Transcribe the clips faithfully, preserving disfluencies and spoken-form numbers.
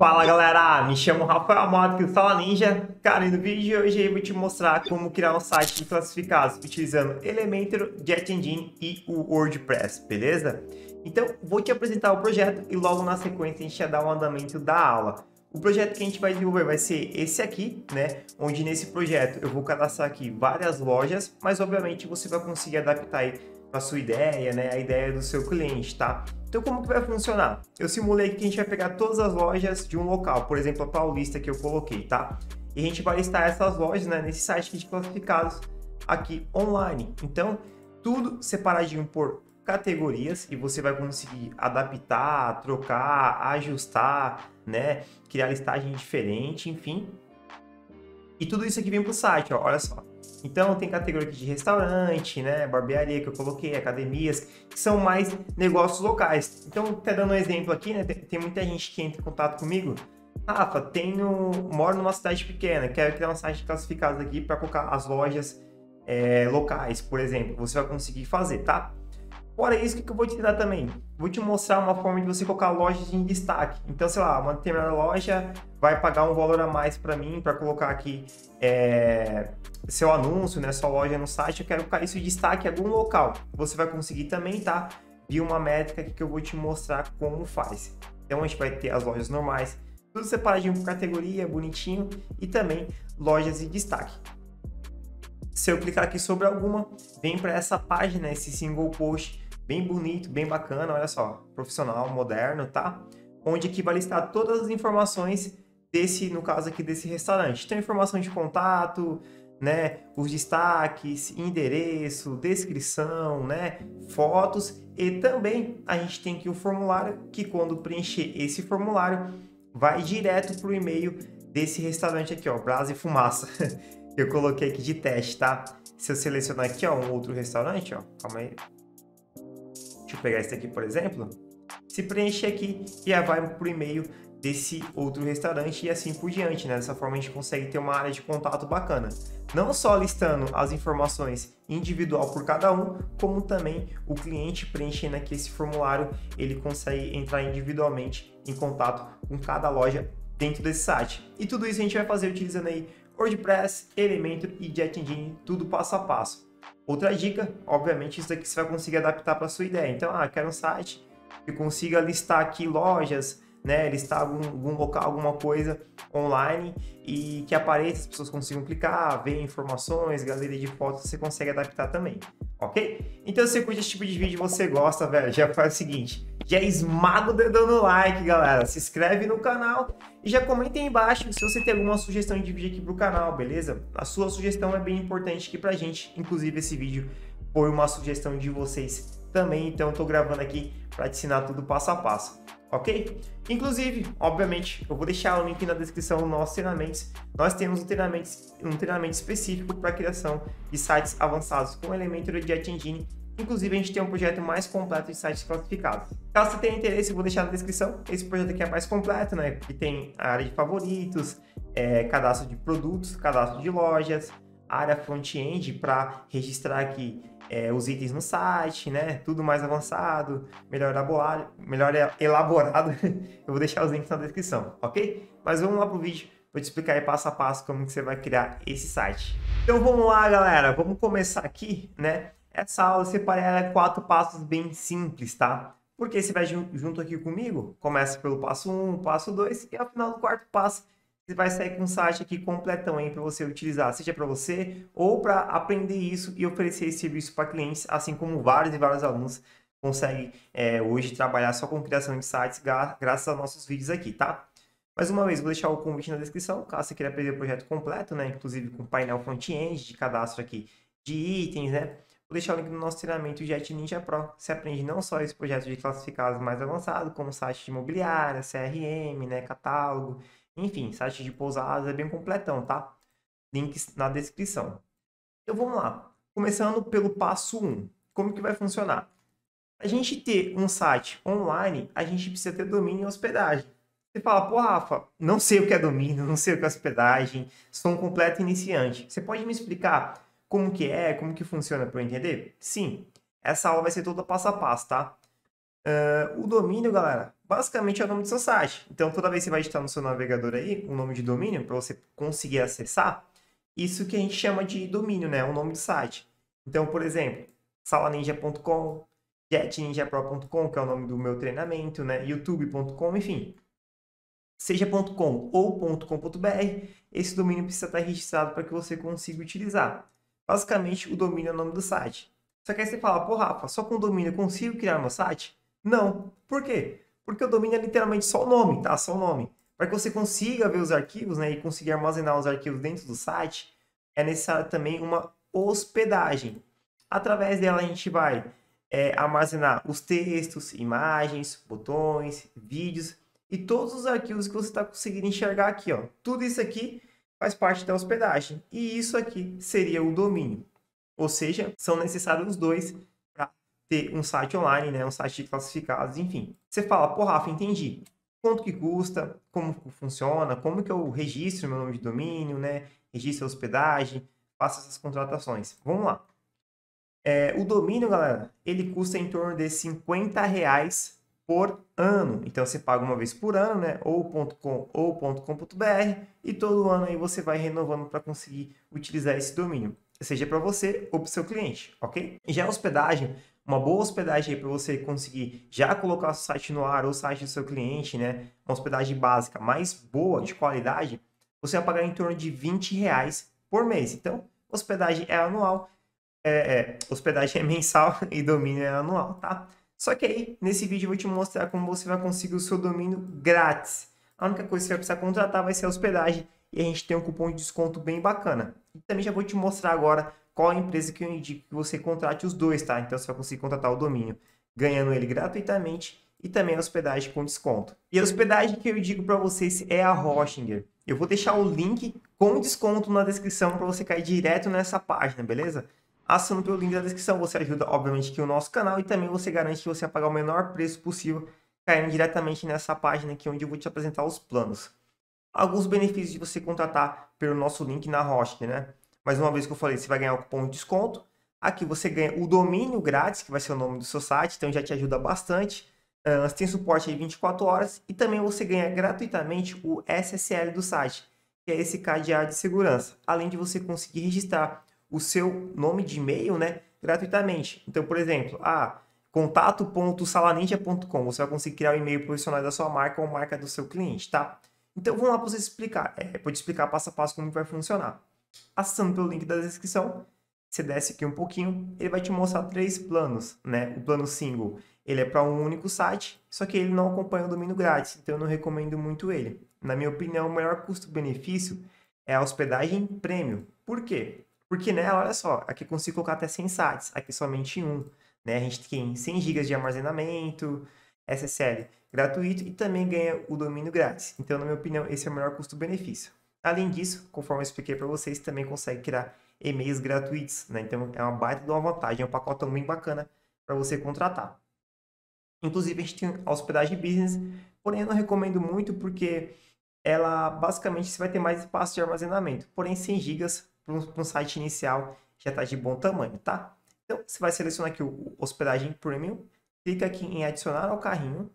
Fala galera, me chamo Rafael Amado aqui do Sala Ninja. Cara, e no vídeo de hoje eu vou te mostrar como criar um site de classificados utilizando Elementor, Jet Engine e o WordPress, beleza? Então, vou te apresentar o projeto e logo na sequência a gente já dá um andamento da aula. O projeto que a gente vai desenvolver vai ser esse aqui, né? Onde nesse projeto eu vou cadastrar aqui várias lojas, mas obviamente você vai conseguir adaptar aí a sua ideia, né? A ideia do seu cliente, tá? Então, como que vai funcionar? Eu simulei que a gente vai pegar todas as lojas de um local, por exemplo, a Paulista que eu coloquei, tá? E a gente vai listar essas lojas, né, nesse site aqui de classificados aqui online. Então, tudo separadinho por categorias e você vai conseguir adaptar, trocar, ajustar, né? Criar listagem diferente, enfim. E tudo isso aqui vem para o site, ó, olha só. Então, tem categoria aqui de restaurante, né, barbearia que eu coloquei, academias, que são mais negócios locais. Então, até dando um exemplo aqui, né, tem, tem muita gente que entra em contato comigo. Rafa, tenho, moro numa cidade pequena, quero criar um site classificado aqui para colocar as lojas é, locais, por exemplo. Você vai conseguir fazer, tá? Fora isso, o que eu vou te dar também? Vou te mostrar uma forma de você colocar lojas em destaque. Então, sei lá, uma determinada loja vai pagar um valor a mais para mim, para colocar aqui é, seu anúncio, né, sua loja no site. Eu quero colocar isso em destaque em algum local. Você vai conseguir também, tá? Via uma métrica aqui que eu vou te mostrar como faz. Então, a gente vai ter as lojas normais, tudo separadinho por categoria, bonitinho, e também lojas em destaque. Se eu clicar aqui sobre alguma, vem para essa página, esse single post, bem bonito, bem bacana, olha só, profissional, moderno, tá? Onde aqui vai listar todas as informações desse, no caso aqui desse restaurante. Tem informação de contato, né, os destaques, endereço, descrição, né, fotos, e também a gente tem aqui o formulário, que quando preencher esse formulário, vai direto pro e-mail desse restaurante aqui, ó, Brasa e Fumaça. Eu coloquei aqui de teste, tá? Se eu selecionar aqui, ó, um outro restaurante, ó, calma aí. Deixa eu pegar esse aqui, por exemplo. Se preencher aqui, já vai pro e-mail desse outro restaurante e assim por diante, né? Dessa forma a gente consegue ter uma área de contato bacana. Não só listando as informações individual por cada um, como também o cliente preenchendo aqui esse formulário, ele consegue entrar individualmente em contato com cada loja dentro desse site. E tudo isso a gente vai fazer utilizando aí WordPress, Elementor e Jet Engine, tudo passo a passo. Outra dica, obviamente, isso daqui você vai conseguir adaptar para sua ideia. Então, ah, quero um site que consiga listar aqui lojas, né, listar algum, algum local, alguma coisa online e que apareça, as pessoas consigam clicar, ver informações, galeria de fotos, você consegue adaptar também, ok? Então, se você curte esse tipo de vídeo, você gosta, velho, já faz o seguinte, já esmaga o dedão no like, galera, se inscreve no canal e já comenta aí embaixo se você tem alguma sugestão de vídeo aqui pro canal, beleza? A sua sugestão é bem importante aqui pra gente, inclusive esse vídeo foi uma sugestão de vocês também, então eu tô gravando aqui para te ensinar tudo passo a passo, ok? Inclusive, obviamente, eu vou deixar o link na descrição dos nossos treinamentos. Nós temos um treinamento, um treinamento específico para criação de sites avançados com Elementor e Jet Engine. Inclusive, a gente tem um projeto mais completo de sites classificados. Caso você tenha interesse, eu vou deixar na descrição. Esse projeto aqui é mais completo, né? Que tem a área de favoritos, é, cadastro de produtos, cadastro de lojas, área front-end para registrar aqui É, os itens no site, né? Tudo mais avançado, melhor elaborado, melhor elaborado. Eu vou deixar os links na descrição, ok? Mas vamos lá pro vídeo, vou te explicar aí passo a passo como que você vai criar esse site. Então vamos lá, galera, vamos começar aqui, né? Essa aula eu separei ela em quatro passos bem simples, tá? Porque você vai junto aqui comigo, começa pelo passo um, passo dois e ao final do quarto passo você vai sair com um site aqui completão aí para você utilizar, seja para você ou para aprender isso e oferecer esse serviço para clientes, assim como vários e vários alunos conseguem é, hoje trabalhar só com criação de sites gra graças aos nossos vídeos aqui, tá? Mais uma vez, vou deixar o convite na descrição, caso você queira aprender o projeto completo, né? Inclusive com painel front-end de cadastro aqui de itens, né? Vou deixar o link do nosso treinamento Jet Ninja Pro. Você aprende não só esse projeto de classificados mais avançado, como site de imobiliária, C R M, né? Catálogo. Enfim, site de pousadas é bem completão, tá? Links na descrição. Então vamos lá. Começando pelo passo um. Como que vai funcionar? A gente ter um site online, a gente precisa ter domínio e hospedagem. Você fala, pô Rafa, não sei o que é domínio, não sei o que é hospedagem, sou um completo iniciante. Você pode me explicar como que é, como que funciona para eu entender? Sim, essa aula vai ser toda passo a passo, tá? Uh, o domínio, galera, basicamente é o nome do seu site. Então, toda vez que você vai digitar no seu navegador aí um nome de domínio para você conseguir acessar, isso que a gente chama de domínio, né? O nome do site. Então, por exemplo, sala ninja ponto com, jet ninja pro ponto com, que é o nome do meu treinamento, né? youtube ponto com, enfim. Seja .com ou .com.br, esse domínio precisa estar registrado para que você consiga utilizar. Basicamente, o domínio é o nome do site. Só que aí você fala, pô, Rafa, só com o domínio eu consigo criar meu site? Não. Por quê? Porque o domínio é literalmente só o nome, tá? Só o nome. Para que você consiga ver os arquivos, né, e conseguir armazenar os arquivos dentro do site, é necessário também uma hospedagem. Através dela a gente vai é, armazenar os textos, imagens, botões, vídeos e todos os arquivos que você está conseguindo enxergar aqui, ó. Tudo isso aqui faz parte da hospedagem. E isso aqui seria o domínio. Ou seja, são necessários os dois para ter um site online, né? Um site de classificados, enfim. Você fala, pô, Rafa, entendi. Quanto que custa? Como funciona? Como que eu registro meu nome de domínio, né? Registro a hospedagem? Faço essas contratações. Vamos lá. É, o domínio, galera, ele custa em torno de cinquenta reais por ano. Então, você paga uma vez por ano, né? Ou .com ou .com.br, e todo ano aí você vai renovando para conseguir utilizar esse domínio, seja para você ou para o seu cliente, ok? Já a hospedagem, uma boa hospedagem para você conseguir já colocar o site no ar ou o site do seu cliente, né? Uma hospedagem básica, mais boa, de qualidade, você vai pagar em torno de vinte reais por mês. Então, hospedagem é anual, é, é, hospedagem é mensal e domínio é anual, tá? Só que aí, nesse vídeo eu vou te mostrar como você vai conseguir o seu domínio grátis. A única coisa que você vai precisar contratar vai ser a hospedagem e a gente tem um cupom de desconto bem bacana. E também já vou te mostrar agora qual a empresa que eu indico que você contrate os dois, tá? Então você vai conseguir contratar o domínio ganhando ele gratuitamente e também a hospedagem com desconto. E a hospedagem que eu indico para vocês é a Hostinger. Eu vou deixar o link com desconto na descrição para você cair direto nessa página, beleza? Assinando pelo link da descrição, você ajuda, obviamente, aqui o nosso canal e também você garante que você vai pagar o menor preço possível, caindo diretamente nessa página aqui, onde eu vou te apresentar os planos. Alguns benefícios de você contratar pelo nosso link na Hostinger, né? Mais uma vez que eu falei, você vai ganhar o cupom de desconto. Aqui você ganha o domínio grátis, que vai ser o nome do seu site, então já te ajuda bastante. Uh, você tem suporte aí vinte e quatro horas e também você ganha gratuitamente o S S L do site, que é esse cadeado de segurança, além de você conseguir registrar o seu nome de e-mail, né, gratuitamente. Então, por exemplo, a contato ponto sala ninja ponto com, você vai conseguir criar o e-mail profissional da sua marca ou marca do seu cliente, tá? Então, vamos lá para você explicar, é, vou te explicar passo a passo como vai funcionar. Acessando pelo link da descrição, você desce aqui um pouquinho, ele vai te mostrar três planos, né? O plano single, ele é para um único site, só que ele não acompanha o domínio grátis, então eu não recomendo muito ele. Na minha opinião, o melhor custo-benefício é a hospedagem premium. Por quê? Porque nela, olha só, aqui eu consigo colocar até cem sites, aqui somente um, né? A gente tem cem gigas de armazenamento, S S L gratuito e também ganha o domínio grátis. Então, na minha opinião, esse é o melhor custo-benefício. Além disso, conforme eu expliquei para vocês, também consegue criar e-mails gratuitos, né? Então, é uma baita de uma vantagem, é um pacotão bem bacana para você contratar. Inclusive, a gente tem a hospedagem business, porém eu não recomendo muito porque ela, basicamente, você vai ter mais espaço de armazenamento. Porém, cem gigas para um site inicial já está de bom tamanho, tá? Então, você vai selecionar aqui o hospedagem premium, clica aqui em adicionar ao carrinho.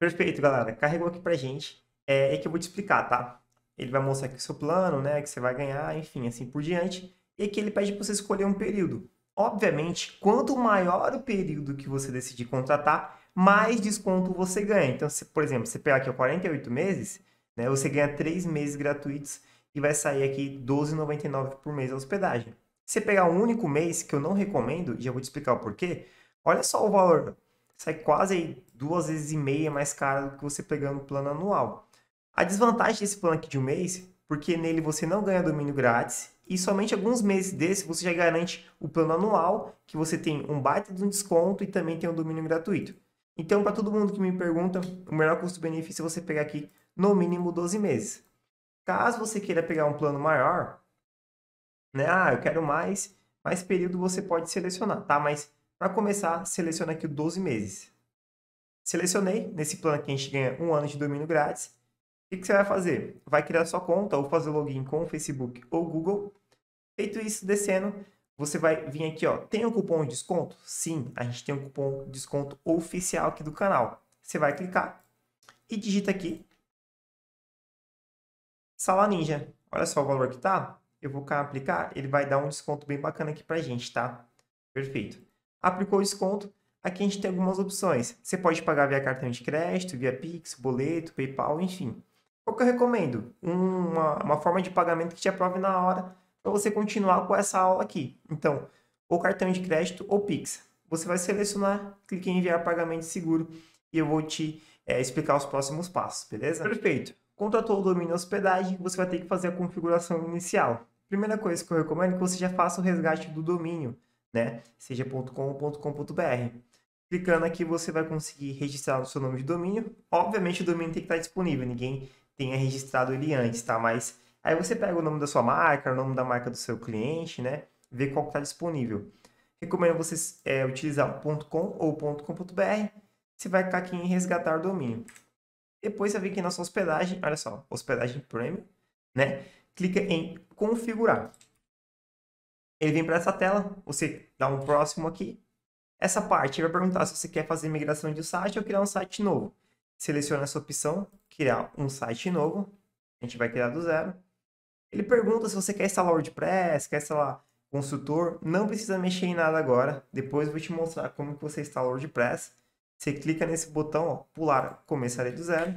Perfeito, galera. Carregou aqui pra gente. É, é que eu vou te explicar, tá? Ele vai mostrar aqui o seu plano, né? Que você vai ganhar, enfim, assim por diante. E aqui ele pede para você escolher um período. Obviamente, quanto maior o período que você decidir contratar, mais desconto você ganha. Então, se, por exemplo, você pegar aqui quarenta e oito meses, né? Você ganha três meses gratuitos e vai sair aqui doze reais e noventa e nove centavos por mês a hospedagem. Se você pegar um único mês, que eu não recomendo, e já vou te explicar o porquê, olha só o valor. Sai quase aí duas vezes e meia mais caro do que você pegando o plano anual. A desvantagem desse plano aqui de um mês, porque nele você não ganha domínio grátis, e somente alguns meses desse você já garante o plano anual, que você tem um baita de um desconto e também tem um domínio gratuito. Então, para todo mundo que me pergunta, o melhor custo-benefício é você pegar aqui no mínimo doze meses. Caso você queira pegar um plano maior, né? Ah, eu quero mais, mais período, você pode selecionar, tá? Mas para começar, seleciona aqui o doze meses. Selecionei, nesse plano aqui a gente ganha um ano de domínio grátis. O que, que você vai fazer? Vai criar sua conta ou fazer login com o Facebook ou Google. Feito isso, descendo, Você vai vir aqui, ó, tem um cupom de desconto? Sim, a gente tem um cupom de desconto oficial aqui do canal. Você vai clicar e digita aqui Sala Ninja. Olha só o valor que tá. Eu vou cá aplicar, ele vai dar um desconto bem bacana aqui pra gente, tá? Perfeito. Aplicou o desconto, aqui a gente tem algumas opções. Você pode pagar via cartão de crédito, via Pix, boleto, PayPal, enfim. Qual que eu recomendo? Uma, uma forma de pagamento que te aprove na hora, para você continuar com essa aula aqui. Então, ou cartão de crédito ou Pix. Você vai selecionar, clique em enviar pagamento seguro e eu vou te é, explicar os próximos passos, beleza? Perfeito. Contratou o domínio hospedagem, você vai ter que fazer a configuração inicial. Primeira coisa que eu recomendo é que você já faça o resgate do domínio, né? Seja ponto com ponto com ponto br. Clicando aqui, você vai conseguir registrar o seu nome de domínio. Obviamente, o domínio tem que estar disponível, ninguém tenha registrado ele antes, tá? Mas aí você pega o nome da sua marca, o nome da marca do seu cliente, né? Vê qual que está disponível. Recomendo vocês é, utilizar o .com ou ponto com ponto br. Você vai clicar aqui em resgatar o domínio. Depois você vem aqui na sua hospedagem, olha só, hospedagem premium, né? Clica em configurar. Ele vem para essa tela, você dá um próximo aqui. Essa parte vai perguntar se você quer fazer migração de site ou criar um site novo. Seleciona essa opção, criar um site novo. A gente vai criar do zero. Ele pergunta se você quer instalar WordPress, quer instalar construtor. Não precisa mexer em nada agora. Depois eu vou te mostrar como que você instala WordPress. Você clica nesse botão, ó, pular, começarei do zero.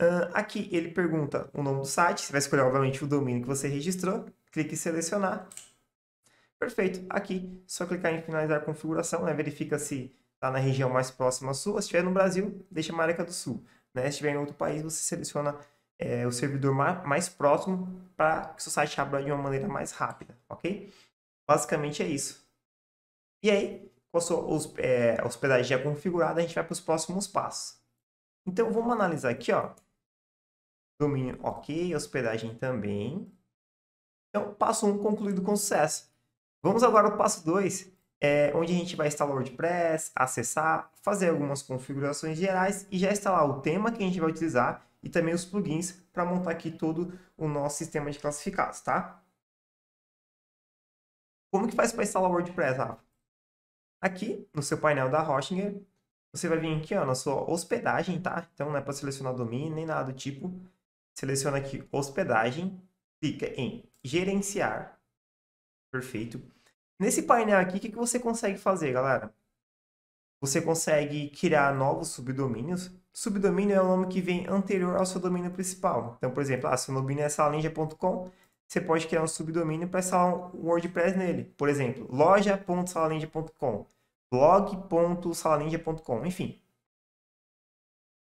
Uh, aqui ele pergunta o nome do site. Você vai escolher, obviamente, o domínio que você registrou. Clique em selecionar. Perfeito. Aqui, só clicar em finalizar a configuração, né? Verifica se está na região mais próxima à sua. Se estiver no Brasil, deixa a América do Sul, né? Se estiver em outro país, você seleciona É, o servidor mais próximo para que seu site abra de uma maneira mais rápida, ok? Basicamente é isso. E aí, com a sua é, hospedagem já configurada, a gente vai para os próximos passos. Então, vamos analisar aqui, ó. Domínio ok, hospedagem também. Então, passo um concluído com sucesso. Vamos agora ao passo dois, é, onde a gente vai instalar o WordPress, acessar, fazer algumas configurações gerais e já instalar o tema que a gente vai utilizar e também os plugins para montar aqui todo o nosso sistema de classificados, tá? Como que faz para instalar o WordPress, Rafa? Aqui, no seu painel da Hostinger, você vai vir aqui, ó, na sua hospedagem, tá? Então, não é para selecionar domínio, nem nada do tipo. Seleciona aqui hospedagem, clica em gerenciar. Perfeito. Nesse painel aqui, o que que você consegue fazer, galera? Você consegue criar novos subdomínios. Subdomínio é o nome que vem anterior ao seu domínio principal. Então, por exemplo, ah, seu domínio é sala ninja ponto com, você pode criar um subdomínio para instalar um WordPress nele. Por exemplo, loja ponto sala ninja ponto com, blog ponto sala ninja ponto com, enfim.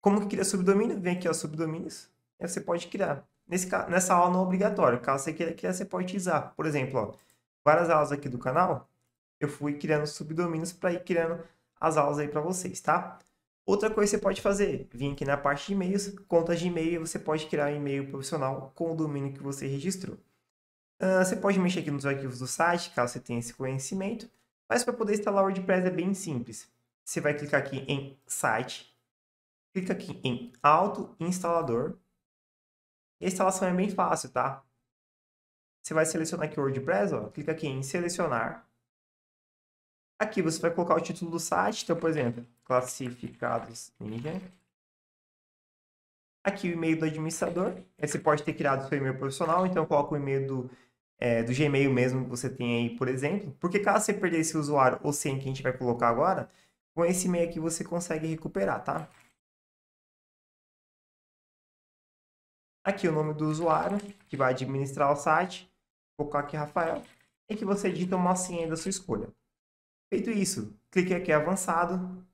Como que cria subdomínio? Vem aqui, ó, subdomínios, aí você pode criar. Nesse, nessa aula não é obrigatório, caso você queira criar, você pode utilizar. Por exemplo, ó, várias aulas aqui do canal, eu fui criando subdomínios para ir criando as aulas aí para vocês, tá? Outra coisa que você pode fazer, vim aqui na parte de e-mails, contas de e-mail, você pode criar um e-mail profissional com o domínio que você registrou. Uh, você pode mexer aqui nos arquivos do site, caso você tenha esse conhecimento, mas para poder instalar o WordPress é bem simples. Você vai clicar aqui em site, clica aqui em auto-instalador. E a instalação é bem fácil, tá? Você vai selecionar aqui o WordPress, ó, clica aqui em selecionar. Aqui você vai colocar o título do site, então, por exemplo, Classificados Ninja. Aqui o e-mail do administrador, aí você pode ter criado seu e-mail profissional, então coloca o e-mail do, é, do Gmail mesmo que você tem aí, por exemplo. Porque caso você perder esse usuário ou senha que a gente vai colocar agora, com esse e-mail aqui você consegue recuperar, tá? Aqui o nome do usuário que vai administrar o site, vou colocar aqui Rafael, e que você digita uma senha da sua escolha. Feito isso, clique aqui em avançado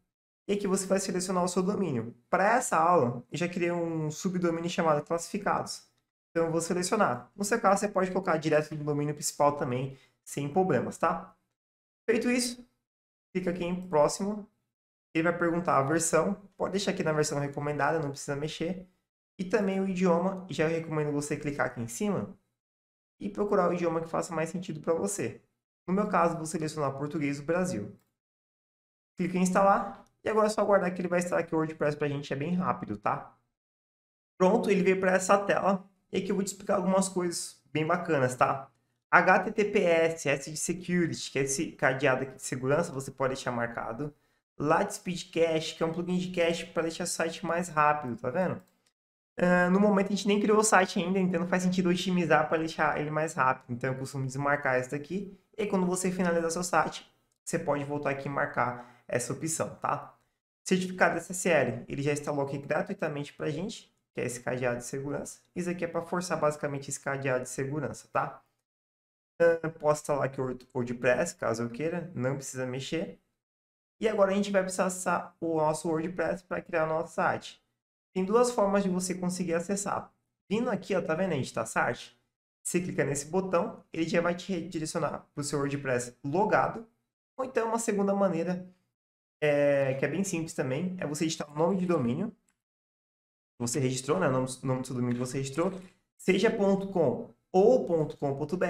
e aqui você vai selecionar o seu domínio. Para essa aula, eu já criei um subdomínio chamado classificados. Então, eu vou selecionar. No seu caso, você pode colocar direto no domínio principal também, sem problemas, tá? Feito isso, clica aqui em próximo. Ele vai perguntar a versão. Pode deixar aqui na versão recomendada, não precisa mexer. E também o idioma. Já recomendo você clicar aqui em cima e procurar o idioma que faça mais sentido para você. No meu caso, vou selecionar português do Brasil. Clique em instalar. E agora é só aguardar que ele vai instalar aqui o WordPress para a gente. É bem rápido, tá? Pronto, ele veio para essa tela. E aqui eu vou te explicar algumas coisas bem bacanas, tá? H T T P S, S de security, que é esse cadeado aqui de segurança, você pode deixar marcado. Lá de Speed Cache, que é um plugin de cache para deixar o site mais rápido, tá vendo? Uh, no momento a gente nem criou o site ainda, então não faz sentido otimizar para deixar ele mais rápido. Então eu costumo desmarcar isso daqui. E quando você finalizar seu site, você pode voltar aqui e marcar essa opção, tá? Certificado S S L, ele já instalou aqui gratuitamente para a gente, que é esse cadeado de segurança. Isso aqui é para forçar basicamente esse cadeado de segurança, tá? Uh, posso instalar aqui o WordPress, caso eu queira, não precisa mexer. E agora a gente vai precisar acessar o nosso WordPress para criar o nosso site. Tem duas formas de você conseguir acessar. Vindo aqui, ó, tá vendo? A gente tá site. Você clica nesse botão, ele já vai te redirecionar para o seu WordPress logado. Ou então uma segunda maneira, é, que é bem simples também, é você editar o nome de domínio. Você registrou, né? O nome, nome do seu domínio que você registrou. Seja .com ou .com.br.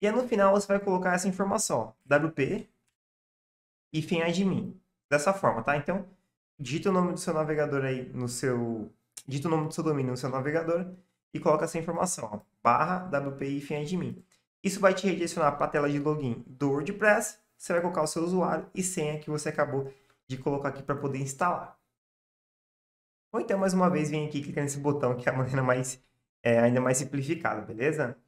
E aí no final você vai colocar essa informação, ó, wp e fim admin. Dessa forma, tá? Então, digita o nome do seu navegador aí no seu... Digita o nome do seu domínio no seu navegador e coloca essa informação, ó, barra wp e fim admin. Isso vai te redirecionar para a tela de login do WordPress. Você vai colocar o seu usuário e senha que você acabou de colocar aqui para poder instalar. Ou então, mais uma vez, vem aqui e clica nesse botão, que é a maneira mais, é, ainda mais simplificada, beleza?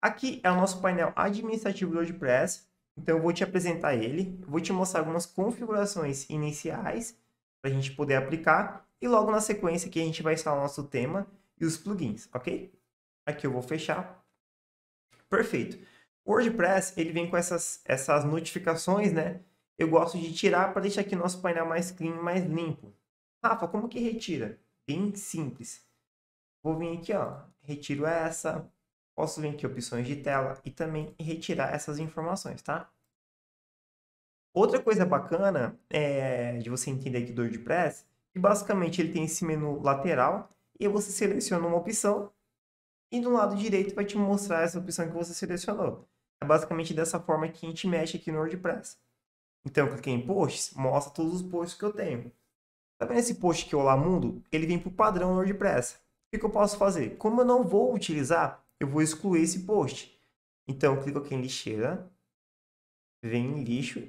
Aqui é o nosso painel administrativo do WordPress. Então, eu vou te apresentar ele. Vou te mostrar algumas configurações iniciais para a gente poder aplicar. E logo na sequência aqui a gente vai instalar o nosso tema e os plugins, ok? Aqui eu vou fechar. Perfeito. O WordPress, ele vem com essas, essas notificações, né? Eu gosto de tirar para deixar aqui nosso painel mais clean, mais limpo. Rafa, como que retira? Bem simples. Vou vir aqui, ó. Retiro essa. Posso vir aqui, opções de tela, e também retirar essas informações, tá? Outra coisa bacana é de você entender aqui do WordPress, que basicamente ele tem esse menu lateral, e você seleciona uma opção, e do lado direito vai te mostrar essa opção que você selecionou. É basicamente dessa forma que a gente mexe aqui no WordPress. Então, eu cliquei em posts, mostra todos os posts que eu tenho. Tá vendo esse post aqui, Olá Mundo? Ele vem para o padrão no WordPress. O que eu posso fazer? Como eu não vou utilizar, eu vou excluir esse post. Então, eu clico aqui em lixeira, vem em lixo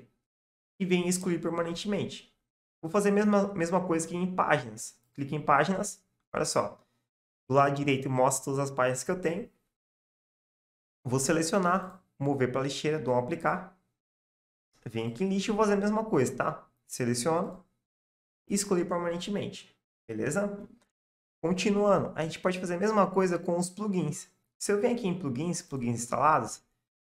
e vem excluir permanentemente. Vou fazer a mesma, mesma coisa aqui em páginas. Clique em páginas, olha só. Do lado direito mostra todas as páginas que eu tenho. Vou selecionar, mover para a lixeira, dou um aplicar. Vem aqui em lixo e vou fazer a mesma coisa, tá? Seleciono e escolhi permanentemente. Beleza? Continuando, a gente pode fazer a mesma coisa com os plugins. Se eu venho aqui em plugins, plugins instalados,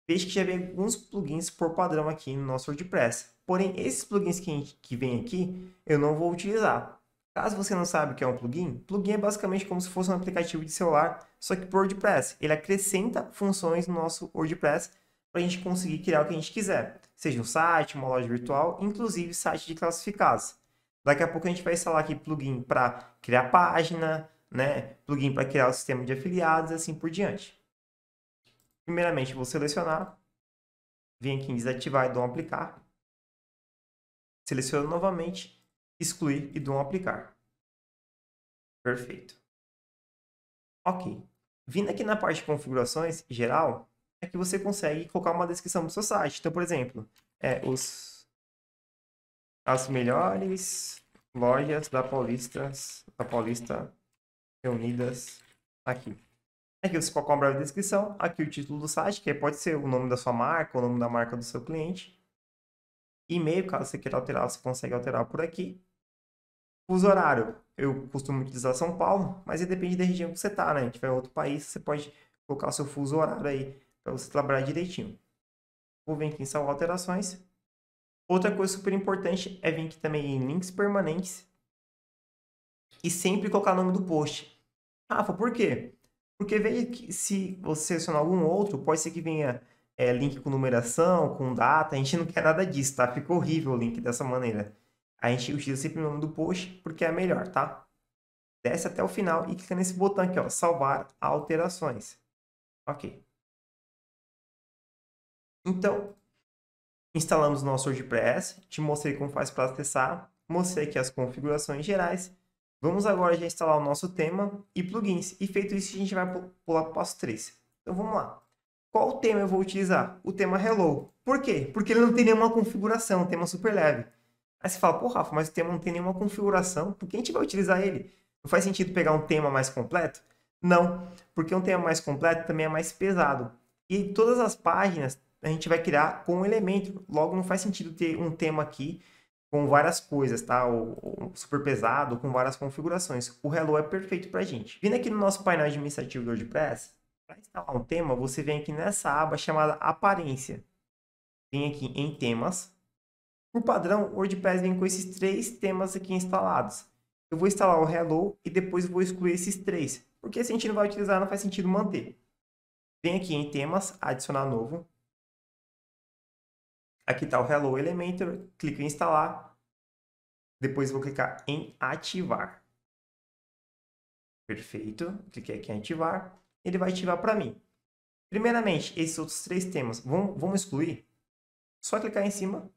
vejo que já vem alguns plugins por padrão aqui no nosso WordPress. Porém, esses plugins que, que vem aqui, eu não vou utilizar. Caso você não sabe o que é um plugin, plugin é basicamente como se fosse um aplicativo de celular, só que para WordPress. Ele acrescenta funções no nosso WordPress para a gente conseguir criar o que a gente quiser. Seja um site, uma loja virtual, inclusive site de classificados. Daqui a pouco a gente vai instalar aqui plugin para criar página, né? Plugin para criar o sistema de afiliados e assim por diante. Primeiramente, vou selecionar. Vim aqui em desativar e dou um aplicar. Seleciono novamente. Excluir e dou um aplicar. Perfeito. Ok. Vindo aqui na parte de configurações geral, é que você consegue colocar uma descrição do seu site. Então, por exemplo, é, os, as melhores lojas da Paulista, da Paulista reunidas aqui. Aqui você coloca uma breve descrição, aqui o título do site, que pode ser o nome da sua marca, o nome da marca do seu cliente. E-mail, caso você queira alterar, você consegue alterar por aqui. Fuso horário, eu costumo utilizar São Paulo, mas aí depende da região que você está, né? Se tiver outro país, você pode colocar o seu fuso horário aí, para você trabalhar direitinho. Vou vir aqui em salvar alterações. Outra coisa super importante é vir aqui também em links permanentes. E sempre colocar o nome do post. Rafa, por quê? Porque veja que se você selecionar algum outro, pode ser que venha... É, link com numeração, com data, a gente não quer nada disso, tá? Ficou horrível o link dessa maneira. A gente utiliza sempre o nome do post, porque é melhor, tá? Desce até o final e clica nesse botão aqui, ó, salvar alterações. Ok. Então, instalamos o nosso WordPress, te mostrei como faz para acessar, mostrei aqui as configurações gerais. Vamos agora já instalar o nosso tema e plugins. E feito isso, a gente vai pular para o passo três. Então, vamos lá. Qual tema eu vou utilizar? O tema Hello. Por quê? Porque ele não tem nenhuma configuração, um tema super leve. Aí você fala, pô, Rafa, mas o tema não tem nenhuma configuração, por que a gente vai utilizar ele? Não faz sentido pegar um tema mais completo? Não, porque um tema mais completo também é mais pesado. E todas as páginas a gente vai criar com o Elementor. Logo, não faz sentido ter um tema aqui com várias coisas, tá? Ou, ou super pesado, ou com várias configurações. O Hello é perfeito pra gente. Vindo aqui no nosso painel administrativo do WordPress, para instalar um tema, você vem aqui nessa aba chamada Aparência. Vem aqui em Temas. Por padrão, o WordPress vem com esses três temas aqui instalados. Eu vou instalar o Hello e depois vou excluir esses três. Porque se a gente não vai utilizar, não faz sentido manter. Vem aqui em Temas, Adicionar Novo. Aqui está o Hello Elementor. Clico em Instalar. Depois vou clicar em Ativar. Perfeito. Cliquei aqui em Ativar. Ele vai ativar para mim. Primeiramente, esses outros três temas vamos, vamos excluir. Só clicar em cima.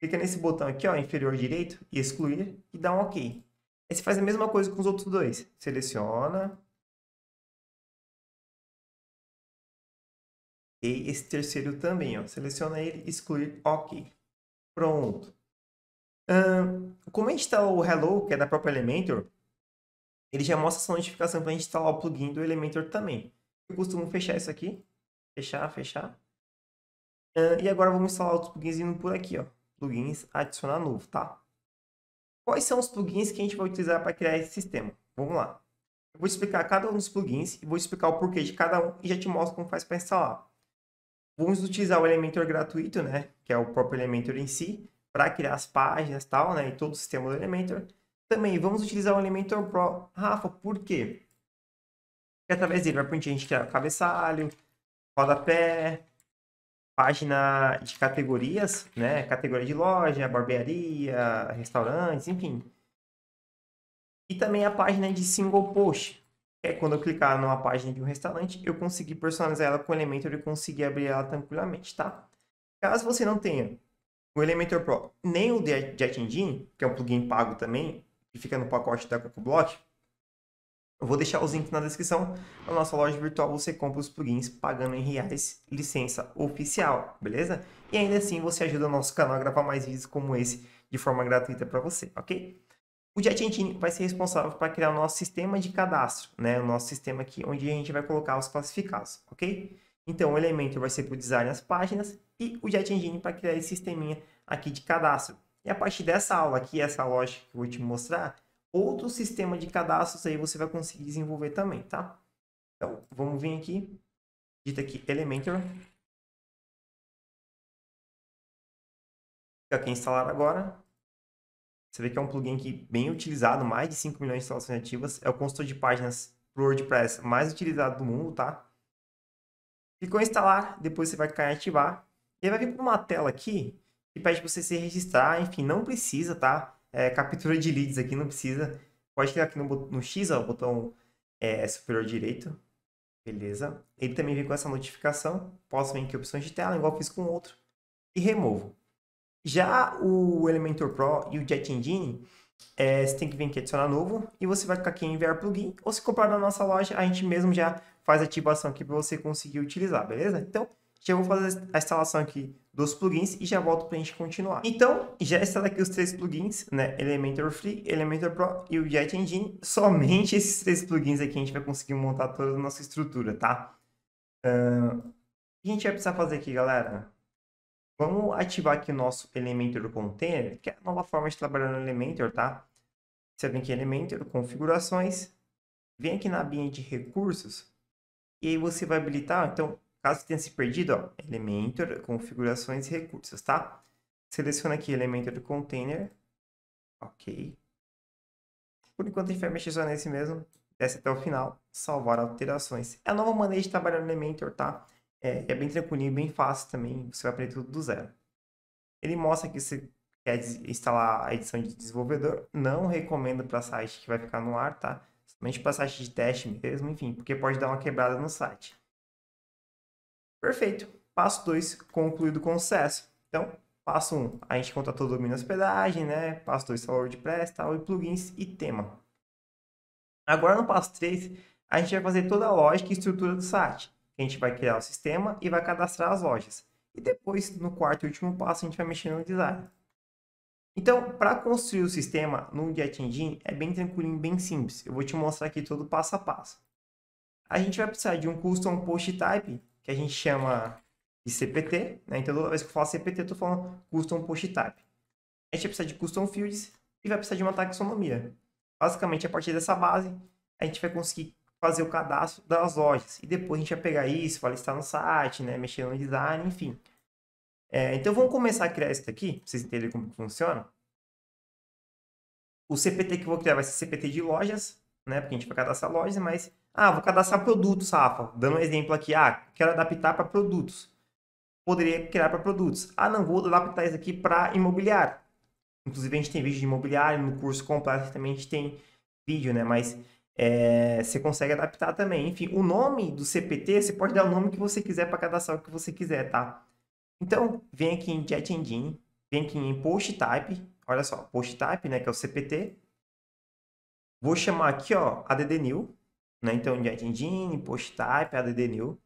Clica nesse botão aqui, ó, inferior direito, e excluir, e dá um OK. Aí você faz a mesma coisa com os outros dois. Seleciona. E esse terceiro também, ó. Seleciona ele, excluir, OK. Pronto. Hum, como a gente instalou o Hello, que é da própria Elementor, ele já mostra essa notificação para a gente instalar o plugin do Elementor também. Eu costumo fechar isso aqui. Fechar, fechar. Hum, e agora vamos instalar outros plugins indo por aqui, ó. Plugins, adicionar novo, tá? Quais são os plugins que a gente vai utilizar para criar esse sistema? Vamos lá. Eu vou explicar cada um dos plugins e vou explicar o porquê de cada um e já te mostro como faz para instalar. Vamos utilizar o Elementor gratuito, né? Que é o próprio Elementor em si, para criar as páginas e tal, né? E todo o sistema do Elementor. Também vamos utilizar o Elementor Pro. Rafa, por quê? Porque através dele vai permitir a gente criar cabeçalho, rodapé, página de categorias, né? Categoria de loja, barbearia, restaurantes, enfim. E também a página de single post, que é quando eu clicar numa página de um restaurante, eu consegui personalizar ela com o Elementor e conseguir abrir ela tranquilamente, tá? Caso você não tenha o Elementor Pro nem o Jet Engine, que é um plugin pago também, que fica no pacote da Crocoblock, eu vou deixar os links na descrição. Na nossa loja virtual você compra os plugins pagando em reais, licença oficial, beleza? E ainda assim você ajuda o nosso canal a gravar mais vídeos como esse de forma gratuita para você, ok? O Jet Engine vai ser responsável para criar o nosso sistema de cadastro, né? O nosso sistema aqui onde a gente vai colocar os classificados, ok? Então o Elementor vai ser para o design das páginas e o Jet Engine para criar esse sisteminha aqui de cadastro. E a partir dessa aula aqui, essa lógica que eu vou te mostrar, outro sistema de cadastros aí você vai conseguir desenvolver também, tá? Então, vamos vir aqui. Digita aqui Elementor. Clica aqui em instalar agora. Você vê que é um plugin aqui bem utilizado, mais de cinco milhões de instalações ativas. É o consultor de páginas pro WordPress mais utilizado do mundo, tá? Clicou em instalar, depois você vai clicar em ativar. E aí vai vir para uma tela aqui que pede para você se registrar, enfim, não precisa, tá? É, captura de leads aqui, não precisa. Pode clicar aqui no, no X, ó, o botão é, superior direito. Beleza. Ele também vem com essa notificação. Posso vir aqui opções de tela, igual fiz com o outro. E removo. Já o Elementor Pro e o Jet Engine, é, você tem que vir aqui adicionar novo. E você vai clicar aqui em enviar plugin. Ou se comprar na nossa loja, a gente mesmo já faz ativação aqui para você conseguir utilizar, beleza? Então, já vou fazer a instalação aqui dos plugins e já volto para a gente continuar. Então, já está aqui os três plugins, né? Elementor Free, Elementor Pro e o Jet Engine. Somente esses três plugins aqui a gente vai conseguir montar toda a nossa estrutura, tá? Uh, o que a gente vai precisar fazer aqui, galera? Vamos ativar aqui o nosso Elementor Container, que é a nova forma de trabalhar no Elementor, tá? Você vem aqui em Elementor, configurações, vem aqui na abinha de recursos e aí você vai habilitar, então... Caso tenha se perdido, ó, Elementor, configurações e recursos, tá? Seleciona aqui Elementor Container. Ok. Por enquanto a gente vai mexer só nesse mesmo. Desce até o final. Salvar alterações. É a nova maneira de trabalhar no Elementor, tá? É, é bem tranquilinho, bem fácil também. Você vai aprender tudo do zero. Ele mostra que você quer instalar a edição de desenvolvedor. Não recomendo para site que vai ficar no ar, tá? Somente para site de teste mesmo, enfim. Porque pode dar uma quebrada no site. Perfeito. Passo dois, concluído com sucesso. Então, passo um, um, a gente contratou o domínio hospedagem, né? Passo dois, instalar WordPress, tal, e plugins e tema. Agora no passo três, a gente vai fazer toda a lógica e estrutura do site. A a gente vai criar o sistema e vai cadastrar as lojas. E depois, no quarto e último passo, a gente vai mexer no design. Então, para construir o sistema no Jet Engine, é bem tranquilo e bem simples. Eu vou te mostrar aqui todo passo a passo. A gente vai precisar de um Custom Post Type, que a gente chama de C P T, né? Então, toda vez que eu falo C P T, eu estou falando Custom Post Type. A gente vai precisar de Custom Fields e vai precisar de uma taxonomia. Basicamente, a partir dessa base, a gente vai conseguir fazer o cadastro das lojas. E depois a gente vai pegar isso, vai listar no site, né? Mexer no design, enfim. É, então, vamos começar a criar isso daqui, para vocês entenderem como que funciona. O C P T que eu vou criar vai ser C P T de lojas, né? Porque a gente vai cadastrar lojas, mas... Ah, vou cadastrar produtos, Rafa. Dando um exemplo aqui. Ah, quero adaptar para produtos. Poderia criar para produtos. Ah, não, vou adaptar isso aqui para imobiliário. Inclusive, a gente tem vídeo de imobiliário. No curso completo também a gente tem vídeo, né? Mas é, você consegue adaptar também. Enfim, o nome do C P T, você pode dar o nome que você quiser para cadastrar o que você quiser, tá? Então, vem aqui em Jet Engine, vem aqui em Post Type, olha só, Post Type, né, que é o C P T. Vou chamar aqui, ó, Add New, né, então Jet Engine, Post Type, Add New.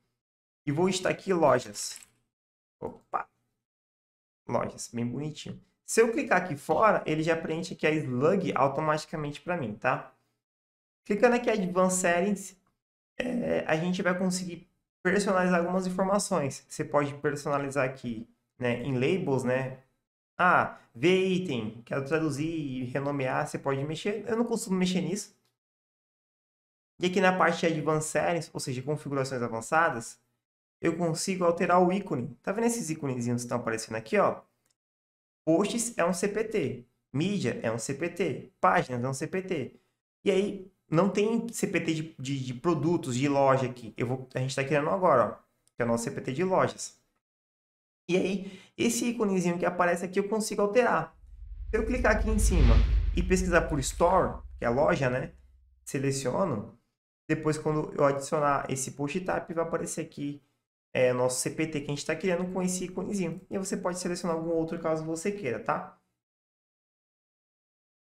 E vou estar aqui lojas. Opa! Lojas, bem bonitinho. Se eu clicar aqui fora, ele já preenche aqui a slug automaticamente para mim, tá? Clicando aqui em Advanced Settings, é, a gente vai conseguir personalizar algumas informações. Você pode personalizar aqui, né, em labels, né? Ah, ver item, quero traduzir e renomear, você pode mexer. Eu não costumo mexer nisso. E aqui na parte de Advanced Settings, ou seja, configurações avançadas, eu consigo alterar o ícone. Tá vendo esses íconezinhos que estão aparecendo aqui, ó? Posts é um C P T, mídia é um C P T, páginas é um C P T. E aí, não tem C P T de, de, de produtos, de loja aqui. Eu vou, a gente está criando agora, ó, que é o nosso C P T de lojas. E aí, esse íconezinho que aparece aqui eu consigo alterar. Se eu clicar aqui em cima e pesquisar por Store, que é a loja, né? Seleciono. Depois, quando eu adicionar esse Post Type, vai aparecer aqui é, nosso C P T que a gente está criando com esse íconezinho. E aí você pode selecionar algum outro caso você queira, tá?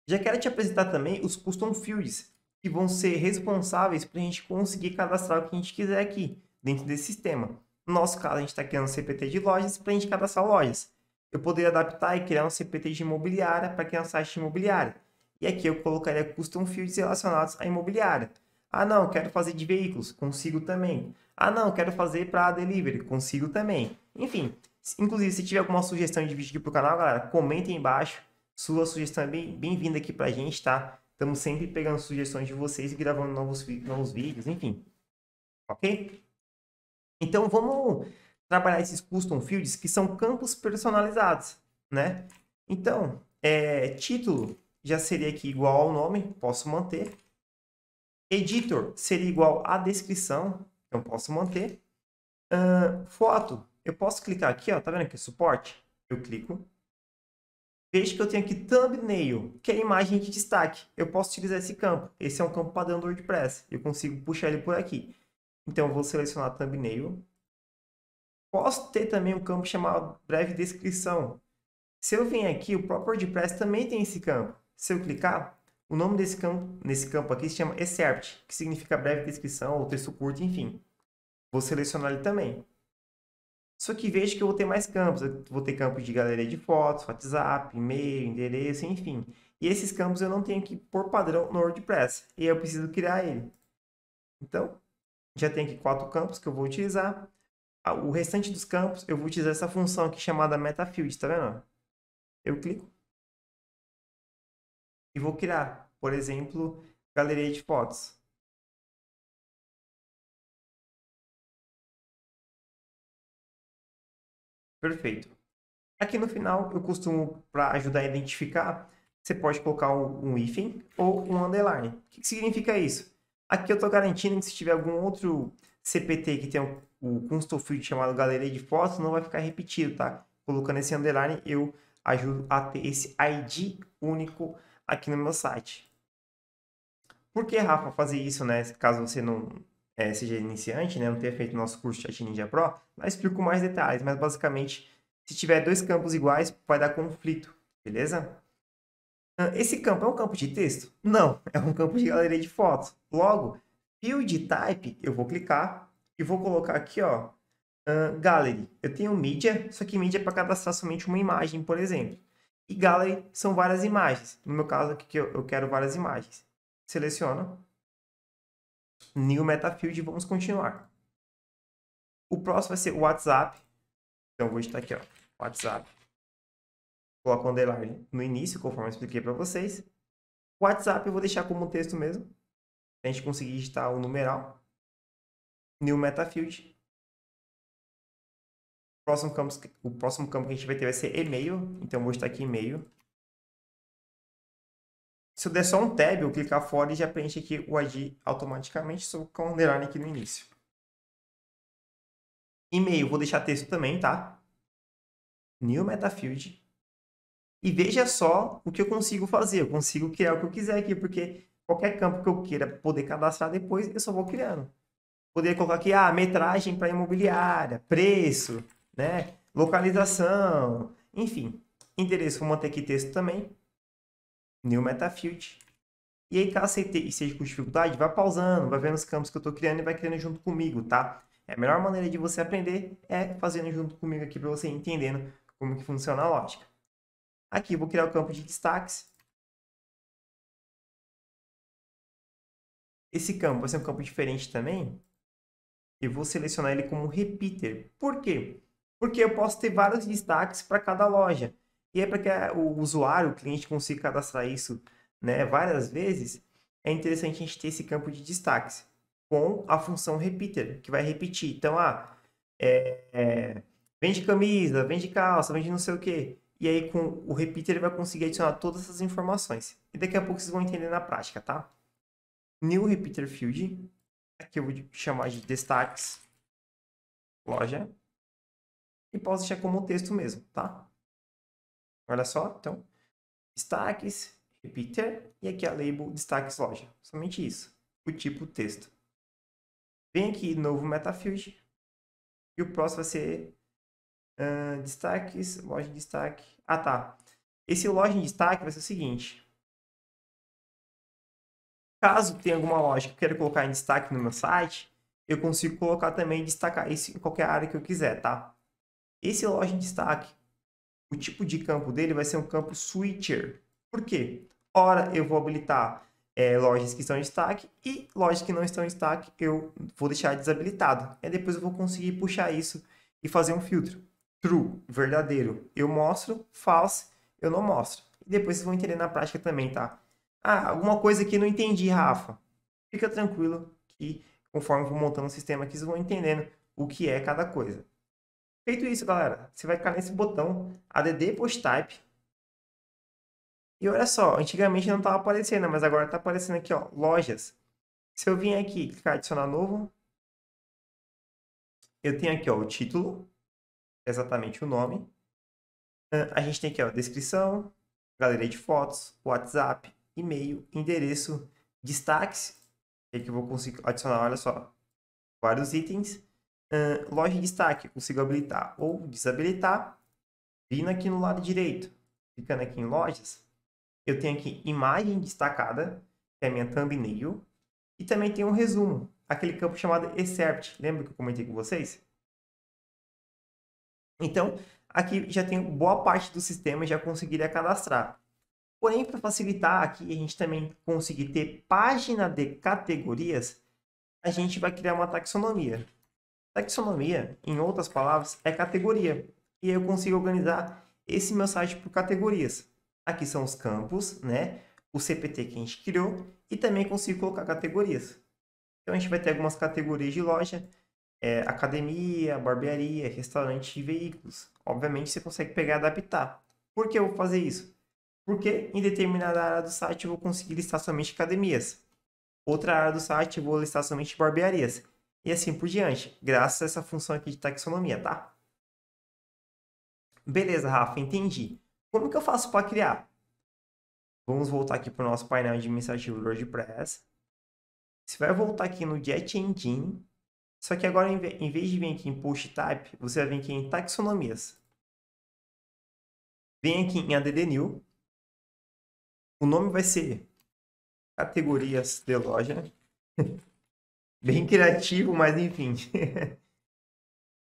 Já quero te apresentar também os Custom Fields, que vão ser responsáveis para a gente conseguir cadastrar o que a gente quiser aqui, dentro desse sistema. No nosso caso, a gente está criando um C P T de lojas para a gente cadastrar lojas. Eu poderia adaptar e criar um C P T de imobiliária para criar um site de imobiliária. E aqui eu colocaria custom fields relacionados à imobiliária. Ah, não, quero fazer de veículos, consigo também. Ah, não, quero fazer para delivery, consigo também. Enfim, inclusive, se tiver alguma sugestão de vídeo aqui para o canal, galera, comenta aí embaixo. Sua sugestão é bem, bem-vinda aqui para a gente, tá? Estamos sempre pegando sugestões de vocês e gravando novos, novos vídeos, enfim. Ok? Então, vamos trabalhar esses custom fields, que são campos personalizados, né? Então, é, título já seria aqui igual ao nome, posso manter. Editor seria igual à descrição, então posso manter. Uh, foto, eu posso clicar aqui, ó, tá vendo aqui, suporte? Eu clico. Veja que eu tenho aqui thumbnail, que é a imagem de destaque. Eu posso utilizar esse campo. Esse é um campo padrão do WordPress. Eu consigo puxar ele por aqui. Então, eu vou selecionar thumbnail. Posso ter também um campo chamado breve descrição. Se eu venho aqui, o próprio WordPress também tem esse campo. Se eu clicar, o nome desse campo, nesse campo aqui se chama excerpt, que significa breve descrição ou texto curto, enfim. Vou selecionar ele também. Só que veja que eu vou ter mais campos. Eu vou ter campos de galeria de fotos, WhatsApp, e-mail, endereço, enfim. E esses campos eu não tenho aqui por padrão no WordPress. E eu preciso criar ele. Então, já tem aqui quatro campos que eu vou utilizar. O restante dos campos, eu vou utilizar essa função aqui chamada MetaField, tá vendo? Eu clico. E vou criar, por exemplo, galeria de fotos. Perfeito. Aqui no final, eu costumo, para ajudar a identificar, você pode colocar um hífen ou um underline. O que significa isso? Aqui eu estou garantindo que se tiver algum outro C P T que tenha o custom field chamado galeria de fotos, não vai ficar repetido, tá? Colocando esse underline, eu ajudo a ter esse I D único aqui no meu site. Por que, Rafa, fazer isso, né? Caso você não... É, seja iniciante, né, não ter feito nosso curso Jet Ninja Pro, lá explico mais detalhes, mas basicamente, se tiver dois campos iguais, vai dar conflito, beleza? Esse campo é um campo de texto? Não, é um campo de galeria de fotos. Logo, Field Type, eu vou clicar, e vou colocar aqui, ó, uh, Gallery. Eu tenho mídia, só que mídia é para cadastrar somente uma imagem, por exemplo. E Gallery são várias imagens. No meu caso aqui, eu, eu quero várias imagens. Seleciono. New Metafield, vamos continuar. O próximo vai ser o WhatsApp. Então, eu vou estar aqui, ó, WhatsApp. Coloco o underline no início, conforme eu expliquei para vocês. O WhatsApp eu vou deixar como texto mesmo, para a gente conseguir digitar o numeral. New Metafield. O próximo campo, o próximo campo que a gente vai ter vai ser e-mail. Então, eu vou estar aqui e-mail. Se eu der só um tab, eu clicar fora e já preenche aqui o I D automaticamente. Só colocar o underline aqui no início. E-mail, vou deixar texto também, tá? New Metafield. E veja só o que eu consigo fazer. Eu consigo criar o que eu quiser aqui, porque qualquer campo que eu queira poder cadastrar depois, eu só vou criando. Poderia colocar aqui, ah, metragem para imobiliária, preço, né? Localização, enfim. Endereço, vou manter aqui texto também. New Metafield. E aí, caso você esteja com dificuldade, vai pausando, vai vendo os campos que eu estou criando e vai criando junto comigo, tá? A melhor maneira de você aprender é fazendo junto comigo aqui, para você entendendo como que funciona a lógica. Aqui, eu vou criar o campo de destaques. Esse campo vai ser um campo diferente também. Eu vou selecionar ele como repeater. Por quê? Porque eu posso ter vários destaques para cada loja. E é para que o usuário, o cliente, consiga cadastrar isso, né, várias vezes. É interessante a gente ter esse campo de destaques com a função repeater, que vai repetir. Então, ah, é, é, vende camisa, vende calça, vende não sei o quê. E aí, com o repeater, ele vai conseguir adicionar todas essas informações. E daqui a pouco vocês vão entender na prática, tá? New Repeater Field. Aqui eu vou chamar de destaques. Loja. E posso deixar como texto mesmo, tá? Olha só, então. Destaques, repeater. E aqui a label destaques loja. Somente isso. O tipo texto. Vem aqui, novo Metafield. E o próximo vai ser... Uh, destaques, loja de destaque. Ah, tá. Esse loja de destaque vai ser o seguinte. Caso tenha alguma loja que eu quero colocar em destaque no meu site, eu consigo colocar também, destacar isso em qualquer área que eu quiser, tá? Esse loja de destaque, o tipo de campo dele vai ser um campo switcher. Por quê? Ora, eu vou habilitar é, lojas que estão em destaque e lojas que não estão em destaque eu vou deixar desabilitado. E depois eu vou conseguir puxar isso e fazer um filtro. True, verdadeiro, eu mostro. False, eu não mostro. E depois vocês vão entender na prática também, tá? Ah, alguma coisa que não entendi, Rafa. Fica tranquilo que conforme eu vou montando o sistema aqui, vocês vão entendendo o que é cada coisa. Feito isso, galera, você vai clicar nesse botão add post type. E olha só, antigamente não estava aparecendo, mas agora está aparecendo aqui, ó, lojas. Se eu vim aqui, clicar adicionar novo, eu tenho aqui, ó, o título. Exatamente o nome. A gente tem aqui, ó, descrição, galeria de fotos, WhatsApp, e-mail, endereço, destaques. É que eu vou conseguir adicionar, olha só, vários itens. Uh, loja de destaque, consigo habilitar ou desabilitar. Vindo aqui no lado direito, clicando aqui em lojas, eu tenho aqui imagem destacada, que é a minha thumbnail. E também tem um resumo, aquele campo chamado excerpt. Lembra que eu comentei com vocês? Então, aqui já tem boa parte do sistema, já conseguiria cadastrar. Porém, para facilitar aqui, a gente também conseguir ter página de categorias, a gente vai criar uma taxonomia. Taxonomia, em outras palavras, é categoria. E eu consigo organizar esse meu site por categorias. Aqui são os campos, né? O C P T que a gente criou e também consigo colocar categorias. Então, a gente vai ter algumas categorias de loja. É, academia, barbearia, restaurante e veículos. Obviamente você consegue pegar e adaptar. Por que eu vou fazer isso? Porque em determinada área do site eu vou conseguir listar somente academias. Outra área do site eu vou listar somente barbearias. E assim por diante, graças a essa função aqui de taxonomia, tá? Beleza, Rafa, entendi. Como que eu faço para criar? Vamos voltar aqui para o nosso painel administrativo do WordPress. Você vai voltar aqui no Jet Engine. Só que agora, em vez de vir aqui em Post Type, você vai vir aqui em Taxonomias. Vem aqui em Add New. O nome vai ser Categorias de Loja. bem criativo, mas enfim.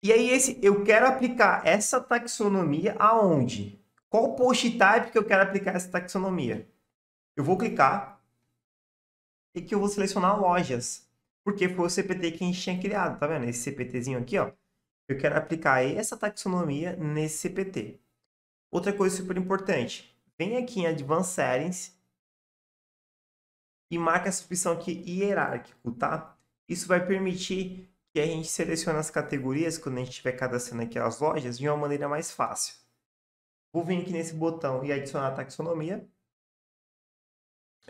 E aí, esse, eu quero aplicar essa taxonomia aonde? Qual post type que eu quero aplicar essa taxonomia? Eu vou clicar e que eu vou selecionar lojas, porque foi o C P T que a gente tinha criado, tá vendo? Esse CPTzinho aqui, ó. Eu quero aplicar essa taxonomia nesse C P T. Outra coisa super importante, vem aqui em Advanced Settings e marca a subseção aqui hierárquico, tá? Isso vai permitir que a gente selecione as categorias quando a gente estiver cadastrando aqui as lojas de uma maneira mais fácil. Vou vir aqui nesse botão e adicionar a taxonomia.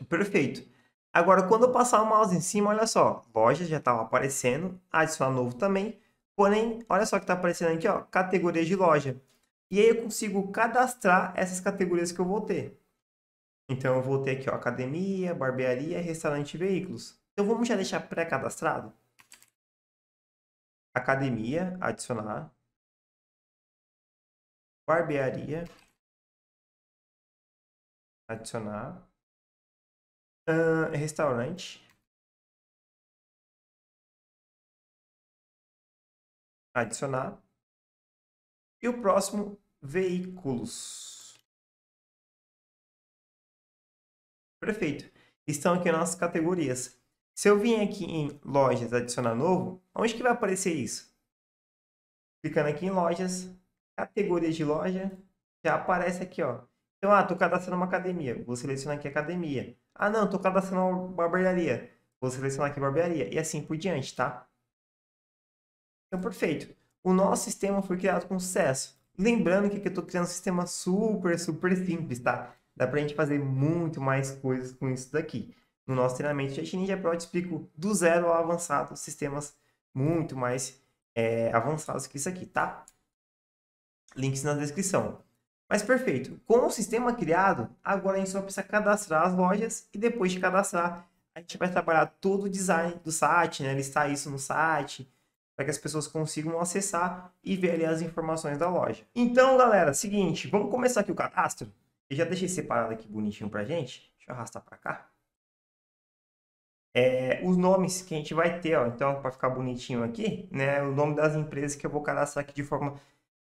Perfeito. Agora, quando eu passar o mouse em cima, olha só, lojas já estava aparecendo, adicionar novo também. Porém, olha só que está aparecendo aqui, ó, categorias de loja. E aí eu consigo cadastrar essas categorias que eu vou ter. Então eu vou ter aqui, ó, academia, barbearia, restaurante e veículos. Então vamos já deixar pré-cadastrado. Academia, adicionar. Barbearia. Adicionar. Uh, restaurante. Adicionar. E o próximo, veículos. Perfeito. Estão aqui nossas categorias. Se eu vim aqui em lojas, adicionar novo, onde que vai aparecer isso? Clicando aqui em lojas, categorias de loja, já aparece aqui, ó. Então, ah, tô cadastrando uma academia. Vou selecionar aqui academia. Ah, não, tô cadastrando uma barbearia. Vou selecionar aqui barbearia. E assim por diante, tá? Então, perfeito. O nosso sistema foi criado com sucesso. Lembrando que aqui eu estou criando um sistema super, super simples, tá? Dá pra gente fazer muito mais coisas com isso daqui. No nosso treinamento Jet Ninja Pro, eu te explico do zero ao avançado, sistemas muito mais é, avançados que isso aqui, tá? Links na descrição. Mas perfeito. Com o sistema criado, agora a gente só precisa cadastrar as lojas e depois de cadastrar, a gente vai trabalhar todo o design do site, né? Listar isso no site, para que as pessoas consigam acessar e ver ali as informações da loja. Então, galera, seguinte, vamos começar aqui o cadastro. Eu já deixei separado aqui bonitinho pra gente. Deixa eu arrastar para cá. É, os nomes que a gente vai ter, ó, então, para ficar bonitinho aqui, né? O nome das empresas que eu vou cadastrar aqui de forma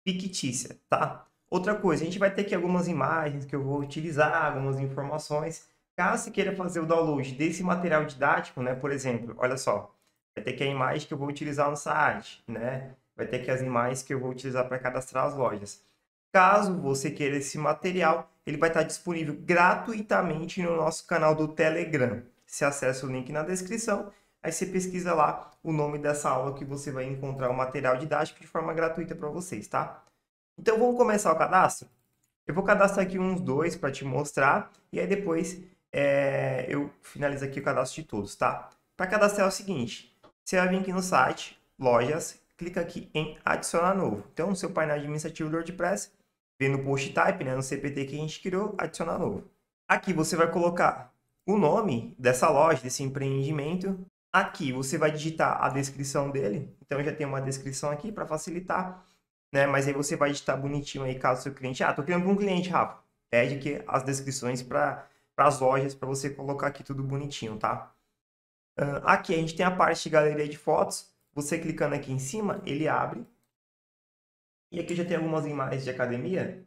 fictícia, tá? Outra coisa, a gente vai ter aqui algumas imagens que eu vou utilizar, algumas informações. Caso você queira fazer o download desse material didático, né? Por exemplo, olha só. Vai ter aqui a imagem que eu vou utilizar no site, né? Vai ter aqui as imagens que eu vou utilizar para cadastrar as lojas. Caso você queira esse material, ele vai estar disponível gratuitamente no nosso canal do Telegram. Você acessa o link na descrição, aí você pesquisa lá o nome dessa aula que você vai encontrar o material didático de forma gratuita para vocês, tá? Então, vamos começar o cadastro? Eu vou cadastrar aqui uns dois para te mostrar e aí depois é, eu finalizo aqui o cadastro de todos, tá? Para cadastrar é o seguinte... Você vai vir aqui no site, lojas, clica aqui em adicionar novo. Então, no seu painel administrativo do WordPress, vem no post type, né, no C P T que a gente criou, adicionar novo. Aqui você vai colocar o nome dessa loja, desse empreendimento. Aqui você vai digitar a descrição dele. Então, já tem uma descrição aqui para facilitar, né? Mas aí você vai digitar bonitinho aí, caso seu cliente... Ah, estou criando um cliente, Rafa. Pede aqui as descrições para as lojas, para você colocar aqui tudo bonitinho, tá? Aqui a gente tem a parte de galeria de fotos. Você clicando aqui em cima, ele abre. E aqui já tem algumas imagens de academia.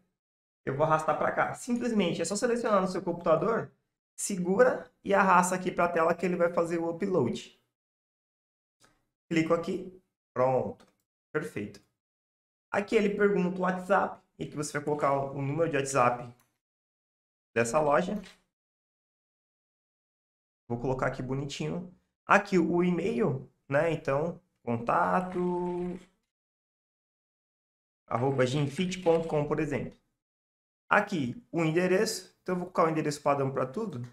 Eu vou arrastar para cá. Simplesmente é só selecionar no seu computador, segura e arrasta aqui para a tela que ele vai fazer o upload. Clico aqui. Pronto. Perfeito. Aqui ele pergunta o WhatsApp. E aqui você vai colocar o número de WhatsApp dessa loja. Vou colocar aqui bonitinho. Aqui o e-mail, né? Então, contato... arroba ginfit ponto com, por exemplo. Aqui o endereço. Então, eu vou colocar o endereço padrão para tudo.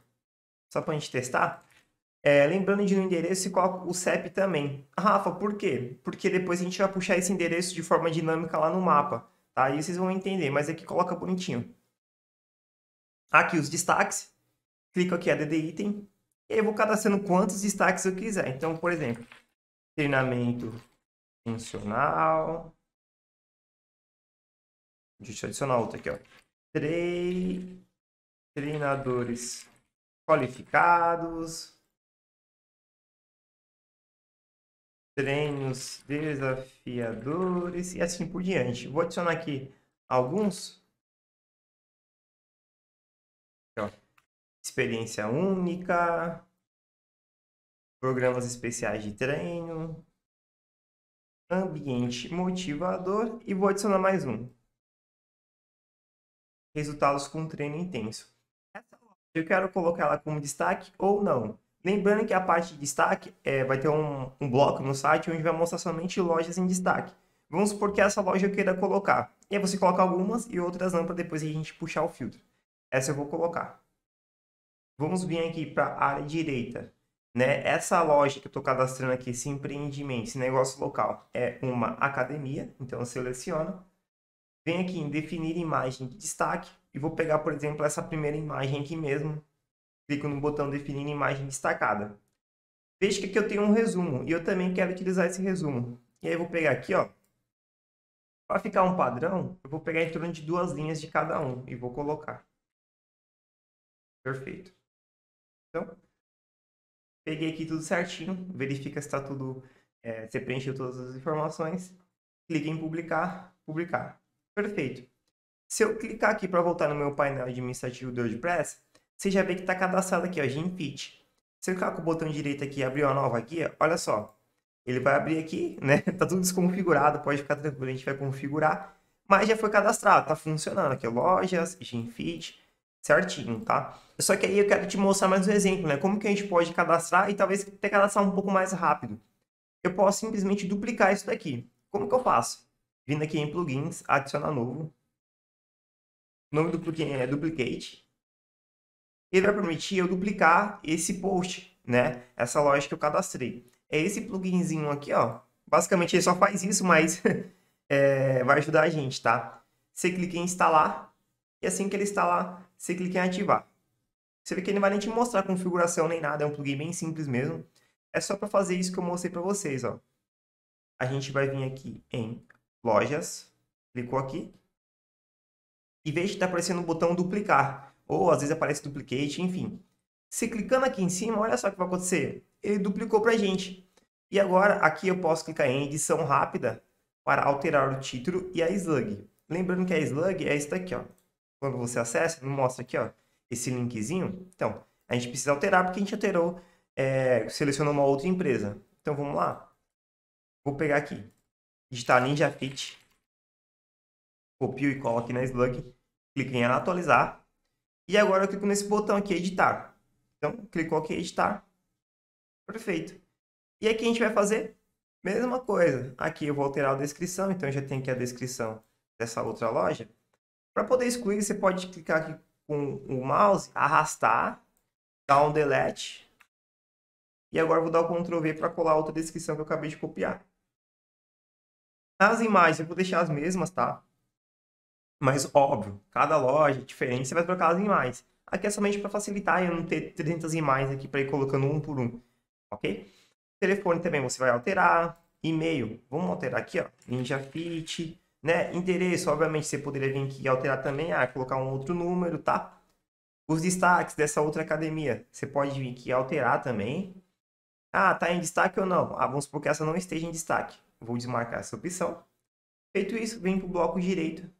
Só para a gente testar. É, lembrando de no endereço, você coloca o C E P também. Rafa, por quê? Porque depois a gente vai puxar esse endereço de forma dinâmica lá no mapa. Tá? Aí vocês vão entender. Mas aqui coloca bonitinho. Aqui os destaques. Clico aqui em Add Item. E eu vou cadastrando quantos destaques eu quiser. Então, por exemplo, treinamento funcional. Deixa eu adicionar outro aqui, ó. Tre... Treinadores qualificados. treinos desafiadores e assim por diante. Vou adicionar aqui alguns. Ó, experiência única, programas especiais de treino, ambiente motivador e vou adicionar mais um. Resultados com treino intenso. Essa eu quero colocar ela como destaque ou não. Lembrando que a parte de destaque é, vai ter um, um bloco no site onde vai mostrar somente lojas em destaque. Vamos supor que essa loja eu queira colocar. E aí você coloca algumas e outras não para depois a gente puxar o filtro. Essa eu vou colocar. Vamos vir aqui para a área direita. Né? Essa loja que eu estou cadastrando aqui, esse empreendimento, esse negócio local, é uma academia. Então seleciona. Vem aqui em definir imagem de destaque. E vou pegar, por exemplo, essa primeira imagem aqui mesmo. Clico no botão definir imagem destacada. Veja que aqui eu tenho um resumo. E eu também quero utilizar esse resumo. E aí eu vou pegar aqui, ó. Para ficar um padrão, eu vou pegar em torno de duas linhas de cada um. E vou colocar. Perfeito. Então, peguei aqui tudo certinho. Verifica se está tudo... É, se preencheu todas as informações. Clique em publicar. Publicar. Perfeito. Se eu clicar aqui para voltar no meu painel administrativo do WordPress... Você já vê que está cadastrado aqui, ó, GenFit. Se eu clicar com o botão direito aqui e abrir uma nova guia, olha só. Ele vai abrir aqui, né? Tá tudo desconfigurado, pode ficar tranquilo, a gente vai configurar. Mas já foi cadastrado, tá funcionando aqui, lojas, GenFit, certinho, tá? Só que aí eu quero te mostrar mais um exemplo, né? Como que a gente pode cadastrar e talvez até cadastrar um pouco mais rápido. Eu posso simplesmente duplicar isso daqui. Como que eu faço? Vindo aqui em plugins, adicionar novo. O nome do plugin é Duplicate. Ele vai permitir eu duplicar esse post, né? Essa loja que eu cadastrei. É esse pluginzinho aqui, ó. Basicamente ele só faz isso, mas é, vai ajudar a gente, tá? Você clica em instalar. E assim que ele instalar, você clica em ativar. Você vê que ele não vai nem te mostrar a configuração nem nada. É um plugin bem simples mesmo. É só para fazer isso que eu mostrei para vocês, ó. A gente vai vir aqui em lojas. Clicou aqui. E veja que está aparecendo o botão duplicar. Ou às vezes aparece duplicate, enfim. Se clicando aqui em cima, olha só o que vai acontecer. Ele duplicou para a gente. E agora aqui eu posso clicar em edição rápida para alterar o título e a slug. Lembrando que a slug é isso daqui, ó. Quando você acessa, mostra aqui, ó, esse linkzinho. Então, a gente precisa alterar porque a gente alterou, é, selecionou uma outra empresa. Então vamos lá. Vou pegar aqui. Digitar Ninja Fit. Copio e colo aqui na slug. Clico em atualizar. E agora eu clico nesse botão aqui, editar. Então, clicou aqui, editar. Perfeito. E aqui a gente vai fazer a mesma coisa. Aqui eu vou alterar a descrição, então já tem aqui a descrição dessa outra loja. Para poder excluir, você pode clicar aqui com o mouse, arrastar, dar um delete. E agora eu vou dar o control V para colar a outra descrição que eu acabei de copiar. As imagens eu vou deixar as mesmas, tá? Mas, óbvio, cada loja é diferente, você vai trocar as imagens. Aqui é somente para facilitar e eu não ter trezentas imagens aqui para ir colocando um por um, ok? Telefone também você vai alterar, e-mail, vamos alterar aqui, ó, NinjaFit, né? Endereço, obviamente, você poderia vir aqui e alterar também, ah, colocar um outro número, tá? Os destaques dessa outra academia, você pode vir aqui e alterar também. Ah, tá em destaque ou não? Ah, vamos supor que essa não esteja em destaque. Vou desmarcar essa opção. Feito isso, vem para o bloco direito.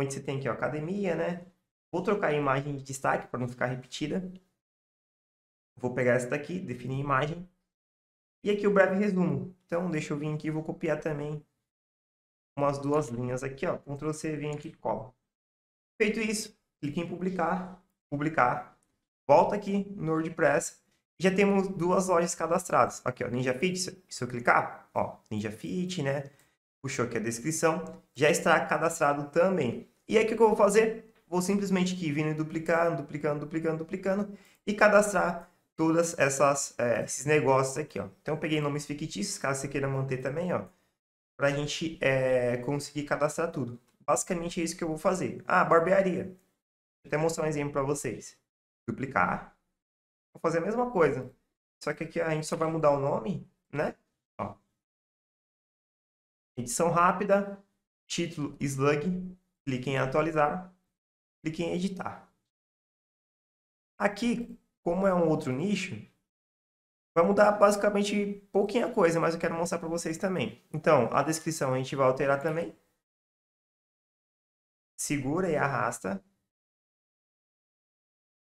Onde você tem aqui, ó, academia, né? Vou trocar a imagem de destaque para não ficar repetida. Vou pegar essa daqui, definir imagem. E aqui o breve resumo. Então, deixa eu vir aqui e vou copiar também umas duas linhas aqui, ó. control C, vem aqui e cola. Feito isso, clique em publicar, publicar. Volta aqui no WordPress. Já temos duas lojas cadastradas. Aqui, ó, NinjaFit, se eu clicar, ó, NinjaFit, né? Puxou aqui a descrição, já está cadastrado também. E aí o que eu vou fazer? Vou simplesmente aqui vindo e duplicando, duplicando, duplicando, duplicando e cadastrar todas essas é, esses negócios aqui, ó. Então eu peguei nomes fictícios, caso você queira manter também, ó, para a gente é, conseguir cadastrar tudo. Basicamente é isso que eu vou fazer. Ah, barbearia. Vou até mostrar um exemplo para vocês. Duplicar. Vou fazer a mesma coisa, só que aqui a gente só vai mudar o nome, né? Ó. Edição rápida, título slug, clique em atualizar, clique em editar. Aqui, como é um outro nicho, Vai mudar basicamente pouquinha coisa, mas eu quero mostrar para vocês também. Então, a descrição a gente vai alterar também. Segura e arrasta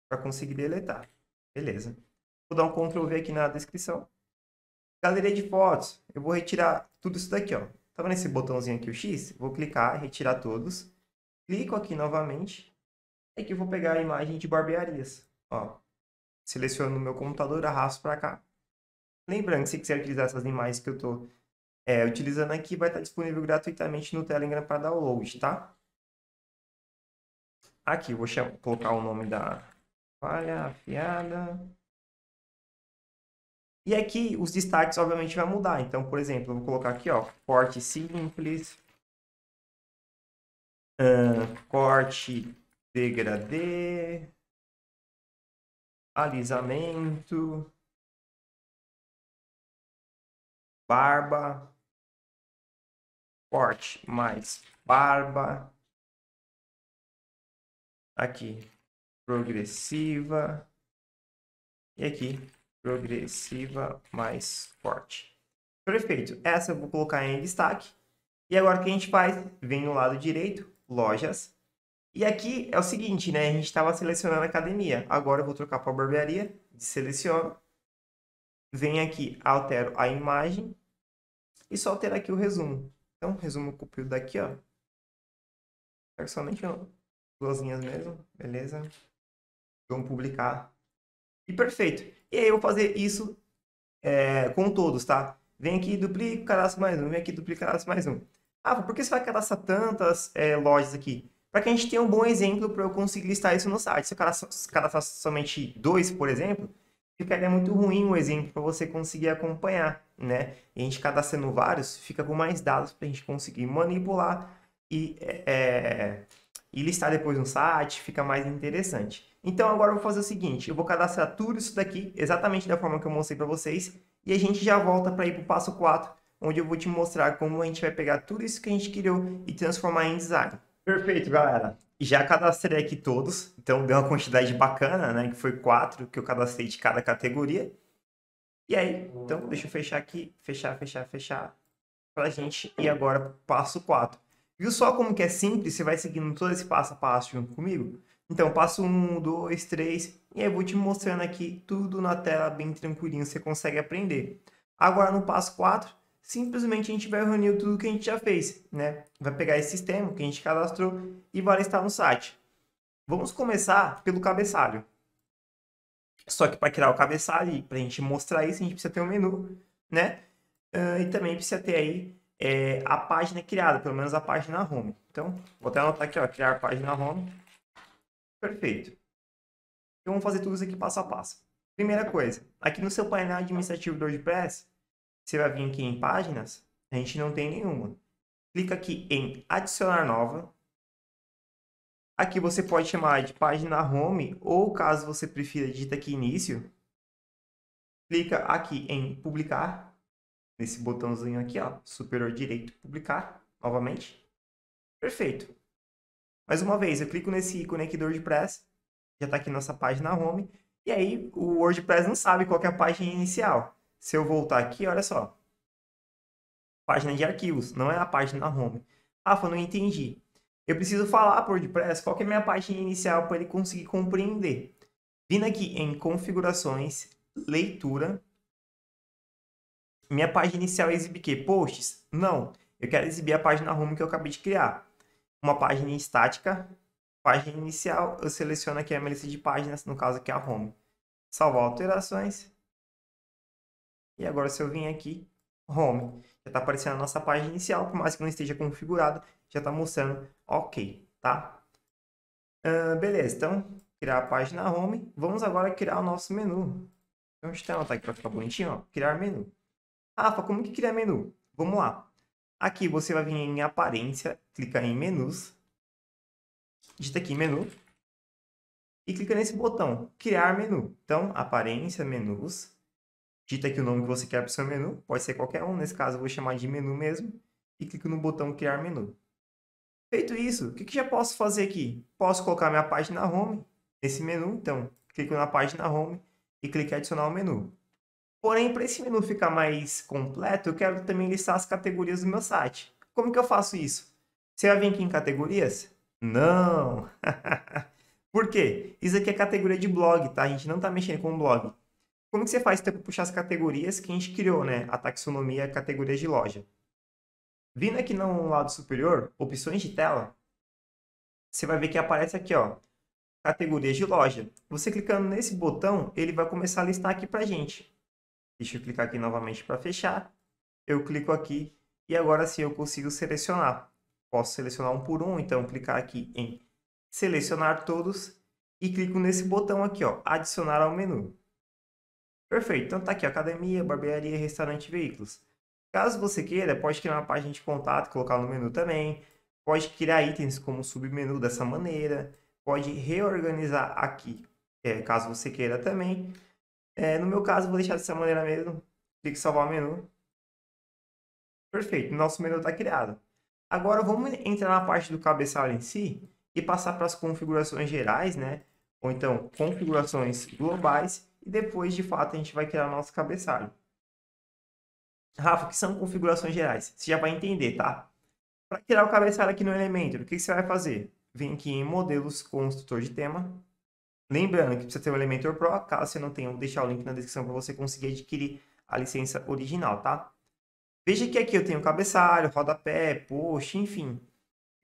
para conseguir deletar. Beleza. Vou dar um control V aqui na descrição. Galeria de fotos. Eu vou retirar tudo isso daqui, ó. Tá vendo esse botãozinho aqui, o X? Vou clicar, retirar todos. Clico aqui novamente. E aqui eu vou pegar a imagem de barbearias. Ó. Seleciono no meu computador, arrasto para cá. Lembrando que se quiser utilizar essas imagens que eu tô é, utilizando aqui, vai estar disponível gratuitamente no Telegram para download, tá? Aqui, vou colocar o nome da falha afiada. E aqui, os destaques, obviamente, vai mudar. Então, por exemplo, eu vou colocar aqui, ó, corte simples. Uh, corte degradê. Alisamento. Barba. Corte mais barba. Aqui, progressiva. E aqui, progressiva mais corte. Perfeito. Essa eu vou colocar em destaque. E agora o que a gente faz? Vem no lado direito, lojas. E aqui é o seguinte, né? A gente estava selecionando a academia. Agora eu vou trocar para a barbearia. Seleciono. Venho aqui, altero a imagem. E só altero aqui o resumo. Então, resumo eu copio daqui, ó. Pego somente duas linhas mesmo. Beleza. Vamos publicar. E perfeito. E aí eu vou fazer isso é, com todos, tá? Vem aqui, duplico, cadastro mais um. Vem aqui, duplico, cadastro mais um. Ah, por que você vai cadastrar tantas é, lojas aqui? Para que a gente tenha um bom exemplo para eu conseguir listar isso no site. Se eu cadastrar somente dois, por exemplo, ficaria muito ruim o exemplo para você conseguir acompanhar, né? E a gente cadastrando vários, fica com mais dados para a gente conseguir manipular e, é, e listar depois no site, fica mais interessante. Então, agora eu vou fazer o seguinte, eu vou cadastrar tudo isso daqui, exatamente da forma que eu mostrei para vocês, e a gente já volta para ir para o passo quatro, onde eu vou te mostrar como a gente vai pegar tudo isso que a gente criou e transformar em design. Perfeito, galera. Já cadastrei aqui todos, então deu uma quantidade bacana, né, que foi quatro que eu cadastrei de cada categoria. E aí, então, deixa eu fechar aqui, fechar, fechar, fechar, para a gente ir agora para o passo quatro. Viu só como que é simples? Você vai seguindo todo esse passo a passo junto comigo? Então, passo um, dois, três, e aí eu vou te mostrando aqui tudo na tela bem tranquilinho, você consegue aprender. Agora no passo quatro, simplesmente a gente vai reunir tudo que a gente já fez, né? Vai pegar esse sistema que a gente cadastrou e vai listar no site. Vamos começar pelo cabeçalho. Só que para criar o cabeçalho e para a gente mostrar isso, a gente precisa ter um menu, né? Uh, e também precisa ter aí é, a página criada, pelo menos a página home. Então, vou até anotar aqui, ó, criar página home. Perfeito. Então, vamos fazer tudo isso aqui passo a passo. Primeira coisa, aqui no seu painel administrativo do WordPress, você vai vir aqui em páginas, a gente não tem nenhuma. Clica aqui em adicionar nova. Aqui você pode chamar de página home, ou caso você prefira, digita aqui início. Clica aqui em publicar, nesse botãozinho aqui, ó, superior direito, publicar, novamente. Perfeito. Mais uma vez, eu clico nesse ícone aqui do WordPress, já está aqui nossa página home, e aí o WordPress não sabe qual que é a página inicial. Se eu voltar aqui, olha só, página de arquivos, não é a página home. Rafa, não entendi. Eu preciso falar para o WordPress qual que é a minha página inicial para ele conseguir compreender. Vindo aqui em configurações, leitura, minha página inicial exibe que? Posts? Não, eu quero exibir a página home que eu acabei de criar. Uma página estática, página inicial, eu seleciono aqui a minha lista de páginas, no caso aqui a home. Salvar alterações. E agora se eu vim aqui, home, já está aparecendo a nossa página inicial, por mais que não esteja configurada, já está mostrando ok, tá? Uh, beleza, então, criar a página home, vamos agora criar o nosso menu. Então, deixa eu anotar aqui para ficar bonitinho, ó, criar menu. Rafa, como que criar menu? Vamos lá. Aqui você vai vir em aparência, clica em menus, digita aqui menu e clica nesse botão, criar menu. Então, aparência, menus, digita aqui o nome que você quer para o seu menu, pode ser qualquer um, nesse caso eu vou chamar de menu mesmo, e clico no botão criar menu. Feito isso, o que, que já posso fazer aqui? Posso colocar minha página home nesse menu, então clico na página home e clico em adicionar o menu. Porém, para esse menu ficar mais completo, eu quero também listar as categorias do meu site. Como que eu faço isso? Você vai vir aqui em categorias? Não! Por quê? Isso aqui é categoria de blog, tá? A gente não está mexendo com blog. Como que você faz então, para puxar as categorias que a gente criou, né? A taxonomia, categorias de loja. Vindo aqui no lado superior, opções de tela, você vai ver que aparece aqui, ó, categorias de loja. Você clicando nesse botão, ele vai começar a listar aqui pra gente. Deixa eu clicar aqui novamente para fechar. Eu clico aqui e agora sim eu consigo selecionar. Posso selecionar um por um, então clicar aqui em selecionar todos e clico nesse botão aqui, ó, adicionar ao menu. Perfeito, então tá aqui, ó, academia, barbearia, restaurante, veículos. Caso você queira, pode criar uma página de contato, colocar no menu também. Pode criar itens como submenu dessa maneira. Pode reorganizar aqui, é, caso você queira também. É, no meu caso, vou deixar dessa maneira mesmo. Clique em salvar o menu. Perfeito, nosso menu está criado. Agora vamos entrar na parte do cabeçalho em si e passar para as configurações gerais, né? Ou então configurações globais. E depois, de fato, a gente vai criar nosso cabeçalho. Rafa, o que são configurações gerais? Você já vai entender, tá? Para criar o cabeçalho aqui no Elementor, o que você vai fazer? Vem aqui em Modelos, Construtor de Tema. Lembrando que precisa ter o Elementor Pro. Caso você não tenha, vou deixar o link na descrição para você conseguir adquirir a licença original, tá? Veja que aqui eu tenho cabeçalho, rodapé, post, enfim.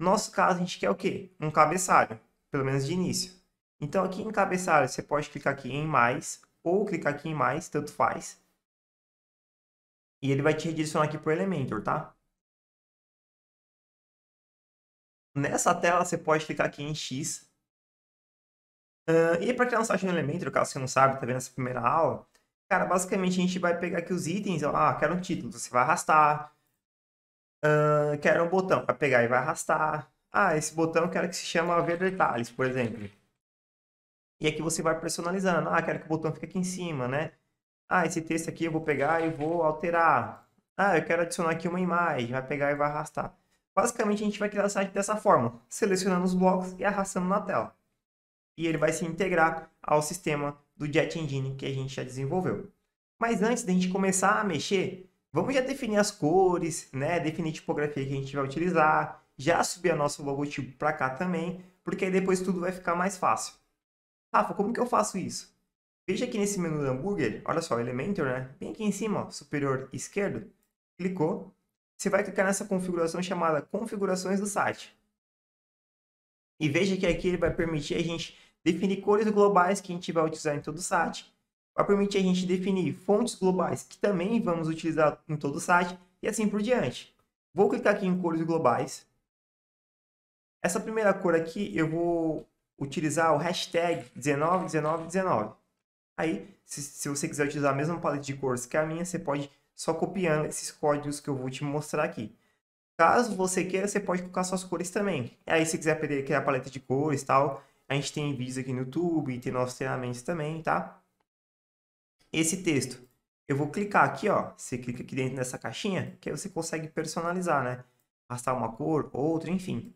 No nosso caso, a gente quer o quê? Um cabeçalho, pelo menos de início. Então, aqui em cabeçalho, você pode clicar aqui em mais, ou clicar aqui em mais, tanto faz. E ele vai te redirecionar aqui para o Elementor, tá? Nessa tela, você pode clicar aqui em X. Uh, e para criar um site no Elementor, caso você não sabe, tá vendo essa primeira aula? Cara, basicamente, a gente vai pegar aqui os itens. Ó, ah, quero um título, você vai arrastar. Uh, quero um botão, vai pegar e vai arrastar. Ah, esse botão eu quero que se chama Ver Detalhes, por exemplo. E aqui você vai personalizando. Ah, quero que o botão fique aqui em cima, né? Ah, esse texto aqui eu vou pegar e vou alterar. Ah, eu quero adicionar aqui uma imagem. Vai pegar e vai arrastar. Basicamente, a gente vai criar o site dessa forma. Selecionando os blocos e arrastando na tela. E ele vai se integrar ao sistema do Jet Engine que a gente já desenvolveu. Mas antes da gente começar a mexer, vamos já definir as cores, né? Definir a tipografia que a gente vai utilizar. Já subir o nosso logotipo para cá também. Porque aí depois tudo vai ficar mais fácil. Rafa, como que eu faço isso? Veja aqui nesse menu do hambúrguer, olha só, Elementor, né? Bem aqui em cima, ó, superior esquerdo, clicou. Você vai clicar nessa configuração chamada configurações do site. E veja que aqui ele vai permitir a gente definir cores globais que a gente vai utilizar em todo o site. Vai permitir a gente definir fontes globais que também vamos utilizar em todo o site e assim por diante. Vou clicar aqui em cores globais. Essa primeira cor aqui eu vou utilizar o hashtag dezenove dezenove dezenove. Aí, se, se você quiser utilizar a mesma paleta de cores que a minha, você pode só copiando esses códigos que eu vou te mostrar aqui. Caso você queira, você pode colocar suas cores também. Aí, se quiser aprender a criar a paleta de cores e tal, a gente tem vídeos aqui no YouTube, tem nossos treinamentos também, tá? Esse texto, eu vou clicar aqui, ó. Você clica aqui dentro dessa caixinha, que aí você consegue personalizar, né? Arrastar uma cor, outra, enfim.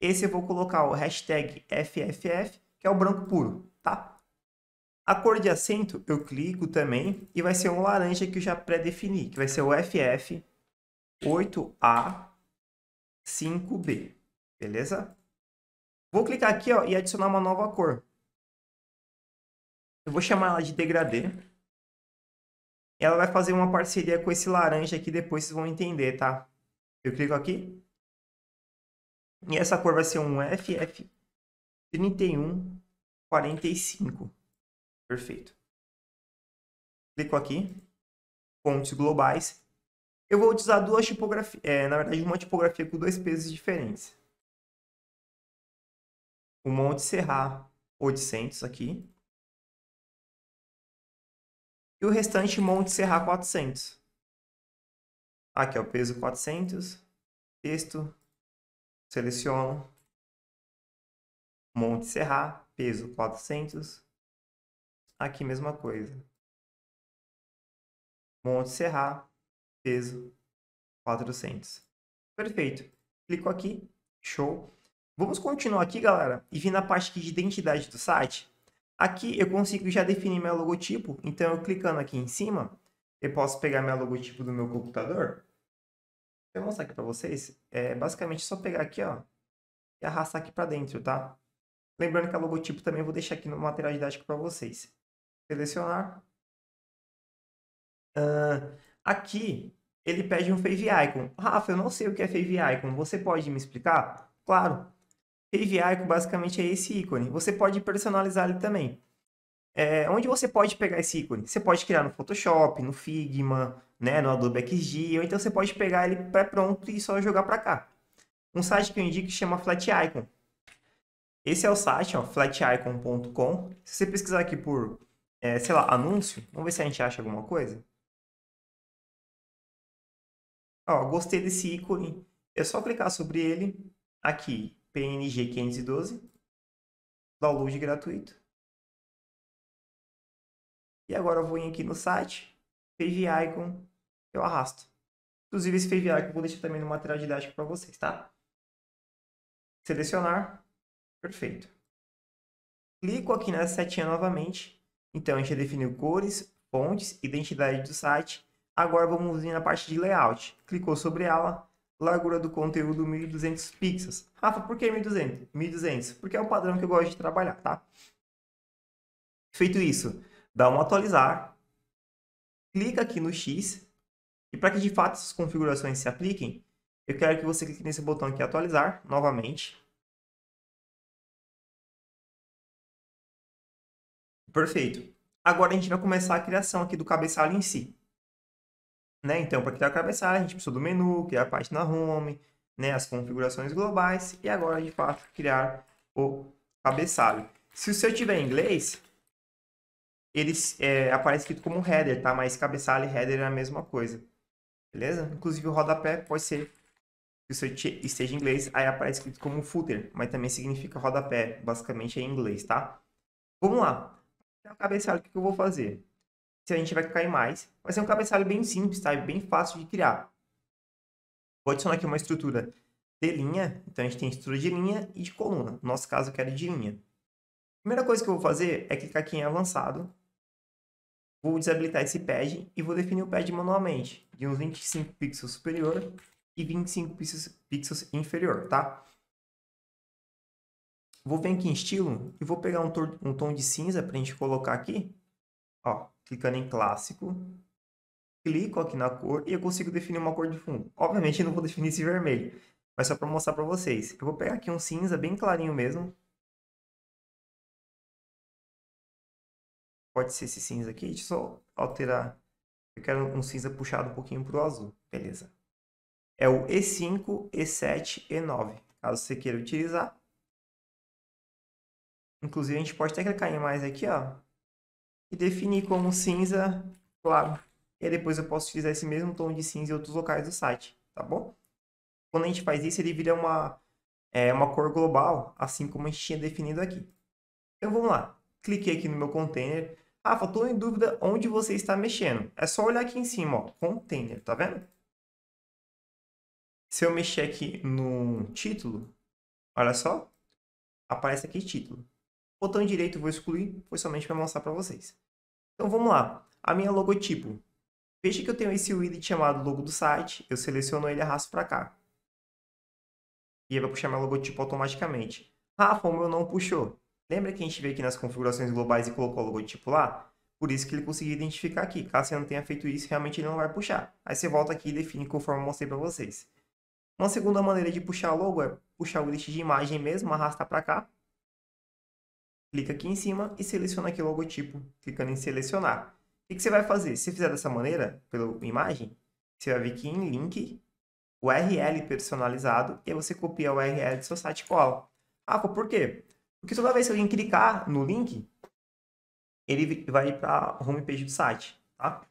Esse eu vou colocar o hashtag F F F, que é o branco puro, tá? A cor de acento eu clico também e vai ser um laranja que eu já pré-defini, que vai ser o F F oito A cinco B, beleza? Vou clicar aqui, ó, e adicionar uma nova cor. Eu vou chamar ela de degradê. Ela vai fazer uma parceria com esse laranja aqui, depois vocês vão entender, tá? Eu clico aqui. E essa cor vai ser um F F três um quatro cinco. Perfeito. Clico aqui. Fontes globais. Eu vou utilizar duas tipografias. É, na verdade, uma tipografia com dois pesos diferentes. O Monte Serra oitocentos aqui. E o restante Monte Serra quatrocentos. Aqui é o peso quatrocentos. Texto. Seleciono Monte Serra, peso quatrocentos. Aqui mesma coisa. Monte Serra, peso quatrocentos. Perfeito. Clico aqui, show. Vamos continuar aqui, galera, e vir na parte aqui de identidade do site. Aqui eu consigo já definir meu logotipo, então eu clicando aqui em cima, eu posso pegar meu logotipo do meu computador. Eu vou mostrar aqui para vocês. É basicamente só pegar aqui, ó, e arrastar aqui para dentro, tá? Lembrando que a logotipo também eu vou deixar aqui no material didático para vocês. Selecionar. Uh, aqui ele pede um Fave Icon. Rafa, eu não sei o que é Fave Icon. Você pode me explicar? Claro. Fave Icon basicamente é esse ícone. Você pode personalizar ele também. É, onde você pode pegar esse ícone? Você pode criar no Photoshop, no Figma, né, no Adobe X D, ou então você pode pegar ele pré-pronto e só jogar para cá. Um site que eu indico que chama Flat Icon. Esse é o site, ó, flat icon ponto com. Se você pesquisar aqui por, é, sei lá, anúncio, vamos ver se a gente acha alguma coisa. Ó, gostei desse ícone. É só clicar sobre ele. Aqui, P N G quinhentos e doze. Download gratuito. E agora eu vou ir aqui no site, Fave Icon, eu arrasto. Inclusive esse Fave Icon eu vou deixar também no material didático para vocês, tá? Selecionar, perfeito. Clico aqui nessa setinha novamente. Então a gente já definiu cores, fontes, identidade do site. Agora vamos vir na parte de layout. Clicou sobre ela, largura do conteúdo mil e duzentos pixels. Rafa, por que mil e duzentos? mil e duzentos, porque é o padrão que eu gosto de trabalhar, tá? Feito isso, dá um atualizar, clica aqui no X, e para que de fato essas configurações se apliquem, eu quero que você clique nesse botão aqui, atualizar, novamente. Perfeito. Agora a gente vai começar a criação aqui do cabeçalho em si. Né? Então, para criar o cabeçalho, a gente precisa do menu, criar a página home, né? As configurações globais, e agora de fato criar o cabeçalho. Se o seu tiver em inglês, ele é, aparece escrito como header, tá? Mas cabeçalho e header é a mesma coisa. Beleza? Inclusive o rodapé pode ser que o seu esteja em inglês, aí aparece escrito como footer, mas também significa rodapé, basicamente é em inglês, tá? Vamos lá. O cabeçalho, o que eu vou fazer? Se a gente vai cair mais, vai ser um cabeçalho bem simples, tá? Bem fácil de criar. Vou adicionar aqui uma estrutura de linha, então a gente tem estrutura de linha e de coluna. No nosso caso eu quero de linha. Primeira coisa que eu vou fazer é clicar aqui em avançado. Vou desabilitar esse pad e vou definir o pad manualmente, de uns vinte e cinco pixels superior e vinte e cinco pixels inferior, tá? Vou vir aqui em estilo e vou pegar um, um tom de cinza para a gente colocar aqui, ó, clicando em clássico, clico aqui na cor e eu consigo definir uma cor de fundo. Obviamente eu não vou definir esse vermelho, mas só para mostrar para vocês. Eu vou pegar aqui um cinza bem clarinho mesmo. Pode ser esse cinza aqui, deixa eu só alterar. Eu quero um cinza puxado um pouquinho para o azul, beleza. É o E cinco, E sete, E nove, caso você queira utilizar. Inclusive a gente pode até clicar em mais aqui, ó. E definir como cinza, claro. E aí depois eu posso utilizar esse mesmo tom de cinza em outros locais do site, tá bom? Quando a gente faz isso, ele vira uma, é, uma cor global, assim como a gente tinha definido aqui. Então vamos lá. Cliquei aqui no meu container. Ah, faltou em dúvida onde você está mexendo. É só olhar aqui em cima, ó, container, tá vendo? Se eu mexer aqui no título, olha só, aparece aqui título. Botão direito eu vou excluir, foi somente para mostrar para vocês. Então vamos lá, a minha logotipo. Veja que eu tenho esse widget chamado logo do site, eu seleciono ele e arrasto para cá. E ele vai puxar meu logotipo automaticamente. Rafa, o meu não puxou. Lembra que a gente veio aqui nas configurações globais e colocou o logotipo lá? Por isso que ele conseguiu identificar aqui. Caso você não tenha feito isso, realmente ele não vai puxar. Aí você volta aqui e define conforme eu mostrei para vocês. Uma segunda maneira de puxar o logo é puxar o widget de imagem mesmo, arrastar para cá. Clica aqui em cima e seleciona aqui o logotipo, clicando em selecionar. O que você vai fazer? Se você fizer dessa maneira, pela imagem, você vai vir aqui em link, U R L personalizado, e aí você copia a U R L do seu site e cola. Ah, por quê? Porque toda vez que alguém clicar no link, ele vai ir para a homepage do site, tá?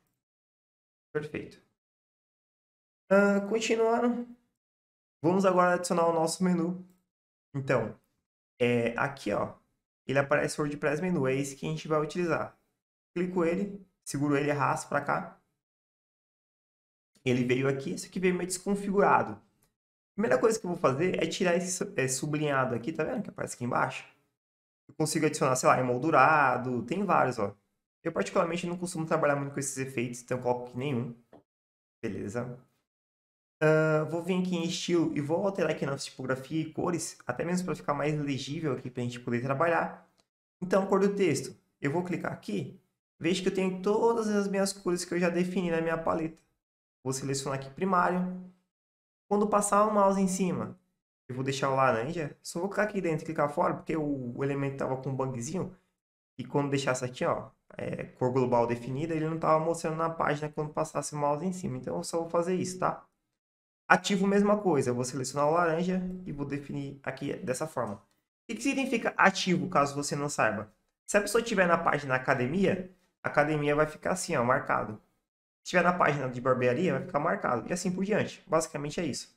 Perfeito. Uh, continuando, vamos agora adicionar o nosso menu. Então, é, aqui, ó, ele aparece WordPress menu, é esse que a gente vai utilizar. Clico ele, seguro ele e arrasto para cá. Ele veio aqui, isso aqui veio meio desconfigurado. Primeira coisa que eu vou fazer é tirar esse é, sublinhado aqui, tá vendo que aparece aqui embaixo? Eu consigo adicionar, sei lá, emoldurado, tem vários, ó. Eu particularmente não costumo trabalhar muito com esses efeitos, então eu coloco aqui nenhum. Beleza. Uh, vou vir aqui em estilo e vou alterar aqui nossa tipografia e cores, até mesmo para ficar mais legível aqui para a gente poder trabalhar. Então, cor do texto. Eu vou clicar aqui. Vejo que eu tenho todas as minhas cores que eu já defini na minha paleta. Vou selecionar aqui primário. Quando passar o mouse em cima, eu vou deixar o laranja. Só vou clicar aqui dentro e clicar fora, porque o elemento estava com um bugzinho. E quando deixasse aqui, ó, é, cor global definida, ele não estava mostrando na página quando passasse o mouse em cima. Então, eu só vou fazer isso, tá? Ativo, mesma coisa. Eu vou selecionar o laranja e vou definir aqui dessa forma. O que significa ativo, caso você não saiba? Se a pessoa estiver na página academia, a academia vai ficar assim, ó, marcado. Se estiver na página de barbearia, vai ficar marcado. E assim por diante. Basicamente é isso.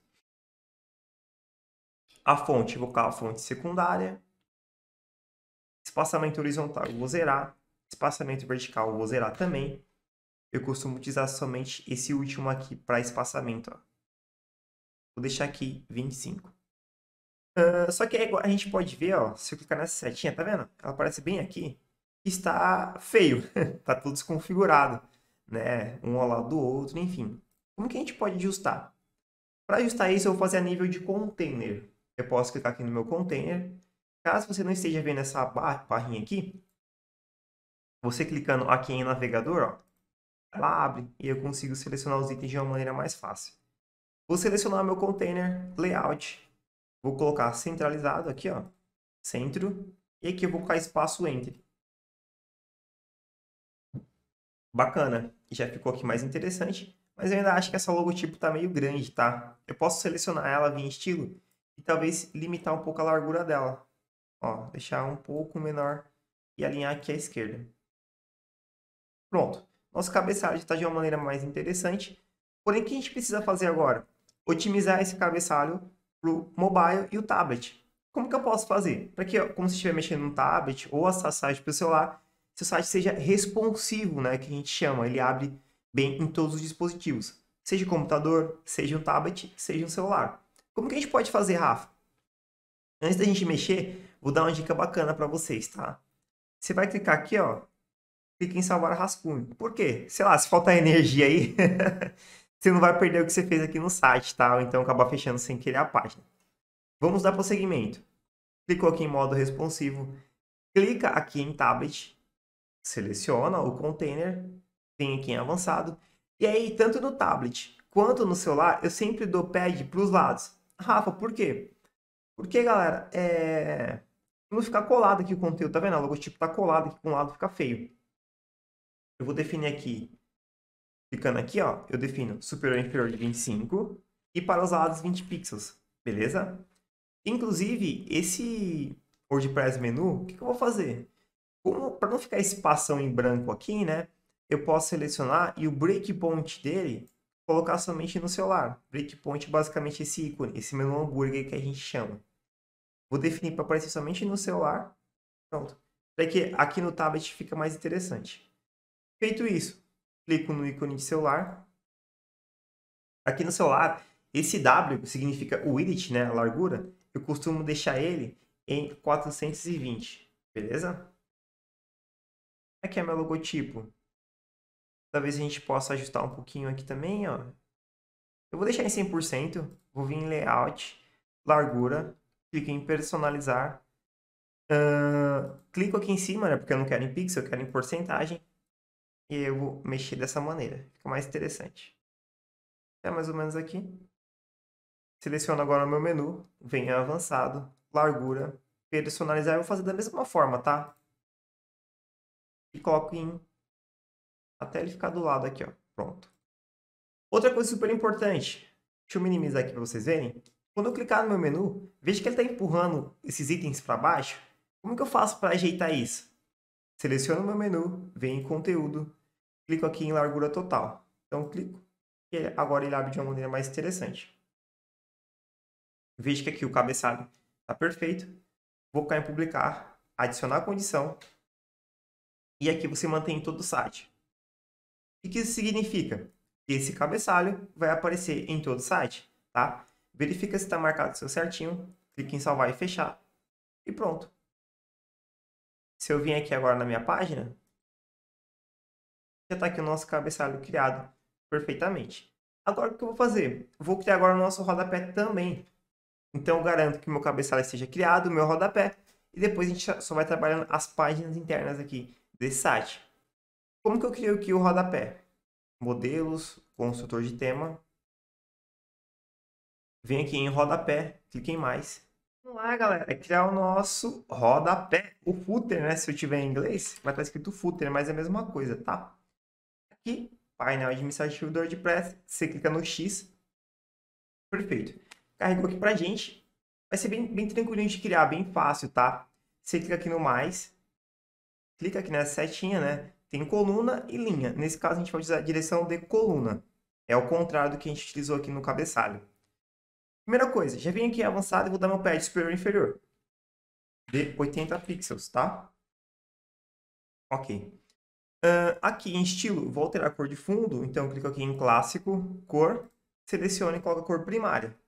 A fonte, vou colocar a fonte secundária. Espaçamento horizontal, eu vou zerar. Espaçamento vertical, eu vou zerar também. Eu costumo utilizar somente esse último aqui para espaçamento. Ó. Vou deixar aqui vinte e cinco. Uh, só que a gente pode ver, ó, se eu clicar nessa setinha, tá vendo? Ela aparece bem aqui. Está feio. Está tudo desconfigurado, né? Um ao lado do outro, enfim. Como que a gente pode ajustar? Para ajustar isso, eu vou fazer a nível de container. Eu posso clicar aqui no meu container. Caso você não esteja vendo essa bar, barrinha aqui, você clicando aqui em navegador, ó, ela abre e eu consigo selecionar os itens de uma maneira mais fácil. Vou selecionar meu container, layout, vou colocar centralizado aqui, ó, centro, e aqui eu vou colocar espaço entre. Bacana, já ficou aqui mais interessante, mas eu ainda acho que essa logotipo tá meio grande, tá? Eu posso selecionar ela, vir em estilo e talvez limitar um pouco a largura dela. Ó, deixar um pouco menor e alinhar aqui à esquerda. Pronto. Nosso cabeçalho está de uma maneira mais interessante. Porém, o que a gente precisa fazer agora? Otimizar esse cabeçalho para o mobile e o tablet. Como que eu posso fazer? Para que, ó, como se estiver mexendo no tablet ou acessar para o celular, seu site seja responsivo, né? Que a gente chama. Ele abre bem em todos os dispositivos. Seja um computador, seja um tablet, seja um celular. Como que a gente pode fazer, Rafa? Antes da gente mexer, vou dar uma dica bacana para vocês, tá? Você vai clicar aqui, ó. Clica em salvar rascunho. Por quê? Sei lá, se faltar energia aí, você não vai perder o que você fez aqui no site, tá? Ou então acabar fechando sem querer a página. Vamos dar prosseguimento. Clicou aqui em modo responsivo. Clica aqui em tablet. Seleciona o container. Vem aqui em avançado. E aí, tanto no tablet quanto no celular, eu sempre dou pad para os lados. Rafa, por quê? Porque, galera, é... não ficar colado aqui o conteúdo, tá vendo? O logotipo tá colado aqui com um lado, fica feio. Eu vou definir aqui, clicando aqui, ó, eu defino superior e inferior de vinte e cinco e para os lados vinte pixels, beleza? Inclusive, esse WordPress menu, o que, que eu vou fazer? Para não ficar espação em branco aqui, né? Eu posso selecionar e o breakpoint dele colocar somente no celular. Breakpoint é basicamente esse ícone, esse menu hambúrguer que a gente chama. Vou definir para aparecer somente no celular. Pronto. Para que aqui no tablet fica mais interessante. Feito isso, clico no ícone de celular. Aqui no celular, esse W significa width, né, a largura. Eu costumo deixar ele em quatrocentos e vinte, beleza? Aqui é meu logotipo. Talvez a gente possa ajustar um pouquinho aqui também, ó. Eu vou deixar em cem por cento. Vou vir em layout, largura. Clico em personalizar. Uh, clico aqui em cima, né? Porque eu não quero em pixel, eu quero em porcentagem. E eu vou mexer dessa maneira. Fica mais interessante. É mais ou menos aqui. Seleciono agora o meu menu. Venho avançado. Largura. Personalizar. Eu vou fazer da mesma forma, tá? E coloco em... até ele ficar do lado aqui, ó. Pronto. Outra coisa super importante. Deixa eu minimizar aqui para vocês verem. Quando eu clicar no meu menu, veja que ele está empurrando esses itens para baixo. Como que eu faço para ajeitar isso? Seleciono o meu menu, venho em conteúdo, clico aqui em largura total. Então, clico e agora ele abre de uma maneira mais interessante. Veja que aqui o cabeçalho está perfeito. Vou clicar em publicar, adicionar condição. E aqui você mantém todo o site. O que isso significa? Esse cabeçalho vai aparecer em todo o site, tá? Verifica se está marcado seu certinho. Clique em salvar e fechar. E pronto. Se eu vim aqui agora na minha página, já está aqui o nosso cabeçalho criado perfeitamente. Agora o que eu vou fazer? Vou criar agora o nosso rodapé também. Então eu garanto que meu cabeçalho esteja criado, o meu rodapé. E depois a gente só vai trabalhando as páginas internas aqui desse site. Como que eu crio aqui o rodapé? Modelos, construtor de tema. Vem aqui em rodapé, clique em mais. Vamos lá, galera, é criar o nosso rodapé, o footer, né? Se eu tiver em inglês, vai estar escrito footer, mas é a mesma coisa, tá? Aqui, painel administrativo do WordPress, você clica no X. Perfeito. Carregou aqui pra gente. Vai ser bem, bem tranquilinho de criar, bem fácil, tá? Você clica aqui no mais, clica aqui nessa setinha, né? Tem coluna e linha. Nesse caso, a gente vai usar a direção de coluna. É o contrário do que a gente utilizou aqui no cabeçalho. Primeira coisa, já vim aqui avançado e vou dar meu pad superior e inferior de oitenta pixels, tá? Ok. Uh, aqui em estilo, vou alterar a cor de fundo. Então, clico aqui em clássico, cor. Seleciono e coloco a cor primária.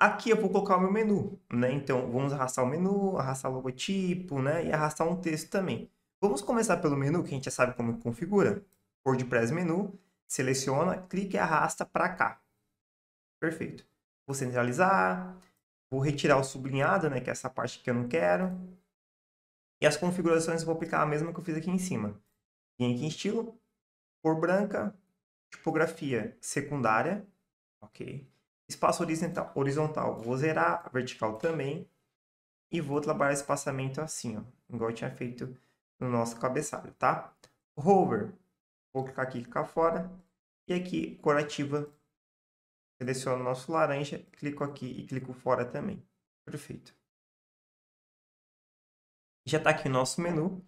Aqui eu vou colocar o meu menu, né? Então, vamos arrastar o menu, arrastar o logotipo, né? E arrastar um texto também. Vamos começar pelo menu, que a gente já sabe como configura. WordPress menu, seleciona, clica e arrasta para cá. Perfeito. Vou centralizar, vou retirar o sublinhado, né? Que é essa parte que eu não quero. E as configurações eu vou aplicar a mesma que eu fiz aqui em cima. Vem aqui em estilo, cor branca, tipografia secundária, ok. Espaço horizontal, horizontal, vou zerar, vertical também. E vou trabalhar espaçamento assim, ó, igual eu tinha feito no nosso cabeçalho, tá? Hover, vou clicar aqui, clicar fora. E aqui, cor ativa, seleciono o nosso laranja, clico aqui e clico fora também. Perfeito. Já está aqui o nosso menu.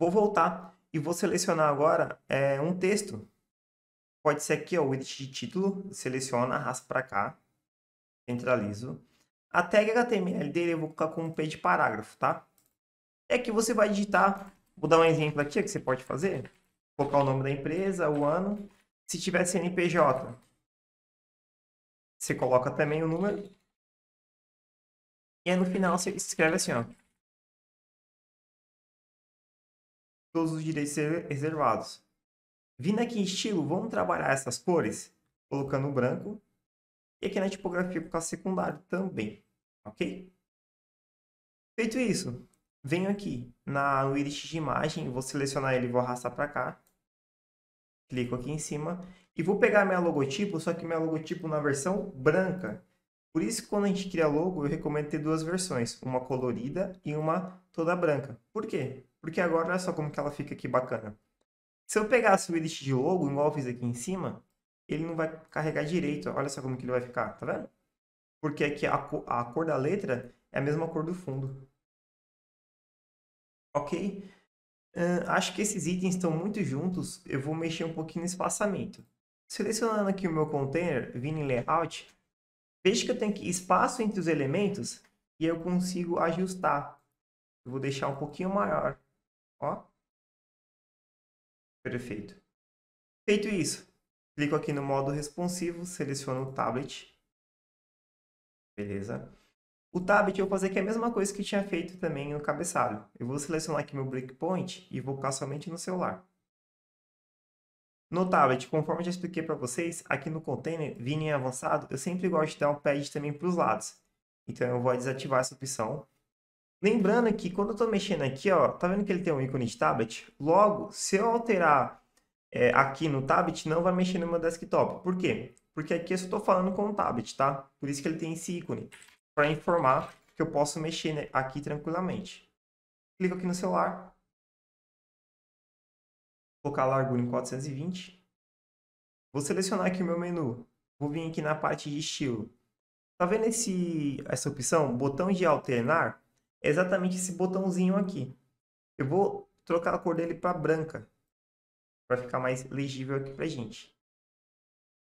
Vou voltar e vou selecionar agora é, um texto. Pode ser aqui, ó, o edit de título, seleciona, arrasta para cá, centralizo. A tag H T M L dele eu vou colocar como page parágrafo, tá? E aqui você vai digitar, vou dar um exemplo aqui que você pode fazer. Colocar o nome da empresa, o ano. Se tiver C N P J, você coloca também o número. E aí no final você escreve assim, ó. Todos os direitos reservados. Vindo aqui em estilo, vamos trabalhar essas cores, colocando o branco. E aqui na tipografia, colocar secundário também, ok? Feito isso, venho aqui na, no edit de imagem, vou selecionar ele e vou arrastar para cá. Clico aqui em cima e vou pegar minha logotipo, só que minha logotipo na versão branca. Por isso que quando a gente cria logo, eu recomendo ter duas versões, uma colorida e uma toda branca. Por quê? Porque agora olha só como que ela fica aqui bacana. Se eu pegasse o edit de logo, igual eu fiz aqui em cima, ele não vai carregar direito. Olha só como que ele vai ficar, tá vendo? Porque aqui a cor, a cor da letra é a mesma cor do fundo. Ok? Uh, acho que esses itens estão muito juntos. Eu vou mexer um pouquinho no espaçamento. Selecionando aqui o meu container, vindo em layout. Veja que eu tenho aqui espaço entre os elementos e eu consigo ajustar. Eu vou deixar um pouquinho maior. Ó. Perfeito. Feito isso, clico aqui no modo responsivo, seleciono o tablet. Beleza. O tablet eu vou fazer aqui a mesma coisa que eu tinha feito também no cabeçalho. Eu vou selecionar aqui meu breakpoint e vou colocar somente no celular. No tablet, conforme eu já expliquei para vocês, aqui no container, vindo em avançado, eu sempre gosto de dar um pad também para os lados. Então eu vou desativar essa opção. Lembrando que quando eu estou mexendo aqui, ó, tá vendo que ele tem um ícone de tablet? Logo, se eu alterar é, aqui no tablet, não vai mexer no meu desktop. Por quê? Porque aqui eu só estou falando com o tablet, tá? Por isso que ele tem esse ícone, para informar que eu posso mexer aqui tranquilamente. Clico aqui no celular. Vou colocar a largura em quatrocentos e vinte. Vou selecionar aqui o meu menu. Vou vir aqui na parte de estilo. Tá vendo esse, essa opção, botão de alternar? É exatamente esse botãozinho aqui. Eu vou trocar a cor dele para branca, para ficar mais legível aqui pra gente.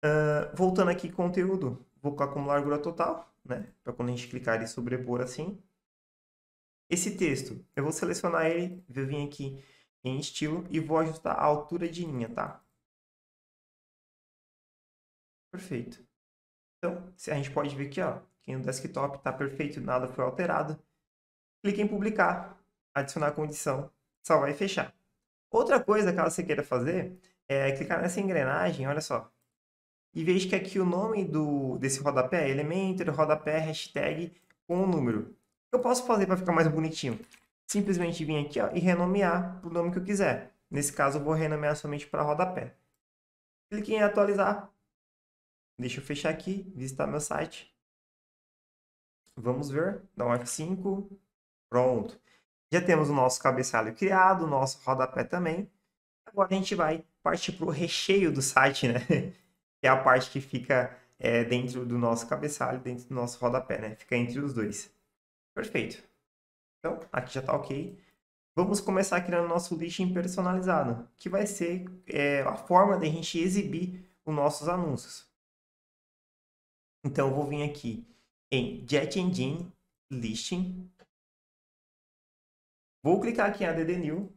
Uh, voltando aqui conteúdo, vou colocar como largura total, né? Para quando a gente clicar ele sobrepor assim. Esse texto, eu vou selecionar ele, vou vir aqui em estilo e vou ajustar a altura de linha, tá? Perfeito. Então, a gente pode ver aqui, ó, que no desktop tá perfeito, nada foi alterado. Clique em publicar, adicionar a condição, salvar e fechar. Outra coisa, caso você queira fazer, é clicar nessa engrenagem, olha só. E veja que aqui o nome do, desse rodapé é Elementor, rodapé, hashtag com o número. O que eu posso fazer para ficar mais bonitinho? Simplesmente vir aqui ó, e renomear para o nome que eu quiser. Nesse caso, eu vou renomear somente para rodapé. Clique em atualizar. Deixa eu fechar aqui, visitar meu site. Vamos ver, dá um F cinco. Pronto. Já temos o nosso cabeçalho criado, o nosso rodapé também. Agora a gente vai partir para o recheio do site, né? Que é a parte que fica é, dentro do nosso cabeçalho, dentro do nosso rodapé, né? Fica entre os dois. Perfeito. Então, aqui já está ok. Vamos começar criando o nosso listing personalizado, que vai ser é, a forma de a gente exibir os nossos anúncios. Então, eu vou vir aqui em Jet Engine, Listing. Vou clicar aqui em Add New.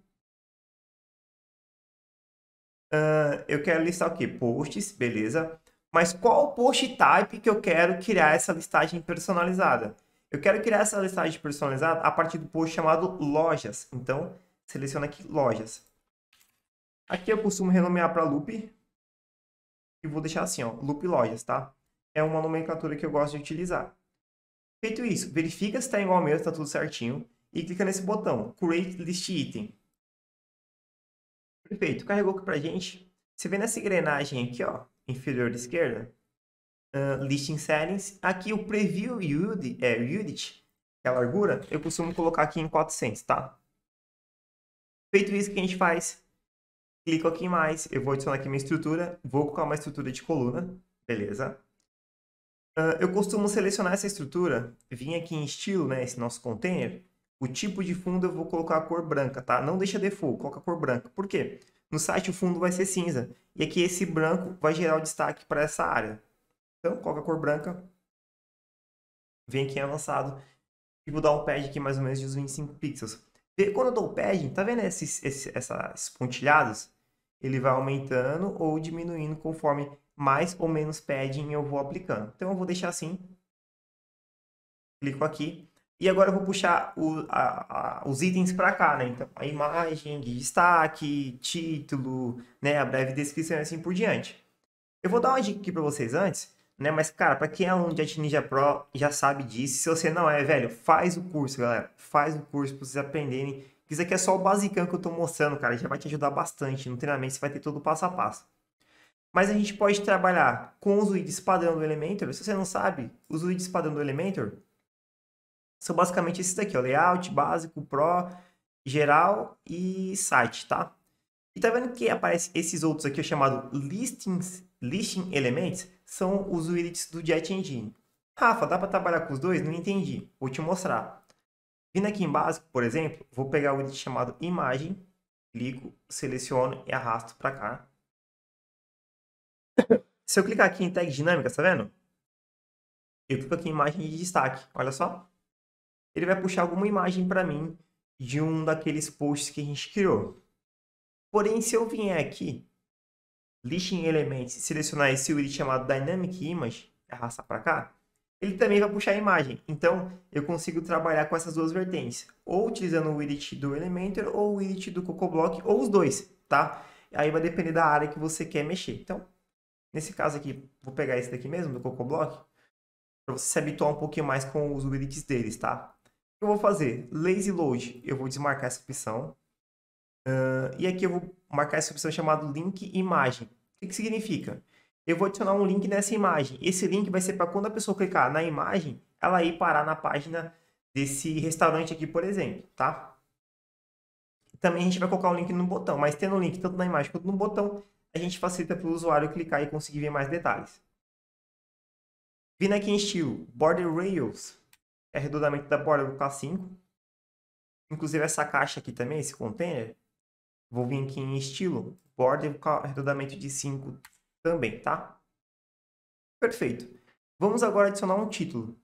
Uh, eu quero listar o quê? Posts, beleza. Mas qual post type que eu quero criar essa listagem personalizada? Eu quero criar essa listagem personalizada a partir do post chamado Lojas. Então, seleciona aqui Lojas. Aqui eu costumo renomear para Loop. E vou deixar assim, ó, Loop Lojas, tá? É uma nomenclatura que eu gosto de utilizar. Feito isso, verifica se está igual ao meu, se está tudo certinho. E clica nesse botão, Create List Item. Perfeito, carregou aqui pra gente. Você vê nessa engrenagem aqui, ó, inferior esquerda, uh, Listing Settings. Aqui o Preview Yield, é, Yield, que é a largura, eu costumo colocar aqui em quatrocentos, tá? Feito isso, o que a gente faz? Clico aqui em mais, eu vou adicionar aqui minha estrutura, vou colocar uma estrutura de coluna, beleza? Uh, eu costumo selecionar essa estrutura, vim aqui em estilo, né, esse nosso container. O tipo de fundo eu vou colocar a cor branca, tá? Não deixa default, coloca a cor branca. Por quê? No site o fundo vai ser cinza. E aqui esse branco vai gerar o destaque para essa área. Então, coloca a cor branca. Vem aqui em avançado. E vou dar um pad aqui mais ou menos de uns vinte e cinco pixels. E quando eu dou o pad, tá vendo esses, esses, esses pontilhados? Ele vai aumentando ou diminuindo conforme mais ou menos padding eu vou aplicando. Então, eu vou deixar assim. Clico aqui. E agora eu vou puxar o, a, a, os itens para cá, né? Então, a imagem, de destaque, título, né? A breve descrição e assim por diante. Eu vou dar uma dica aqui para vocês antes, né? Mas, cara, para quem é aluno de Jet Ninja Pro já sabe disso. Se você não é, velho, faz o curso, galera. Faz o curso para vocês aprenderem. Isso aqui é só o basicão que eu estou mostrando, cara. Já vai te ajudar bastante. No treinamento você vai ter todo o passo a passo. Mas a gente pode trabalhar com os widgets padrão do Elementor. Se você não sabe, os widgets padrão do Elementor são basicamente esses daqui, ó, layout, básico, pro, geral e site, tá? E tá vendo que aparece esses outros aqui, chamado listings, listing elements, são os widgets do Jet Engine. Rafa, dá para trabalhar com os dois? Não entendi, vou te mostrar. Vindo aqui em básico, por exemplo, vou pegar o widget chamado imagem, clico, seleciono e arrasto para cá. Se eu clicar aqui em tag dinâmica, tá vendo? Eu clico aqui em imagem de destaque, olha só. Ele vai puxar alguma imagem para mim de um daqueles posts que a gente criou. Porém, se eu vier aqui, Listing Elements, selecionar esse widget chamado Dynamic Image, arrastar para cá, ele também vai puxar a imagem. Então, eu consigo trabalhar com essas duas vertentes, ou utilizando o widget do Elementor, ou o widget do Crocoblock, ou os dois, tá? Aí vai depender da área que você quer mexer. Então, nesse caso aqui, vou pegar esse daqui mesmo, do Crocoblock, para você se habituar um pouquinho mais com os widgets deles, tá? Eu vou fazer lazy load, eu vou desmarcar essa opção. Uh, e aqui eu vou marcar essa opção chamada link imagem. O que, que significa? Eu vou adicionar um link nessa imagem. Esse link vai ser para quando a pessoa clicar na imagem, ela ir parar na página desse restaurante aqui, por exemplo, tá? Também a gente vai colocar um link no botão, mas tendo um link tanto na imagem quanto no botão, a gente facilita para o usuário clicar e conseguir ver mais detalhes. Vindo aqui em estilo, border rails. É arredondamento da borda, eu vou colocar cinco. Inclusive essa caixa aqui também, esse container. Vou vir aqui em estilo, borda e vou colocar arredondamento de cinco também, tá? Perfeito. Vamos agora adicionar um título.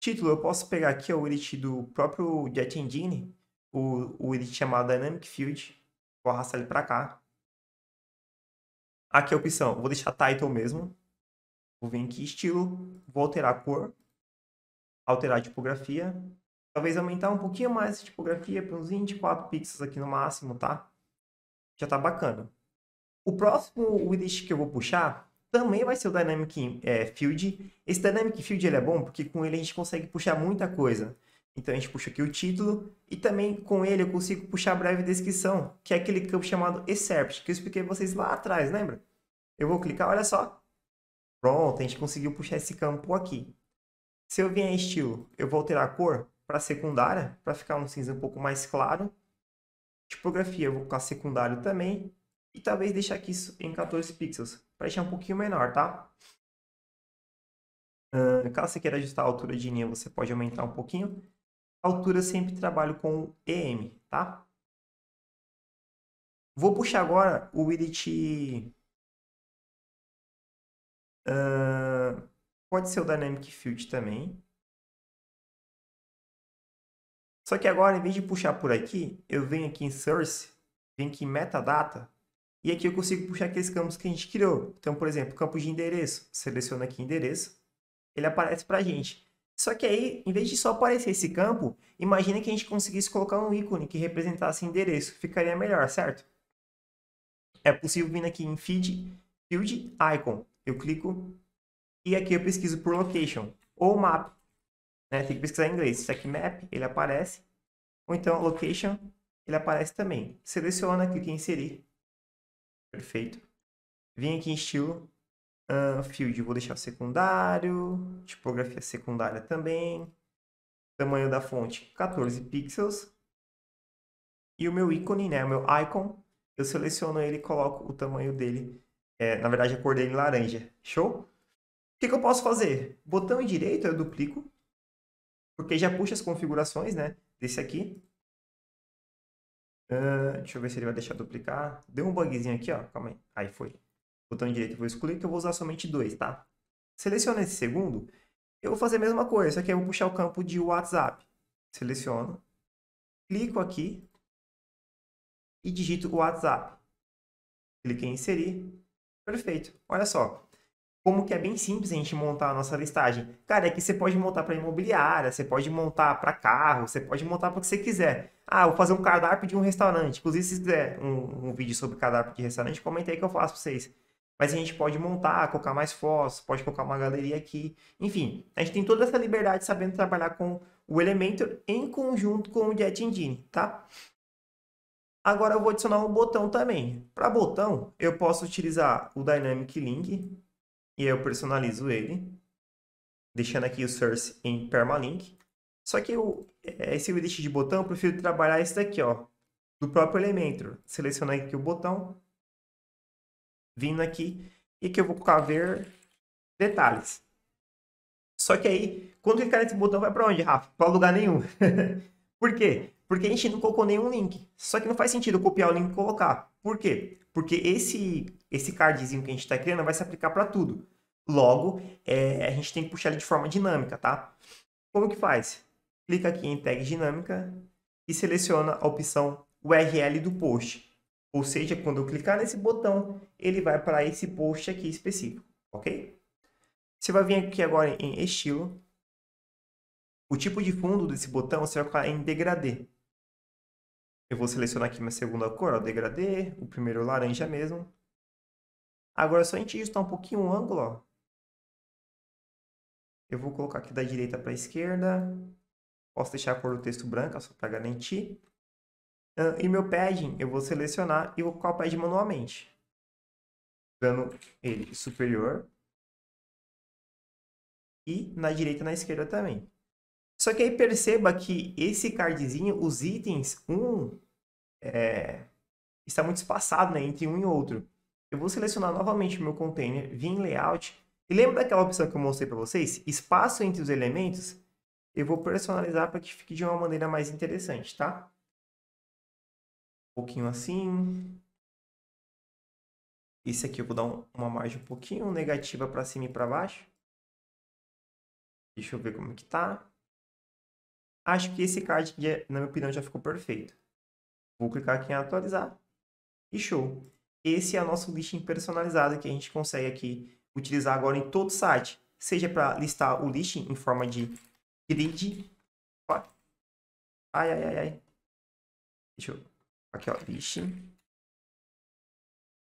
Título, eu posso pegar aqui ó, o edit do próprio Jet Engine. O, o edit chamado Dynamic Field. Vou arrastar ele para cá. Aqui é a opção, vou deixar title mesmo. Vou vir aqui em estilo, vou alterar a cor. Alterar a tipografia, talvez aumentar um pouquinho mais a tipografia para uns vinte e quatro pixels aqui no máximo, tá? Já tá bacana. O próximo widget que eu vou puxar também vai ser o Dynamic é, Field. Esse Dynamic Field ele é bom porque com ele a gente consegue puxar muita coisa. Então a gente puxa aqui o título e também com ele eu consigo puxar a breve descrição, que é aquele campo chamado Excerpt, que eu expliquei pra vocês lá atrás, lembra? Eu vou clicar, olha só. Pronto, a gente conseguiu puxar esse campo aqui. Se eu vier em estilo, eu vou alterar a cor para secundária, para ficar um cinza um pouco mais claro. Tipografia, eu vou colocar secundário também. E talvez deixar aqui isso em quatorze pixels, para deixar um pouquinho menor, tá? Uh, caso você queira ajustar a altura de linha, você pode aumentar um pouquinho. A altura eu sempre trabalho com o E M, tá? Vou puxar agora o widget... Uh, pode ser o Dynamic Field também. Só que agora, em vez de puxar por aqui, eu venho aqui em Source, venho aqui em Metadata. E aqui eu consigo puxar aqueles campos que a gente criou. Então, por exemplo, campo de endereço. Seleciono aqui endereço. Ele aparece pra gente. Só que aí, em vez de só aparecer esse campo, imagina que a gente conseguisse colocar um ícone que representasse endereço. Ficaria melhor, certo? É possível vir aqui em Feed, Field, Icon. Eu clico e aqui eu pesquiso por Location ou Map. Né? Tem que pesquisar em inglês. Isso aqui Map, ele aparece. Ou então Location, ele aparece também. Seleciona, clica em Inserir. Perfeito. Vim aqui em estilo, uh, field, vou deixar secundário, tipografia secundária também, tamanho da fonte quatorze pixels, e o meu ícone, né, o meu icon, eu seleciono ele e coloco o tamanho dele, é, na verdade a cor dele laranja, show? O que, que eu posso fazer? Botão direito eu duplico, porque já puxa as configurações, né, desse aqui. Uh, deixa eu ver se ele vai deixar duplicar. Deu um bugzinho aqui, ó. Calma aí. Aí foi. Botão direito eu vou excluir, que eu vou usar somente dois, tá? Seleciono esse segundo. Eu vou fazer a mesma coisa, só que eu vou puxar o campo de WhatsApp. Seleciono. Clico aqui. E digito o WhatsApp. Cliquei em inserir. Perfeito. Olha só. Como que é bem simples a gente montar a nossa listagem. Cara, aqui você pode montar para imobiliária, você pode montar para carro, você pode montar para o que você quiser. Ah, vou fazer um cardápio de um restaurante. Inclusive, se quiser um, um vídeo sobre cardápio de restaurante, comenta aí que eu faço para vocês. Mas a gente pode montar, colocar mais fotos, pode colocar uma galeria aqui. Enfim, a gente tem toda essa liberdade sabendo trabalhar com o Elementor em conjunto com o Jet Engine, tá? Agora eu vou adicionar um botão também. Para botão, eu posso utilizar o Dynamic Link. E eu personalizo ele, deixando aqui o source em permalink. Só que eu, esse widget de botão, eu prefiro trabalhar esse daqui, ó, do próprio Elementor. Selecionar aqui o botão, vindo aqui, e que eu vou colocar ver detalhes. Só que aí, quando clicar nesse botão, vai para onde, Rafa? Para lugar nenhum. Por quê? Porque a gente não colocou nenhum link. Só que não faz sentido eu copiar o link e colocar. Por quê? Porque esse, esse cardzinho que a gente está criando vai se aplicar para tudo. Logo, é, a gente tem que puxar ele de forma dinâmica, tá? Como que faz? Clica aqui em Tag Dinâmica e seleciona a opção U R L do post. Ou seja, quando eu clicar nesse botão, ele vai para esse post aqui específico, ok? Você vai vir aqui agora em Estilo. O tipo de fundo desse botão você vai colocar em Degradê. Eu vou selecionar aqui minha segunda cor, o degradê, o primeiro laranja mesmo. Agora é só a gente ajustar um pouquinho o ângulo, ó. Eu vou colocar aqui da direita para a esquerda. Posso deixar a cor do texto branca, só para garantir. E meu padding, eu vou selecionar e vou colocar o padding manualmente. Dando ele superior. E na direita e na esquerda também. Só que aí perceba que esse cardzinho, os itens, um é, está muito espaçado, né, entre um e outro. Eu vou selecionar novamente o meu container, vir em layout. E lembra daquela opção que eu mostrei para vocês? Espaço entre os elementos? Eu vou personalizar para que fique de uma maneira mais interessante, tá? Um pouquinho assim. Esse aqui eu vou dar um, uma margem um pouquinho negativa para cima e para baixo. Deixa eu ver como que tá. Acho que esse card, na minha opinião, já ficou perfeito. Vou clicar aqui em atualizar. E show! Esse é o nosso listing personalizado que a gente consegue aqui utilizar agora em todo o site. Seja para listar o listing em forma de grid. Ai, ai, ai, ai. Deixa eu... Aqui, ó. Listing.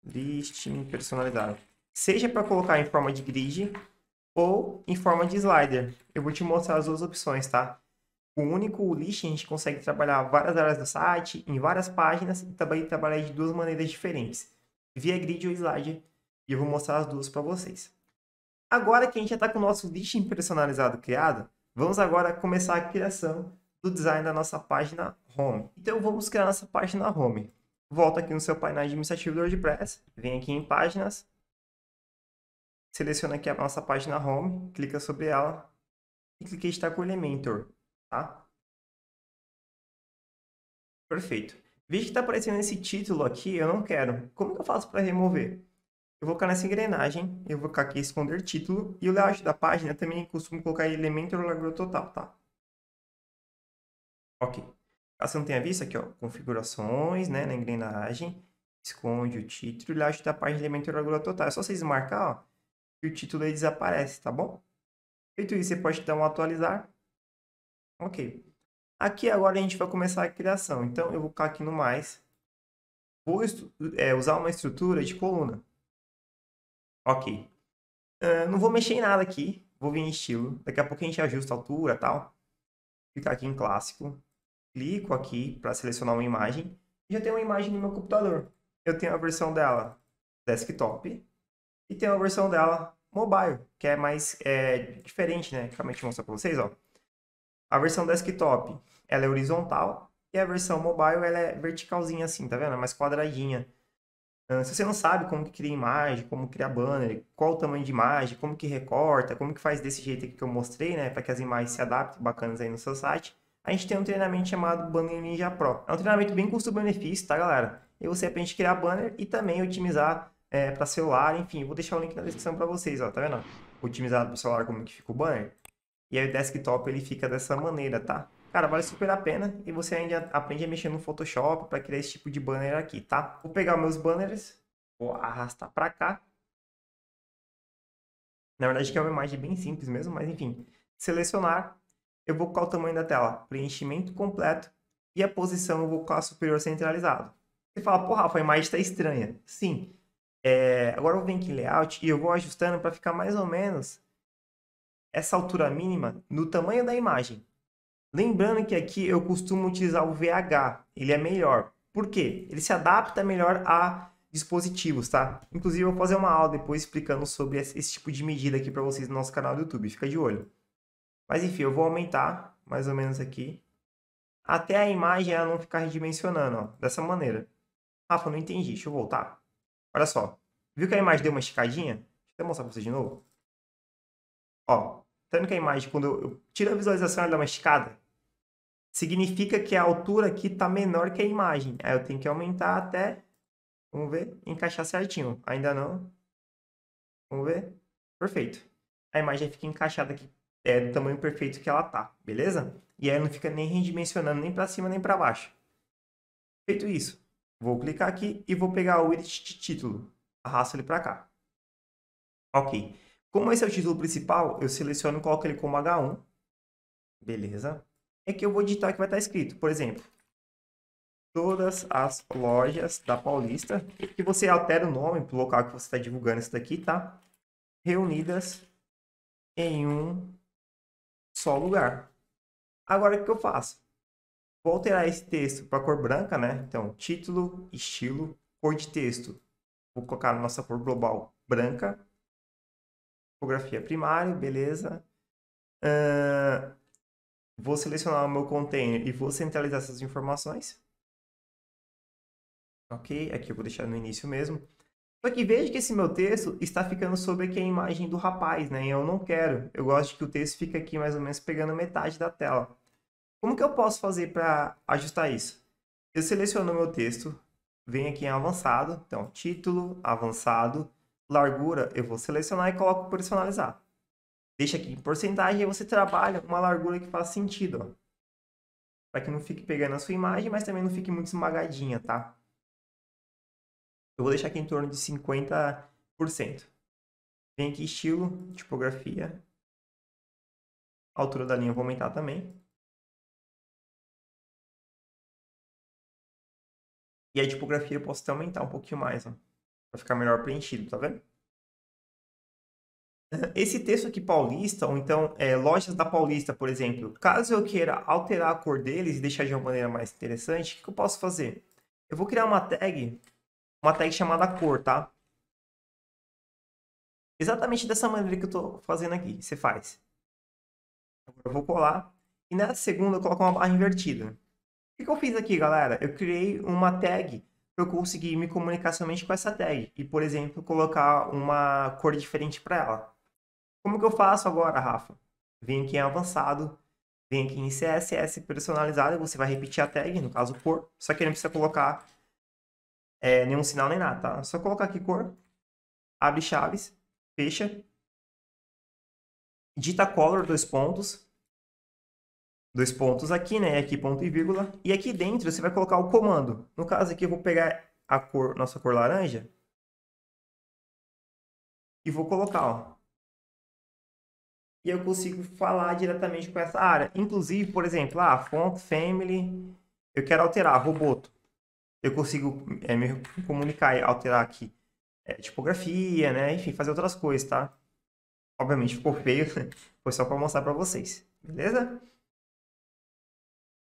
Listing personalizado. Seja para colocar em forma de grid ou em forma de slider. Eu vou te mostrar as duas opções, tá? Com um único listing, a gente consegue trabalhar várias áreas do site, em várias páginas, e também trabalhar de duas maneiras diferentes, via grid ou slider, e eu vou mostrar as duas para vocês. Agora que a gente já está com o nosso listing personalizado criado, vamos agora começar a criação do design da nossa página home. Então vamos criar nossa página home. Volta aqui no seu painel administrativo do WordPress, vem aqui em páginas, seleciona aqui a nossa página home, clica sobre ela e clica em editar com o Elementor, tá? Perfeito. Veja que está aparecendo esse título aqui, eu não quero. Como que eu faço para remover? Eu vou ficar nessa engrenagem, eu vou ficar aqui esconder título, e o layout da página também costumo colocar Elementor largura total, tá? Ok. Caso você não tenha visto, aqui ó, configurações, né, na engrenagem, esconde o título, e o layout da página Elementor largura total. É só vocês marcar, ó, que o título aí desaparece, tá bom? Feito isso, você pode dar um atualizar. Ok. Aqui agora a gente vai começar a criação, então eu vou clicar aqui no mais, vou é, usar uma estrutura de coluna. Ok. Uh, não vou mexer em nada aqui, vou vir em estilo, daqui a pouco a gente ajusta a altura e tal. Clicar aqui em clássico, clico aqui para selecionar uma imagem, já tenho uma imagem no meu computador. Eu tenho a versão dela desktop e tenho a versão dela mobile, que é mais é, diferente, né? Calma aí, deixa eu mostrar para vocês, ó. A versão desktop, ela é horizontal, e a versão mobile, ela é verticalzinha assim, tá vendo? É mais quadradinha. Se você não sabe como que cria imagem, como criar banner, qual o tamanho de imagem, como que recorta, como que faz desse jeito aqui que eu mostrei, né? Para que as imagens se adaptem bacanas aí no seu site. A gente tem um treinamento chamado Banner Ninja Pro. É um treinamento bem custo-benefício, tá, galera? E você aprende a criar banner e também otimizar é, para celular, enfim. Eu vou deixar o link na descrição para vocês, ó, tá vendo? Otimizado para o celular, como que fica o banner. E aí o desktop, ele fica dessa maneira, tá? Cara, vale super a pena, e você ainda aprende a mexer no Photoshop para criar esse tipo de banner aqui, tá? Vou pegar meus banners, vou arrastar para cá. Na verdade, que é uma imagem bem simples mesmo, mas enfim. Selecionar, eu vou colocar o tamanho da tela, preenchimento completo, e a posição eu vou colocar superior centralizado. Você fala, porra, Rafa, a imagem está estranha. Sim. É... Agora eu venho aqui em layout e eu vou ajustando para ficar mais ou menos essa altura mínima no tamanho da imagem. Lembrando que aqui eu costumo utilizar o V H, ele é melhor. Por quê? Ele se adapta melhor a dispositivos, tá? Inclusive, eu vou fazer uma aula depois explicando sobre esse tipo de medida aqui para vocês no nosso canal do YouTube, fica de olho. Mas enfim, eu vou aumentar mais ou menos aqui, até a imagem ela não ficar redimensionando, ó, dessa maneira. Rafa, não entendi, deixa eu voltar. Olha só, viu que a imagem deu uma esticadinha? Deixa eu mostrar para vocês de novo. Ó, tá vendo que a imagem, quando eu, eu tiro a visualização, ela dá uma esticada? Significa que a altura aqui está menor que a imagem. Aí eu tenho que aumentar até, vamos ver, encaixar certinho. Ainda não. Vamos ver. Perfeito. A imagem fica encaixada aqui, é do tamanho perfeito que ela tá, beleza? E aí não fica nem redimensionando nem para cima nem para baixo. Feito isso, vou clicar aqui e vou pegar o width de título. Arrasto ele para cá. Ok. Como esse é o título principal, eu seleciono e coloco ele como H um. Beleza. É que eu vou digitar que vai estar escrito, por exemplo, todas as lojas da Paulista, e você altera o nome para o local que você está divulgando isso daqui, tá? Reunidas em um só lugar. Agora, o que eu faço? Vou alterar esse texto para cor branca, né? Então, título, estilo, cor de texto. Vou colocar a nossa cor global branca. Tipografia primária, beleza. Uh... Vou selecionar o meu container e vou centralizar essas informações. Ok, aqui eu vou deixar no início mesmo. Só que veja que esse meu texto está ficando sobre aqui a imagem do rapaz, né? E eu não quero. Eu gosto que o texto fique aqui mais ou menos pegando metade da tela. Como que eu posso fazer para ajustar isso? Eu seleciono o meu texto, venho aqui em avançado. Então, título, avançado, largura, eu vou selecionar e coloco personalizar. Deixa aqui em porcentagem e você trabalha uma largura que faz sentido, para que não fique pegando a sua imagem, mas também não fique muito esmagadinha, tá? Eu vou deixar aqui em torno de cinquenta por cento. Vem aqui estilo, tipografia. A altura da linha eu vou aumentar também. E a tipografia eu posso até aumentar um pouquinho mais, ó. Vai ficar melhor preenchido, tá vendo? Esse texto aqui, Paulista, ou então é, lojas da Paulista, por exemplo. Caso eu queira alterar a cor deles e deixar de uma maneira mais interessante, o que, que eu posso fazer? Eu vou criar uma tag, uma tag chamada cor, tá? Exatamente dessa maneira que eu estou fazendo aqui. Você faz. Eu vou colar. E na segunda eu coloco uma barra invertida. O que, que eu fiz aqui, galera? Eu criei uma tag para eu conseguir me comunicar somente com essa tag. E, por exemplo, colocar uma cor diferente para ela. Como que eu faço agora, Rafa? Vem aqui em avançado, vem aqui em C S S personalizado, você vai repetir a tag, no caso cor, só que não precisa colocar é, nenhum sinal nem nada, tá? Só colocar aqui cor, abre chaves, fecha, digita color, dois pontos, dois pontos aqui, né? Aqui ponto e vírgula, e aqui dentro você vai colocar o comando. No caso aqui eu vou pegar a cor, nossa cor laranja, e vou colocar, ó. E eu consigo falar diretamente com essa área. Inclusive, por exemplo, a ah, font, family, eu quero alterar, roboto. Eu consigo é, me comunicar e alterar aqui é, tipografia, né? Enfim, fazer outras coisas, tá? Obviamente ficou feio, foi só para mostrar para vocês, beleza?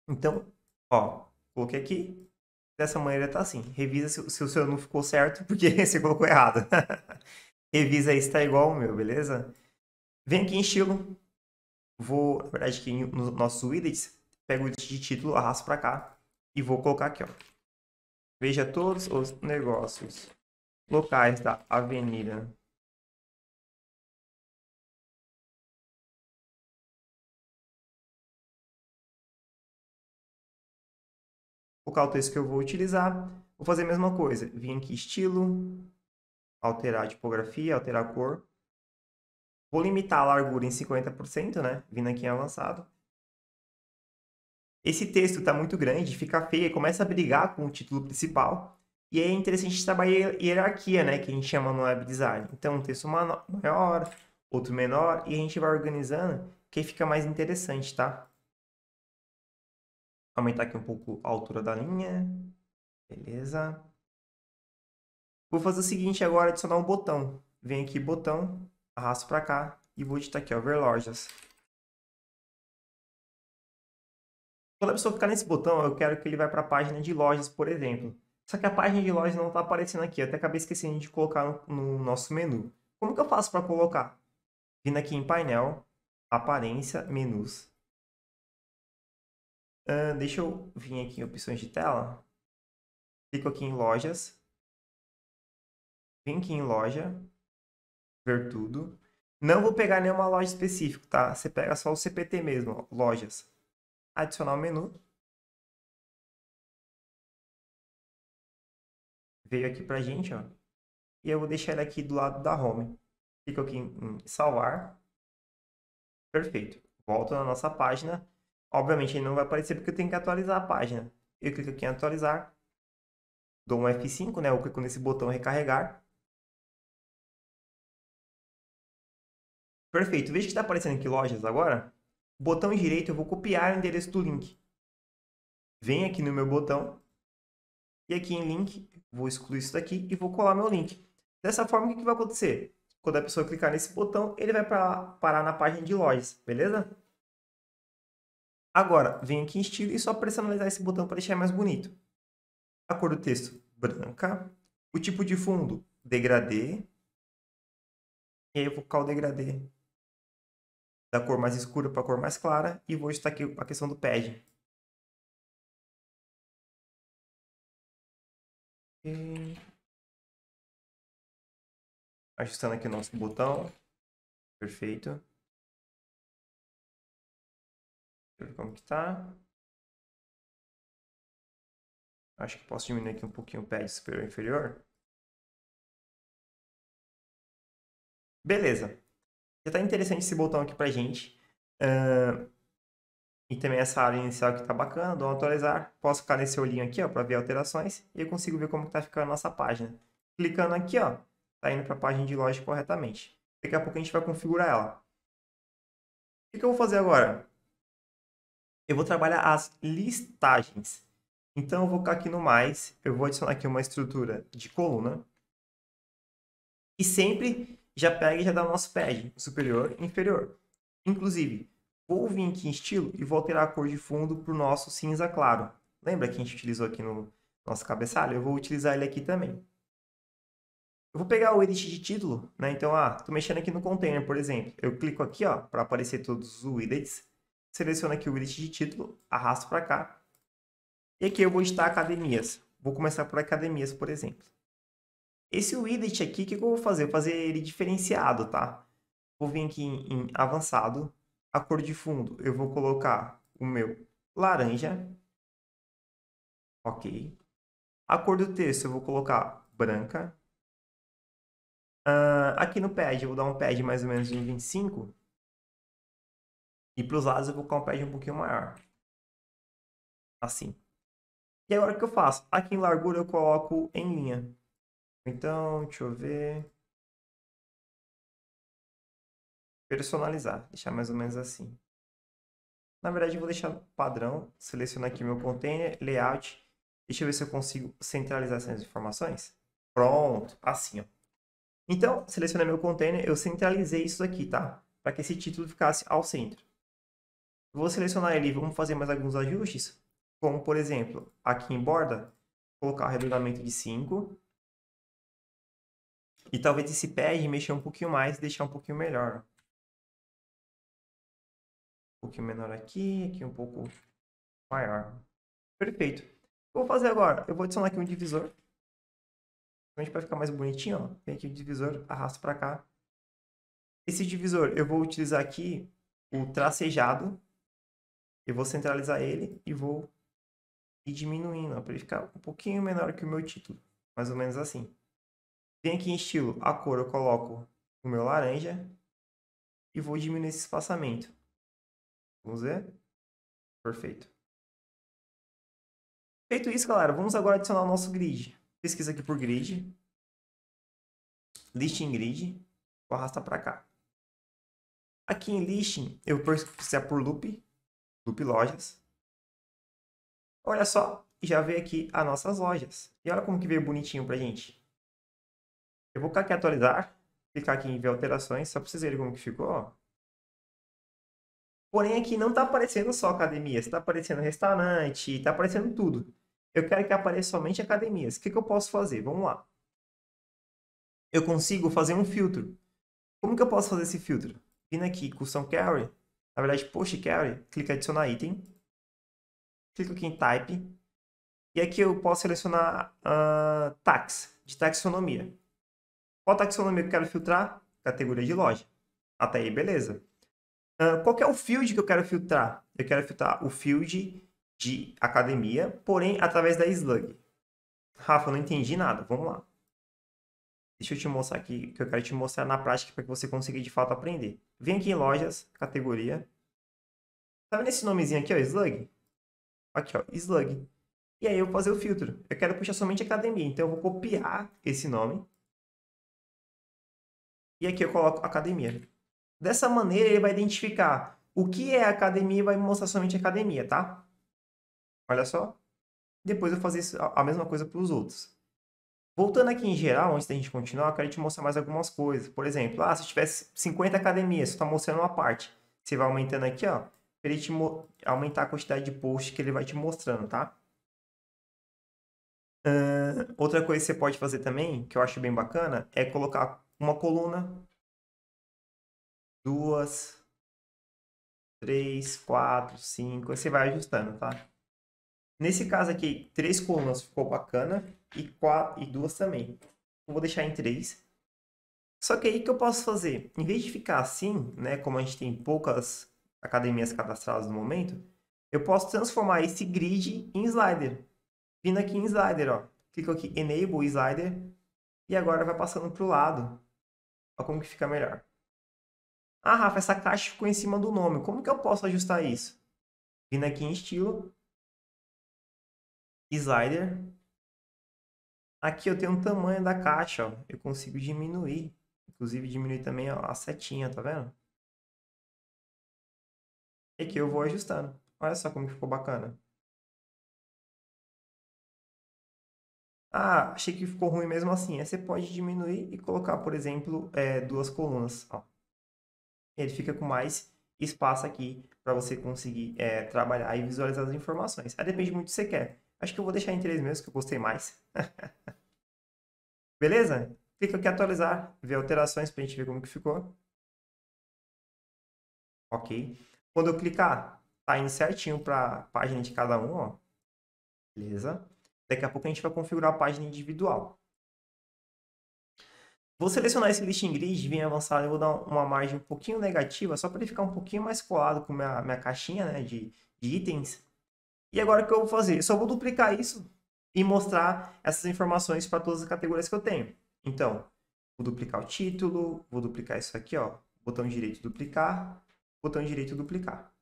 Então, ó, coloquei aqui. Dessa maneira tá assim. Revisa se, se o seu não ficou certo, porque você colocou errado. Revisa aí se tá igual o meu, beleza? Vem aqui em estilo, vou, na verdade, aqui nos nossos widgets, pego o widget de título, arrasto para cá e vou colocar aqui, ó. Veja todos os negócios locais da avenida. Vou colocar o texto que eu vou utilizar. Vou fazer a mesma coisa. Vim aqui estilo, alterar a tipografia, alterar a cor. Vou limitar a largura em cinquenta por cento, né? Vindo aqui em avançado. Esse texto está muito grande, fica feio, começa a brigar com o título principal. E é interessante trabalhar hierarquia, né? Que a gente chama no web design. Então, um texto maior, outro menor, e a gente vai organizando, que fica mais interessante, tá? Aumentar aqui um pouco a altura da linha. Beleza. Vou fazer o seguinte agora, adicionar um botão. Vem aqui, botão. Arrasto para cá e vou digitar aqui, ó, ver lojas. Quando a pessoa ficar nesse botão, eu quero que ele vá para a página de lojas, por exemplo. Só que a página de lojas não está aparecendo aqui. Eu até acabei esquecendo de colocar no, no nosso menu. Como que eu faço para colocar? Vindo aqui em painel, aparência, menus. Uh, deixa eu vir aqui em opções de tela. Clico aqui em lojas. Vim aqui em loja. Ver tudo. Não vou pegar nenhuma loja específica, tá? Você pega só o C P T mesmo, ó, lojas. Adicionar o menu. Veio aqui pra gente, ó. E eu vou deixar ele aqui do lado da home. Clico aqui em, em salvar. Perfeito. Volto na nossa página. Obviamente ele não vai aparecer porque eu tenho que atualizar a página. Eu clico aqui em atualizar. Dou um F cinco, né? Eu clico nesse botão recarregar. Perfeito. Veja que está aparecendo aqui lojas agora. Botão direito, eu vou copiar o endereço do link. Vem aqui no meu botão. E aqui em link, vou excluir isso daqui e vou colar meu link. Dessa forma, o que vai acontecer? Quando a pessoa clicar nesse botão, ele vai pra, parar na página de lojas. Beleza? Agora, vem aqui em estilo e só personalizar esse botão para deixar mais bonito. A cor do texto, branca. O tipo de fundo, degradê. E aí eu vou colocar o degradê da cor mais escura para a cor mais clara. E vou ajustar aqui a questão do padding. E... ajustando aqui o nosso botão. Perfeito. Deixa eu ver como que tá. Acho que posso diminuir aqui um pouquinho o padding superior e inferior. Beleza. Já está interessante esse botão aqui pra gente. Uh, e também essa área inicial que tá bacana. Dou um atualizar. Posso ficar nesse olhinho aqui, ó, para ver alterações. E eu consigo ver como está ficando a nossa página. Clicando aqui, ó, tá indo para a página de loja corretamente. Daqui a pouco a gente vai configurar ela. O que, que eu vou fazer agora? Eu vou trabalhar as listagens. Então eu vou clicar aqui no mais. Eu vou adicionar aqui uma estrutura de coluna. E sempre já pega e já dá o nosso pad, superior e inferior. Inclusive, vou vir aqui em estilo e vou alterar a cor de fundo para o nosso cinza claro. Lembra que a gente utilizou aqui no nosso cabeçalho? Eu vou utilizar ele aqui também. Eu vou pegar o edit de título, né? Então, ah, tô mexendo aqui no container, por exemplo. Eu clico aqui, ó, para aparecer todos os widgets. Seleciono aqui o edit de título, arrasto para cá. E aqui eu vou editar academias. Vou começar por academias, por exemplo. Esse widget aqui, o que eu vou fazer? Eu vou fazer ele diferenciado, tá? Vou vir aqui em, em avançado. A cor de fundo, eu vou colocar o meu laranja. Ok. A cor do texto, eu vou colocar branca. Uh, aqui no pad, eu vou dar um pad mais ou menos de vinte e cinco. E para os lados, eu vou colocar um pad um pouquinho maior. Assim. E agora o que eu faço? Aqui em largura, eu coloco em linha. Então, deixa eu ver. Personalizar. Deixar mais ou menos assim. Na verdade, eu vou deixar padrão. Selecionar aqui meu container, layout. Deixa eu ver se eu consigo centralizar essas informações. Pronto. Assim, ó. Então, selecionei meu container. Eu centralizei isso aqui, tá? Para que esse título ficasse ao centro. Vou selecionar ele e vamos fazer mais alguns ajustes. Como, por exemplo, aqui em borda. Colocar arredondamento de cinco. E talvez esse pad mexer um pouquinho mais e deixar um pouquinho melhor. Um pouquinho menor aqui, aqui um pouco maior. Perfeito. O que eu vou fazer agora? Eu vou adicionar aqui um divisor. Então, para ficar mais bonitinho, ó. Vem aqui o divisor, arrasto para cá. Esse divisor, eu vou utilizar aqui o tracejado. Eu vou centralizar ele e vou ir diminuindo, para ele ficar um pouquinho menor que o meu título. Mais ou menos assim. Vem aqui em estilo, a cor eu coloco o meu laranja e vou diminuir esse espaçamento. Vamos ver? Perfeito. Feito isso, galera, vamos agora adicionar o nosso grid. Pesquisa aqui por grid. Listing grid. Vou arrastar para cá. Aqui em listing, eu vou pesquisar por loop. Loop lojas. Olha só, já veio aqui as nossas lojas. E olha como que veio bonitinho pra gente. Eu vou clicar aqui em atualizar, clicar aqui em ver alterações, só para vocês verem como que ficou. Ó. Porém, aqui não está aparecendo só academias, está aparecendo restaurante, está aparecendo tudo. Eu quero que apareça somente academias. O que, que eu posso fazer? Vamos lá. Eu consigo fazer um filtro. Como que eu posso fazer esse filtro? Vindo aqui, custom carry, na verdade post carry, clica em adicionar item. Clico aqui em type. E aqui eu posso selecionar uh, tax, de taxonomia. Qual taxonomia que eu quero filtrar? Categoria de loja. Até aí, beleza. Uh, qual que é o field que eu quero filtrar? Eu quero filtrar o field de academia, porém, através da slug. Rafa, eu não entendi nada. Vamos lá. Deixa eu te mostrar aqui, que eu quero te mostrar na prática para que você consiga, de fato, aprender. Vem aqui em lojas, categoria. Tá vendo esse nomezinho aqui, ó, slug? Aqui, ó, slug. E aí eu vou fazer o filtro. Eu quero puxar somente academia, então eu vou copiar esse nome. E aqui eu coloco academia. Dessa maneira, ele vai identificar o que é academia e vai me mostrar somente academia, tá? Olha só. Depois eu vou fazer isso, a mesma coisa para os outros. Voltando aqui em geral, antes da gente continuar, eu quero te mostrar mais algumas coisas. Por exemplo, ah, se eu tivesse cinquenta academias, você está mostrando uma parte. Você vai aumentando aqui, ó, para ele te aumentar a quantidade de posts que ele vai te mostrando, tá? Uh, outra coisa que você pode fazer também, que eu acho bem bacana, é colocar uma coluna, duas, três, quatro, cinco, você vai ajustando, tá? Nesse caso aqui, três colunas ficou bacana e, quatro, e duas também. Eu vou deixar em três. Só que aí que eu posso fazer? Em vez de ficar assim, né, como a gente tem poucas academias cadastradas no momento, eu posso transformar esse grid em slider. Vindo aqui em slider, ó. Clico aqui, enable slider, e agora vai passando para o lado. Olha como que fica melhor. Ah, Rafa, essa caixa ficou em cima do nome. Como que eu posso ajustar isso? Vindo aqui em estilo. Slider. Aqui eu tenho um tamanho da caixa, ó. Eu consigo diminuir. Inclusive diminuir também ó, a setinha, tá vendo? E aqui eu vou ajustando. Olha só como que ficou bacana. Ah, achei que ficou ruim mesmo assim. Aí você pode diminuir e colocar, por exemplo, é, duas colunas. Ó. Ele fica com mais espaço aqui para você conseguir é, trabalhar e visualizar as informações. Aí depende muito do que você quer. Acho que eu vou deixar em três mesmo, que eu gostei mais. Beleza? Clica aqui em atualizar, ver alterações para a gente ver como que ficou. Ok. Quando eu clicar, tá indo certinho para a página de cada um, ó. Beleza. Daqui a pouco a gente vai configurar a página individual. Vou selecionar esse listing grid, vim avançar, eu vou dar uma margem um pouquinho negativa, só para ele ficar um pouquinho mais colado com a minha, minha caixinha, né, de, de itens. E agora o que eu vou fazer? Eu só vou duplicar isso e mostrar essas informações para todas as categorias que eu tenho. Então, vou duplicar o título, vou duplicar isso aqui, ó, botão direito duplicar, botão direito duplicar.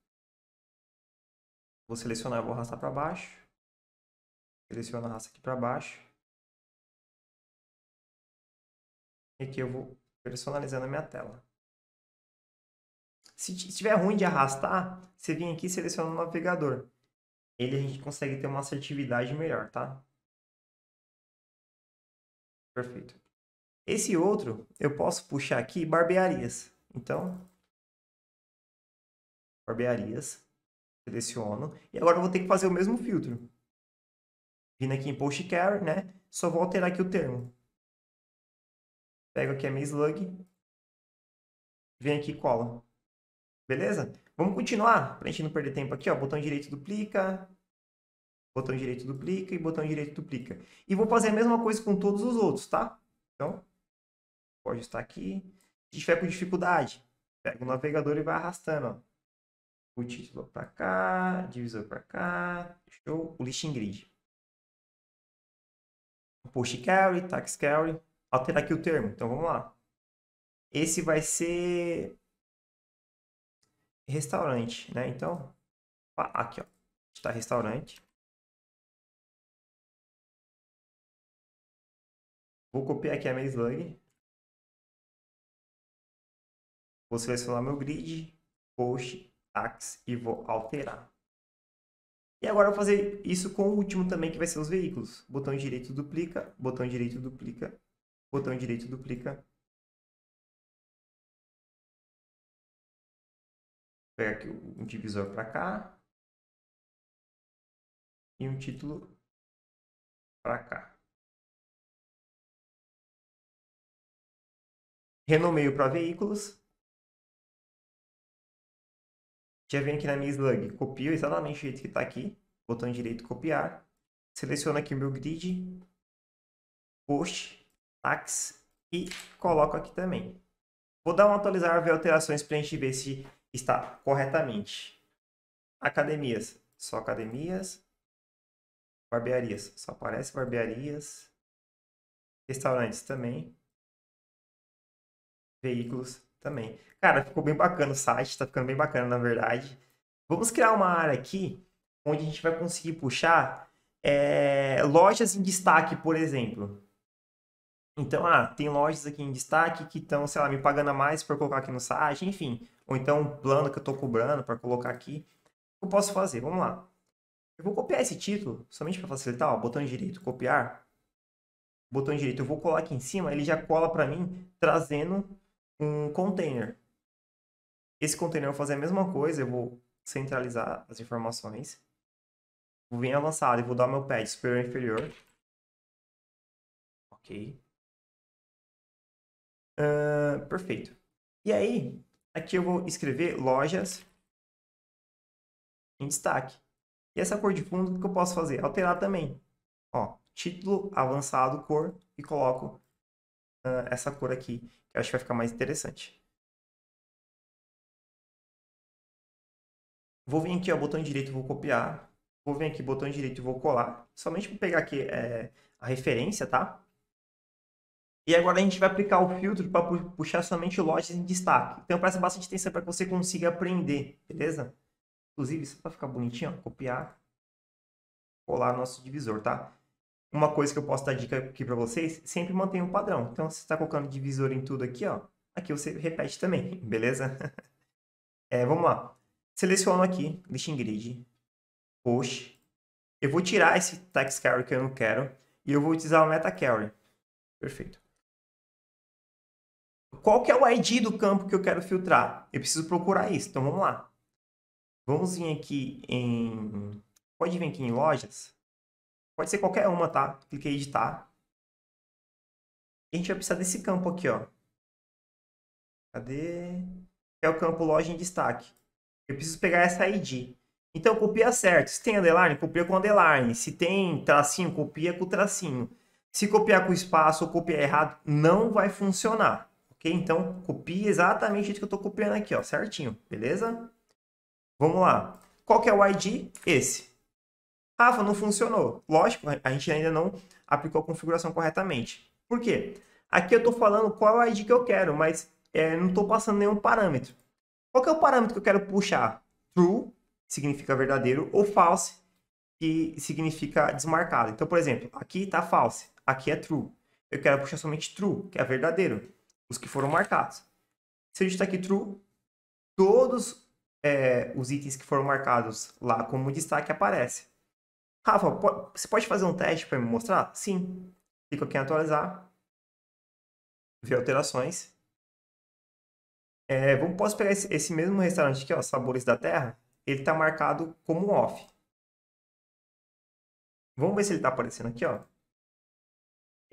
Vou selecionar, vou arrastar para baixo. Seleciono, arrasto aqui para baixo. E aqui eu vou personalizando a minha tela. Se estiver ruim de arrastar, você vem aqui e seleciona o navegador. Ele a gente consegue ter uma assertividade melhor, tá? Perfeito. Esse outro, eu posso puxar aqui barbearias. Então, barbearias. Seleciono. E agora eu vou ter que fazer o mesmo filtro. Vindo aqui em Post Care, né? Só vou alterar aqui o termo. Pego aqui a minha slug. Vem aqui e cola. Beleza? Vamos continuar, para a gente não perder tempo aqui, ó. Botão direito duplica. Botão direito duplica e botão direito duplica. E vou fazer a mesma coisa com todos os outros, tá? Então, vou ajustar aqui. Se tiver com dificuldade, pega o navegador e vai arrastando, ó. O título para cá, divisor para cá, show, o listing grid. Post carry, tax carry, alterar aqui o termo. Então vamos lá. Esse vai ser restaurante, né? Então, aqui ó, está restaurante. Vou copiar aqui a minha slug. Vou selecionar meu grid, post, tax e vou alterar. E agora eu vou fazer isso com o último também, que vai ser os veículos. Botão direito duplica, botão direito duplica, botão direito duplica. Vou pegar aqui um divisor para cá. E um título para cá. Renomeio para veículos. Já venho aqui na minha slug, copio exatamente o jeito que está aqui. Botão direito, copiar. Seleciono aqui o meu grid. Post, tax e coloco aqui também. Vou dar um atualizar, ver alterações para a gente ver se está corretamente. Academias, só academias. Barbearias, só aparece barbearias. Restaurantes também. Veículos também. Cara, ficou bem bacana o site, tá ficando bem bacana na verdade. Vamos criar uma área aqui, onde a gente vai conseguir puxar é, lojas em destaque, por exemplo. Então, ah, tem lojas aqui em destaque que estão, sei lá, me pagando a mais para colocar aqui no site, enfim. Ou então um plano que eu tô cobrando para colocar aqui. O que eu posso fazer? Vamos lá. Eu vou copiar esse título, somente para facilitar, ó, botão direito, copiar. Botão direito, eu vou colar aqui em cima, ele já cola para mim, trazendo um container. Esse container eu vou fazer a mesma coisa, eu vou centralizar as informações. Vou vir avançado e vou dar meu pad superior e inferior. Ok. Uh, perfeito. E aí, aqui eu vou escrever lojas em destaque. E essa cor de fundo, o que eu posso fazer? Alterar também. Ó, título, avançado, cor e coloco uh, essa cor aqui. Eu acho que vai ficar mais interessante. Vou vir aqui, ó, botão direito, vou copiar. Vou vir aqui, botão direito, vou colar. Somente para pegar aqui é, a referência, tá? E agora a gente vai aplicar o filtro para puxar somente lojas em destaque. Então presta bastante atenção para que você consiga aprender, beleza? Inclusive, só para ficar bonitinho, ó, copiar. Colar o nosso divisor, tá? Uma coisa que eu posso dar dica aqui para vocês, sempre mantenha o padrão. Então, se você está colocando divisor em tudo aqui, ó, aqui você repete também, beleza? É, vamos lá. Seleciono aqui, listing grid, post. Eu vou tirar esse text carry que eu não quero. E eu vou utilizar o meta-carry. Perfeito. Qual que é o I D do campo que eu quero filtrar? Eu preciso procurar isso. Então, vamos lá. Vamos vir aqui em... Pode vir aqui em lojas. Pode ser qualquer uma, tá? Clique em editar. E a gente vai precisar desse campo aqui, ó. Cadê? É o campo loja em destaque. Eu preciso pegar essa I D. Então, copia certo. Se tem underline, copia com underline. Se tem tracinho, copia com tracinho. Se copiar com espaço ou copiar errado, não vai funcionar. Ok? Então, copia exatamente o jeito que eu estou copiando aqui, ó. Certinho. Beleza? Vamos lá. Qual que é o I D? Esse. Rafa, não funcionou. Lógico, a gente ainda não aplicou a configuração corretamente. Por quê? Aqui eu estou falando qual é o I D que eu quero, mas é, não estou passando nenhum parâmetro. Qual que é o parâmetro que eu quero puxar? True, significa verdadeiro, ou false, que significa desmarcado. Então, por exemplo, aqui está false, aqui é true. Eu quero puxar somente true, que é verdadeiro, os que foram marcados. Se eu digitar aqui true, todos é, os itens que foram marcados lá como destaque aparecem. Rafa, pode, você pode fazer um teste para me mostrar? Sim. Clico aqui em atualizar. Ver alterações. É, vamos, posso pegar esse, esse mesmo restaurante aqui, ó, Sabores da Terra. Ele está marcado como off. Vamos ver se ele está aparecendo aqui, ó.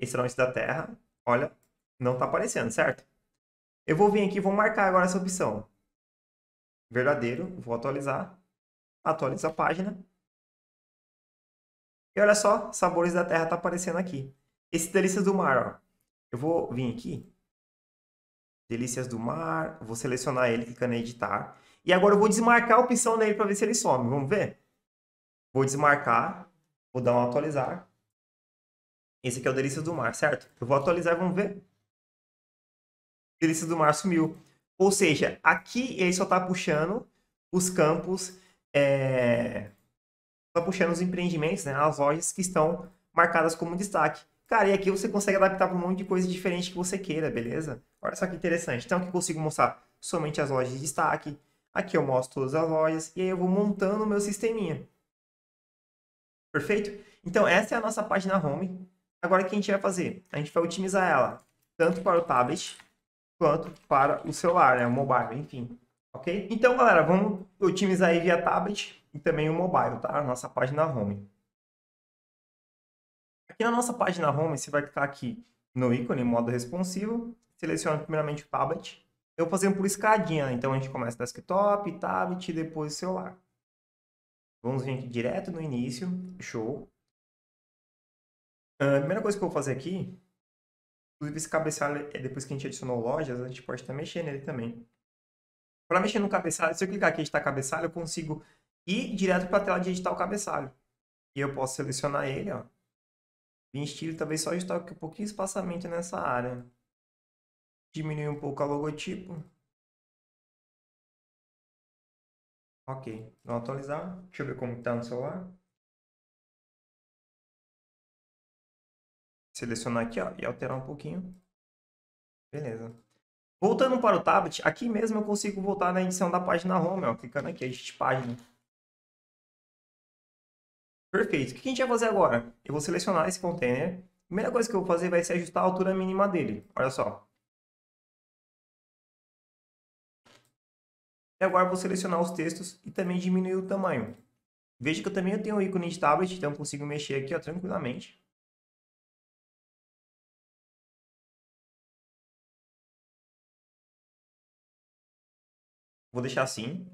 Restaurante da Terra. Olha, não está aparecendo, certo? Eu vou vir aqui e vou marcar agora essa opção. Verdadeiro. Vou atualizar. Atualizo a página. E olha só, Sabores da Terra está aparecendo aqui. Esse Delícias do Mar, ó. Eu vou vir aqui. Delícias do Mar. Vou selecionar ele, clicando em editar. E agora eu vou desmarcar a opção dele para ver se ele some. Vamos ver? Vou desmarcar. Vou dar um atualizar. Esse aqui é o Delícias do Mar, certo? Eu vou atualizar e vamos ver. Delícias do Mar sumiu. Ou seja, aqui ele só está puxando os campos... É... Só puxando os empreendimentos, né, as lojas que estão marcadas como destaque. Cara, e aqui você consegue adaptar para um monte de coisa diferente que você queira, beleza? Olha só que interessante. Então, aqui eu consigo mostrar somente as lojas de destaque. Aqui eu mostro todas as lojas. E aí eu vou montando o meu sisteminha. Perfeito? Então, essa é a nossa página home. Agora, o que a gente vai fazer? A gente vai otimizar ela, tanto para o tablet, quanto para o celular, né, o mobile, enfim. Ok? Então, galera, vamos otimizar aí via tablet. E também o mobile, tá? A nossa página home. Aqui na nossa página home, você vai clicar aqui no ícone, modo responsivo. Seleciona primeiramente o tablet. Eu vou fazer por escadinha, né? Então a gente começa desktop, tablet e depois celular. Vamos vir aqui direto no início. Show. A primeira coisa que eu vou fazer aqui, inclusive esse cabeçalho, depois que a gente adicionou lojas, a gente pode até mexer nele também. Para mexer no cabeçalho, se eu clicar aqui em editar cabeçalho, eu consigo... E direto para a tela de editar o cabeçalho. E eu posso selecionar ele, ó. Em estilo, talvez só ajustar um pouquinho de espaçamento nessa área. Diminuir um pouco a logotipo. Ok. Vou atualizar. Deixa eu ver como está no celular. Selecionar aqui, ó. E alterar um pouquinho. Beleza. Voltando para o tablet, aqui mesmo eu consigo voltar na edição da página home, ó. Clicando aqui, edit página. Perfeito. O que a gente vai fazer agora? Eu vou selecionar esse container. A primeira coisa que eu vou fazer vai ser ajustar a altura mínima dele. Olha só. E agora eu vou selecionar os textos e também diminuir o tamanho. Veja que eu também tenho o ícone de tablet, então eu consigo mexer aqui, ó, tranquilamente. Vou deixar assim.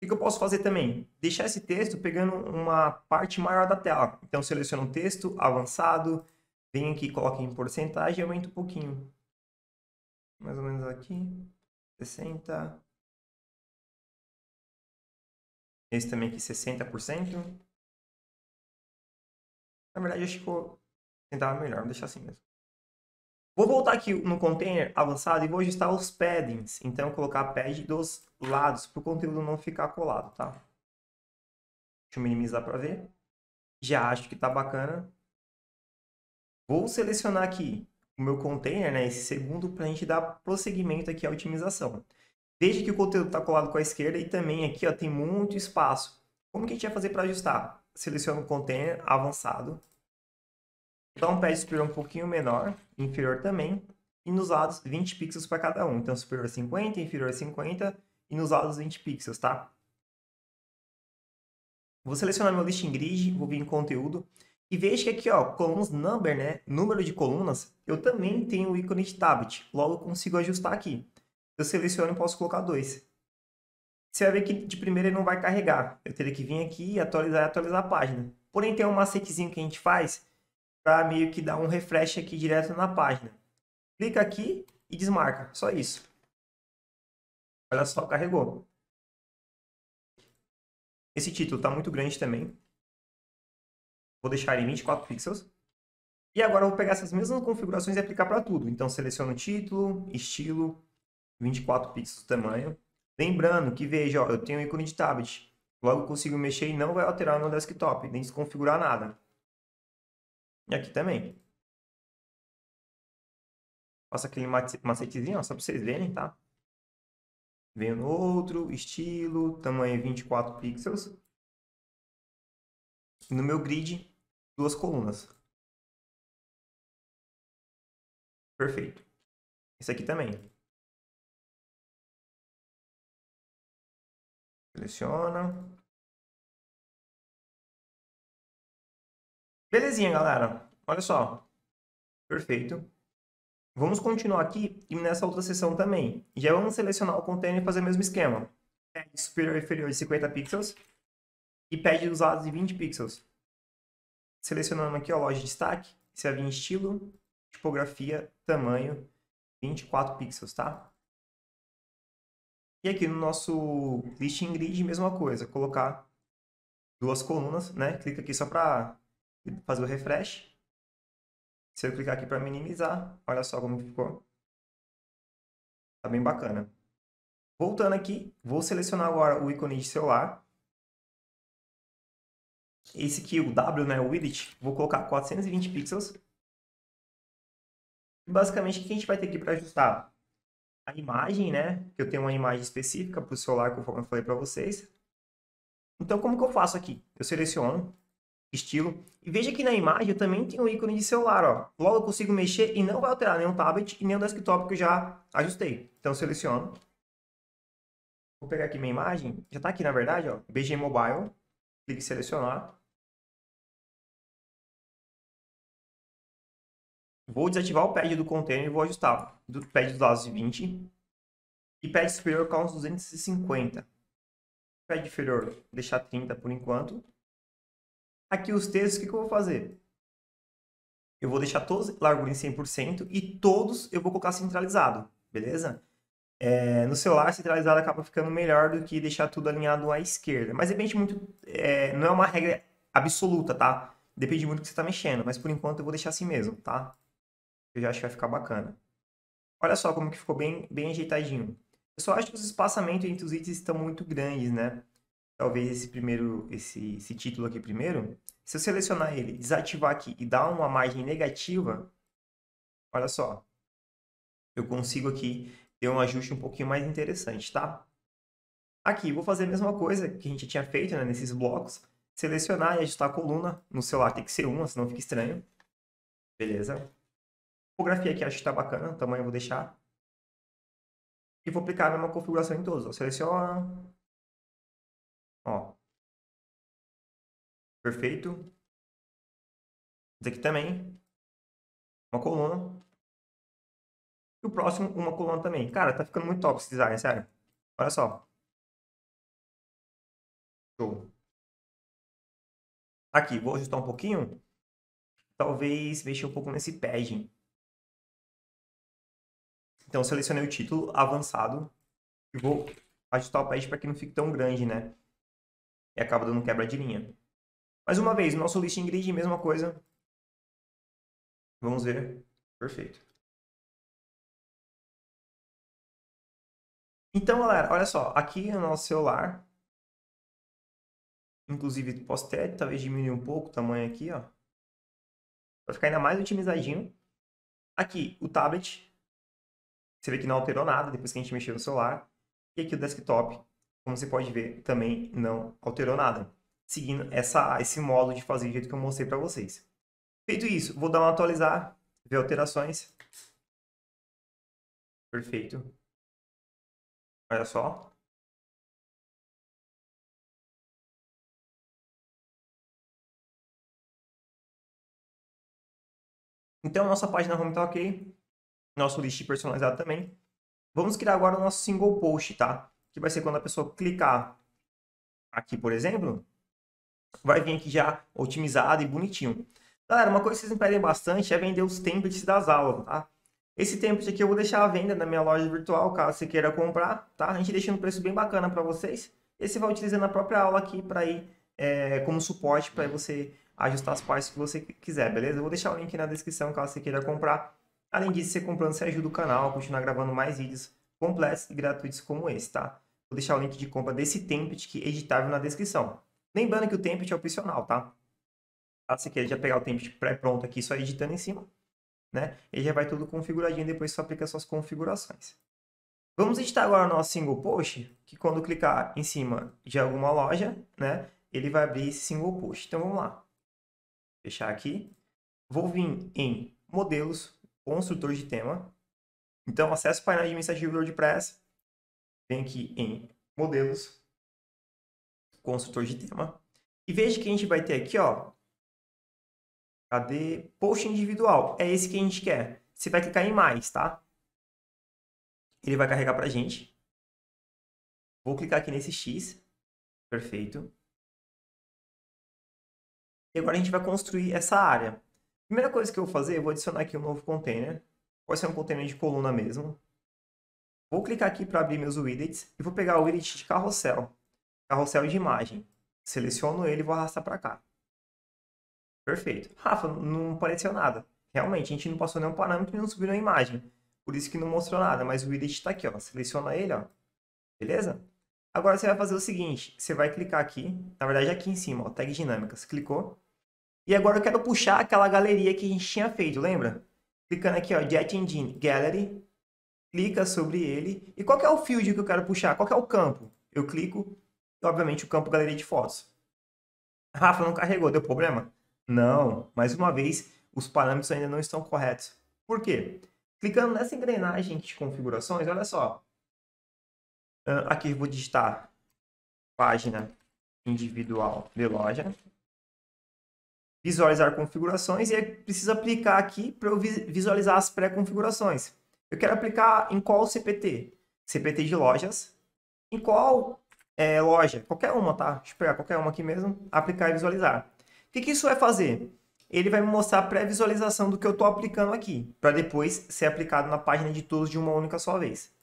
O que eu posso fazer também? Deixar esse texto pegando uma parte maior da tela. Então, seleciono o texto, avançado, venho aqui, coloco em porcentagem e aumento um pouquinho. Mais ou menos aqui. sessenta. Esse também aqui, sessenta por cento. Na verdade, acho que eu tentava melhor, vou deixar assim mesmo. Vou voltar aqui no container avançado e vou ajustar os paddings. Então, colocar pad dos lados para o conteúdo não ficar colado, tá? Deixa eu minimizar para ver. Já acho que tá bacana. Vou selecionar aqui o meu container, né? Esse segundo, para a gente dar prosseguimento aqui à otimização. Veja que o conteúdo está colado com a esquerda e também aqui, ó, tem muito espaço. Como que a gente vai fazer para ajustar? Seleciono o container avançado. Então, pede superior um pouquinho menor, inferior também. E nos lados, vinte pixels para cada um. Então, superior a cinquenta, inferior a cinquenta. E nos lados, vinte pixels, tá? Vou selecionar meu listing grid, vou vir em conteúdo. E veja que aqui, ó, columns number, né? Número de colunas, eu também tenho o ícone de tablet. Logo, eu consigo ajustar aqui. Eu seleciono e posso colocar dois. Você vai ver que de primeira ele não vai carregar. Eu teria que vir aqui e atualizar e atualizar a página. Porém, tem um macetezinho que a gente faz para meio que dar um refresh aqui direto na página. Clica aqui e desmarca. Só isso. Olha só, carregou. Esse título está muito grande também. Vou deixar em vinte e quatro pixels. E agora eu vou pegar essas mesmas configurações e aplicar para tudo. Então, seleciono o título, estilo, vinte e quatro pixels tamanho. Lembrando que, veja, ó, eu tenho um ícone de tablet. Logo eu consigo mexer e não vai alterar no desktop, nem desconfigurar nada. E aqui também. Faço aquele macetezinho, ó, só para vocês verem, tá? Venho no outro, estilo, tamanho vinte e quatro pixels. No meu grid, duas colunas. Perfeito. Esse aqui também. Seleciona. Belezinha, galera. Olha só. Perfeito. Vamos continuar aqui e nessa outra seção também. Já vamos selecionar o container e fazer o mesmo esquema. Pede superior e inferior de cinquenta pixels. E pede os lados de vinte pixels. Selecionando aqui a loja de destaque. Você vai vir em estilo, tipografia, tamanho, vinte e quatro pixels, tá? E aqui no nosso listing grid, mesma coisa. Colocar duas colunas, né? Clica aqui só para fazer o refresh. Se eu clicar aqui para minimizar, olha só como ficou. Tá bem bacana. Voltando aqui, vou selecionar agora o ícone de celular. Esse aqui, o W, né, o widget, vou colocar quatrocentos e vinte pixels. Basicamente, o que a gente vai ter aqui para ajustar? A imagem, né? Que eu tenho uma imagem específica para o celular, conforme eu falei para vocês. Então, como que eu faço aqui? Eu seleciono estilo. E veja que na imagem eu também tenho um ícone de celular, ó. Logo eu consigo mexer e não vai alterar nenhum tablet e nenhum desktop que eu já ajustei. Então seleciono. Vou pegar aqui minha imagem. Já tá aqui na verdade, ó. B G Mobile. Clique em selecionar. Vou desativar o pad do container e vou ajustar. Do pad dos lados de vinte. E pad superior com uns duzentos e cinquenta. Pad inferior deixar trinta por enquanto. Aqui os textos, o que eu vou fazer? Eu vou deixar todos largura em cem por cento e todos eu vou colocar centralizado, beleza? É, no celular, centralizado acaba ficando melhor do que deixar tudo alinhado à esquerda. Mas depende muito, é, não é uma regra absoluta, tá? Depende muito do que você está mexendo, mas por enquanto eu vou deixar assim mesmo, tá? Eu já acho que vai ficar bacana. Olha só como que ficou bem, bem ajeitadinho. Eu só acho que os espaçamentos entre os itens estão muito grandes, né? Talvez esse primeiro, esse, esse título aqui primeiro, se eu selecionar ele, desativar aqui e dar uma margem negativa, olha só, eu consigo aqui ter um ajuste um pouquinho mais interessante, tá? Aqui, vou fazer a mesma coisa que a gente tinha feito, né, nesses blocos, selecionar e ajustar a coluna, no celular tem que ser uma, senão fica estranho. Beleza. Tipografia aqui acho que tá bacana, o tamanho eu vou deixar. E vou aplicar a mesma configuração em todos, ó. Seleciona... Ó. Perfeito. Esse aqui também. Uma coluna. E o próximo, uma coluna também. Cara, tá ficando muito top esse design, sério. Olha só. Show. Aqui, vou ajustar um pouquinho. Talvez mexer um pouco nesse padding. Então, selecionei o título avançado. E vou ajustar o padding para que não fique tão grande, né? E acaba dando quebra de linha. Mais uma vez, nosso listing grid, mesma coisa. Vamos ver. Perfeito. Então, galera, olha só. Aqui no nosso celular. Inclusive, posso até talvez diminuir um pouco o tamanho aqui, ó. Vai ficar ainda mais otimizadinho. Aqui, o tablet. Você vê que não alterou nada depois que a gente mexeu no celular. E aqui o desktop. Como você pode ver, também não alterou nada, seguindo essa, esse modo de fazer do jeito que eu mostrei para vocês. Feito isso, vou dar um atualizar, ver alterações. Perfeito. Olha só. Então, nossa página home tá ok. Nosso list personalizado também. Vamos criar agora o nosso single post, tá? Que vai ser quando a pessoa clicar aqui, por exemplo, vai vir aqui já otimizado e bonitinho. Galera, uma coisa que vocês me pedem bastante é vender os templates das aulas, tá? Esse template aqui eu vou deixar à venda na minha loja virtual, caso você queira comprar, tá? A gente deixa um preço bem bacana para vocês. E você vai utilizando a própria aula aqui para ir é, como suporte para você ajustar as partes que você quiser, beleza? Eu vou deixar o link na descrição caso você queira comprar. Além disso, você comprando, você ajuda o canal a continuar gravando mais vídeos completos e gratuitos como esse, tá? Vou deixar o link de compra desse template que é editável na descrição. Lembrando que o template é opcional, tá? Se você quer já pegar o template pré-pronto aqui, só editando em cima, né? Ele já vai tudo configuradinho, depois só aplica suas configurações. Vamos editar agora o nosso single post, que quando clicar em cima de alguma loja, né? Ele vai abrir esse single post. Então vamos lá. Fechar aqui. Vou vir em modelos, construtor de tema. Então acesso o painel administrativo do WordPress. Vem aqui em modelos, construtor de tema. E veja que a gente vai ter aqui, ó. Cadê? Post individual. É esse que a gente quer. Você vai clicar em mais, tá? Ele vai carregar pra gente. Vou clicar aqui nesse X. Perfeito. E agora a gente vai construir essa área. Primeira coisa que eu vou fazer, eu vou adicionar aqui um novo container. Pode ser um container de coluna mesmo. Vou clicar aqui para abrir meus widgets. E vou pegar o widget de carrossel. Carrossel de imagem. Seleciono ele e vou arrastar para cá. Perfeito. Rafa, não apareceu nada. Realmente, a gente não passou nenhum parâmetro e não subiu nenhuma imagem. Por isso que não mostrou nada, mas o widget está aqui, ó. Seleciona ele, ó. Beleza? Agora você vai fazer o seguinte, você vai clicar aqui, na verdade aqui em cima, ó, tag dinâmicas. Clicou. E agora eu quero puxar aquela galeria que a gente tinha feito, lembra? Clicando aqui, ó, Jet Engine Gallery. Clica sobre ele. E qual que é o field que eu quero puxar? Qual que é o campo? Eu clico, e, obviamente, o campo galeria de fotos. Rafa, não carregou, deu problema? Não, mais uma vez, os parâmetros ainda não estão corretos. Por quê? Clicando nessa engrenagem de configurações, olha só. Aqui eu vou digitar página individual de loja. Visualizar configurações. E aí preciso aplicar aqui para eu visualizar as pré-configurações. Eu quero aplicar em qual C P T? C P T de lojas. Em qual é, loja? Qualquer uma, tá? Deixa eu pegar qualquer uma aqui mesmo. Aplicar e visualizar. O que, que isso vai fazer? Ele vai me mostrar a pré-visualização do que eu estou aplicando aqui, para depois ser aplicado na página de todos de uma única só vez.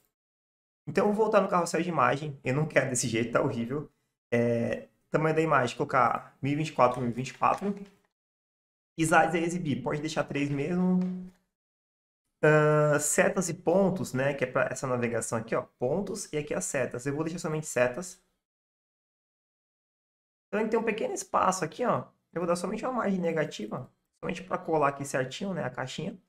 Então, eu vou voltar no carrossel de imagem. Eu não quero desse jeito, tá horrível. É, tamanho da imagem, colocar mil e vinte e quatro por mil e vinte e quatro. Size é exibir, pode deixar três mesmo. Uh, setas e pontos, né? Que é para essa navegação aqui, ó. Pontos e aqui as setas. Eu vou deixar somente setas. Então, ele tem um pequeno espaço aqui, ó. Eu vou dar somente uma margem negativa, somente para colar aqui certinho, né, a caixinha.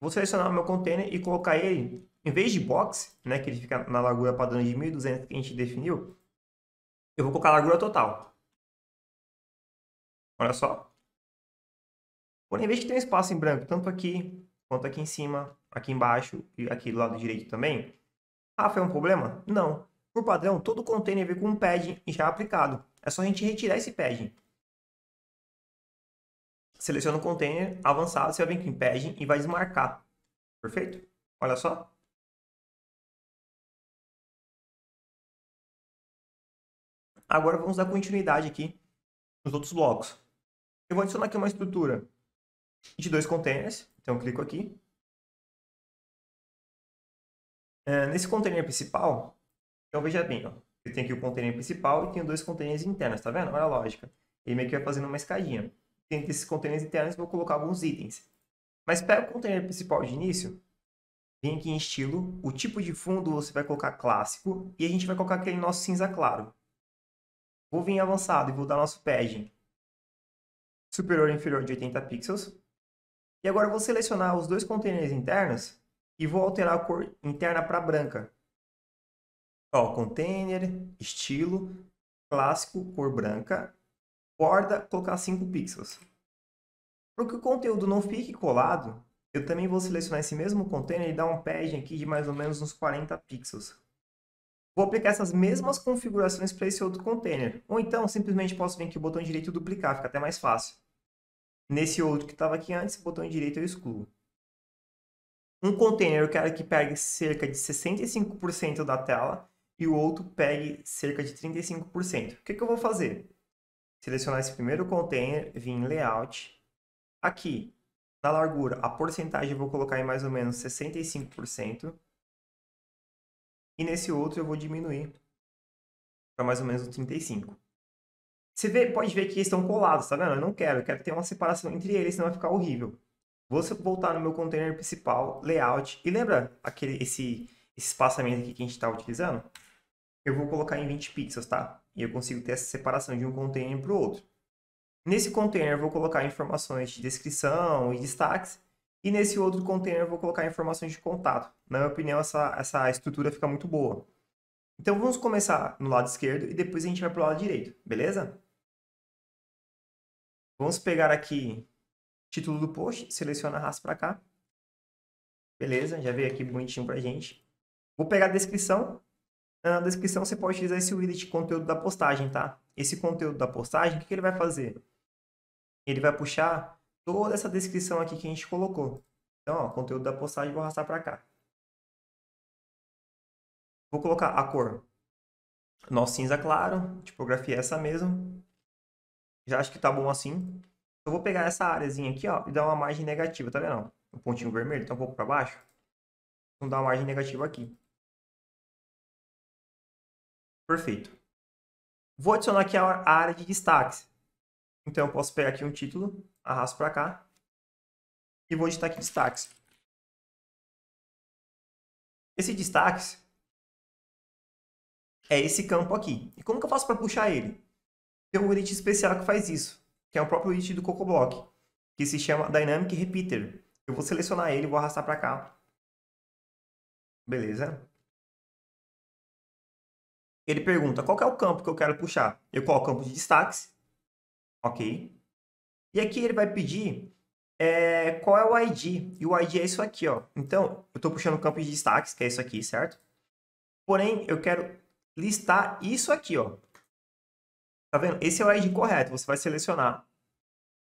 Vou selecionar o meu container e colocar ele, em vez de box, né, que ele fica na largura padrão de mil e duzentos que a gente definiu, eu vou colocar a largura total. Olha só. Porém, veja que tem um espaço em branco, tanto aqui, quanto aqui em cima, aqui embaixo e aqui do lado direito também. Ah, foi um problema? Não. Por padrão, todo container vem com um padding já aplicado. É só a gente retirar esse padding. Seleciona o container, avançado, você vai vir aqui em padding e vai desmarcar. Perfeito? Olha só. Agora vamos dar continuidade aqui nos outros blocos. Eu vou adicionar aqui uma estrutura de dois containers. Então eu clico aqui. É, nesse container principal, então veja bem, ó. Eu tenho aqui o container principal e tenho dois containers internos, tá vendo? Olha a lógica. Ele meio que vai fazendo uma escadinha. Dentro desses containers internos, vou colocar alguns itens. Mas pega o container principal de início, vem aqui em estilo, o tipo de fundo você vai colocar clássico e a gente vai colocar aquele nosso cinza claro. Vou vir em avançado e vou dar nosso padding superior e inferior de oitenta pixels. E agora eu vou selecionar os dois containers internos e vou alterar a cor interna para branca. Ó, container, estilo, clássico, cor branca, borda, colocar cinco pixels. Para que o conteúdo não fique colado, eu também vou selecionar esse mesmo container e dar um padding aqui de mais ou menos uns quarenta pixels. Vou aplicar essas mesmas configurações para esse outro container. Ou então, simplesmente posso vir aqui o botão direito e duplicar, fica até mais fácil. Nesse outro que estava aqui antes, o botão direito eu excluo. Um container eu quero que pegue cerca de sessenta e cinco por cento da tela e o outro pegue cerca de trinta e cinco por cento. O que, que eu vou fazer? Selecionar esse primeiro container, vir em layout. Aqui, na largura, a porcentagem eu vou colocar em mais ou menos sessenta e cinco por cento. E nesse outro eu vou diminuir para mais ou menos trinta e cinco por cento. Você vê, pode ver que eles estão colados, tá vendo? Eu não quero, eu quero ter uma separação entre eles, senão vai ficar horrível. Vou voltar no meu container principal, layout. E lembra aquele, esse, esse espaçamento aqui que a gente está utilizando? Eu vou colocar em vinte pixels, tá? E eu consigo ter essa separação de um container para o outro. Nesse container eu vou colocar informações de descrição e destaques. E nesse outro container eu vou colocar informações de contato. Na minha opinião, essa, essa estrutura fica muito boa. Então vamos começar no lado esquerdo e depois a gente vai para o lado direito, beleza? Vamos pegar aqui o título do post, seleciona a raça para cá. Beleza, já veio aqui bonitinho para a gente. Vou pegar a descrição. Na descrição você pode utilizar esse widget conteúdo da postagem, tá? Esse conteúdo da postagem, o que ele vai fazer? Ele vai puxar toda essa descrição aqui que a gente colocou. Então, ó, conteúdo da postagem, vou arrastar para cá. Vou colocar a cor nosso cinza claro, tipografia é essa mesmo. Já acho que tá bom assim. Eu vou pegar essa áreazinha aqui, ó, e dar uma margem negativa, tá vendo? O pontinho vermelho tá um pouco para baixo. Vamos dar uma margem negativa aqui. Perfeito. Vou adicionar aqui a área de destaques. Então, eu posso pegar aqui um título, arrasto para cá e vou editar aqui destaques. Esse destaques é esse campo aqui. E como que eu faço para puxar ele? Tem um widget especial que faz isso, que é o próprio widget do Crocoblock, que se chama Dynamic Repeater. Eu vou selecionar ele e vou arrastar para cá. Beleza. Ele pergunta qual que é o campo que eu quero puxar. Eu coloco o campo de destaques. Ok. E aqui ele vai pedir é, qual é o I D. E o I D é isso aqui, ó. Então, eu estou puxando o campo de destaques, que é isso aqui, certo? Porém, eu quero listar isso aqui, ó. Tá vendo? Esse é o I D correto. Você vai selecionar.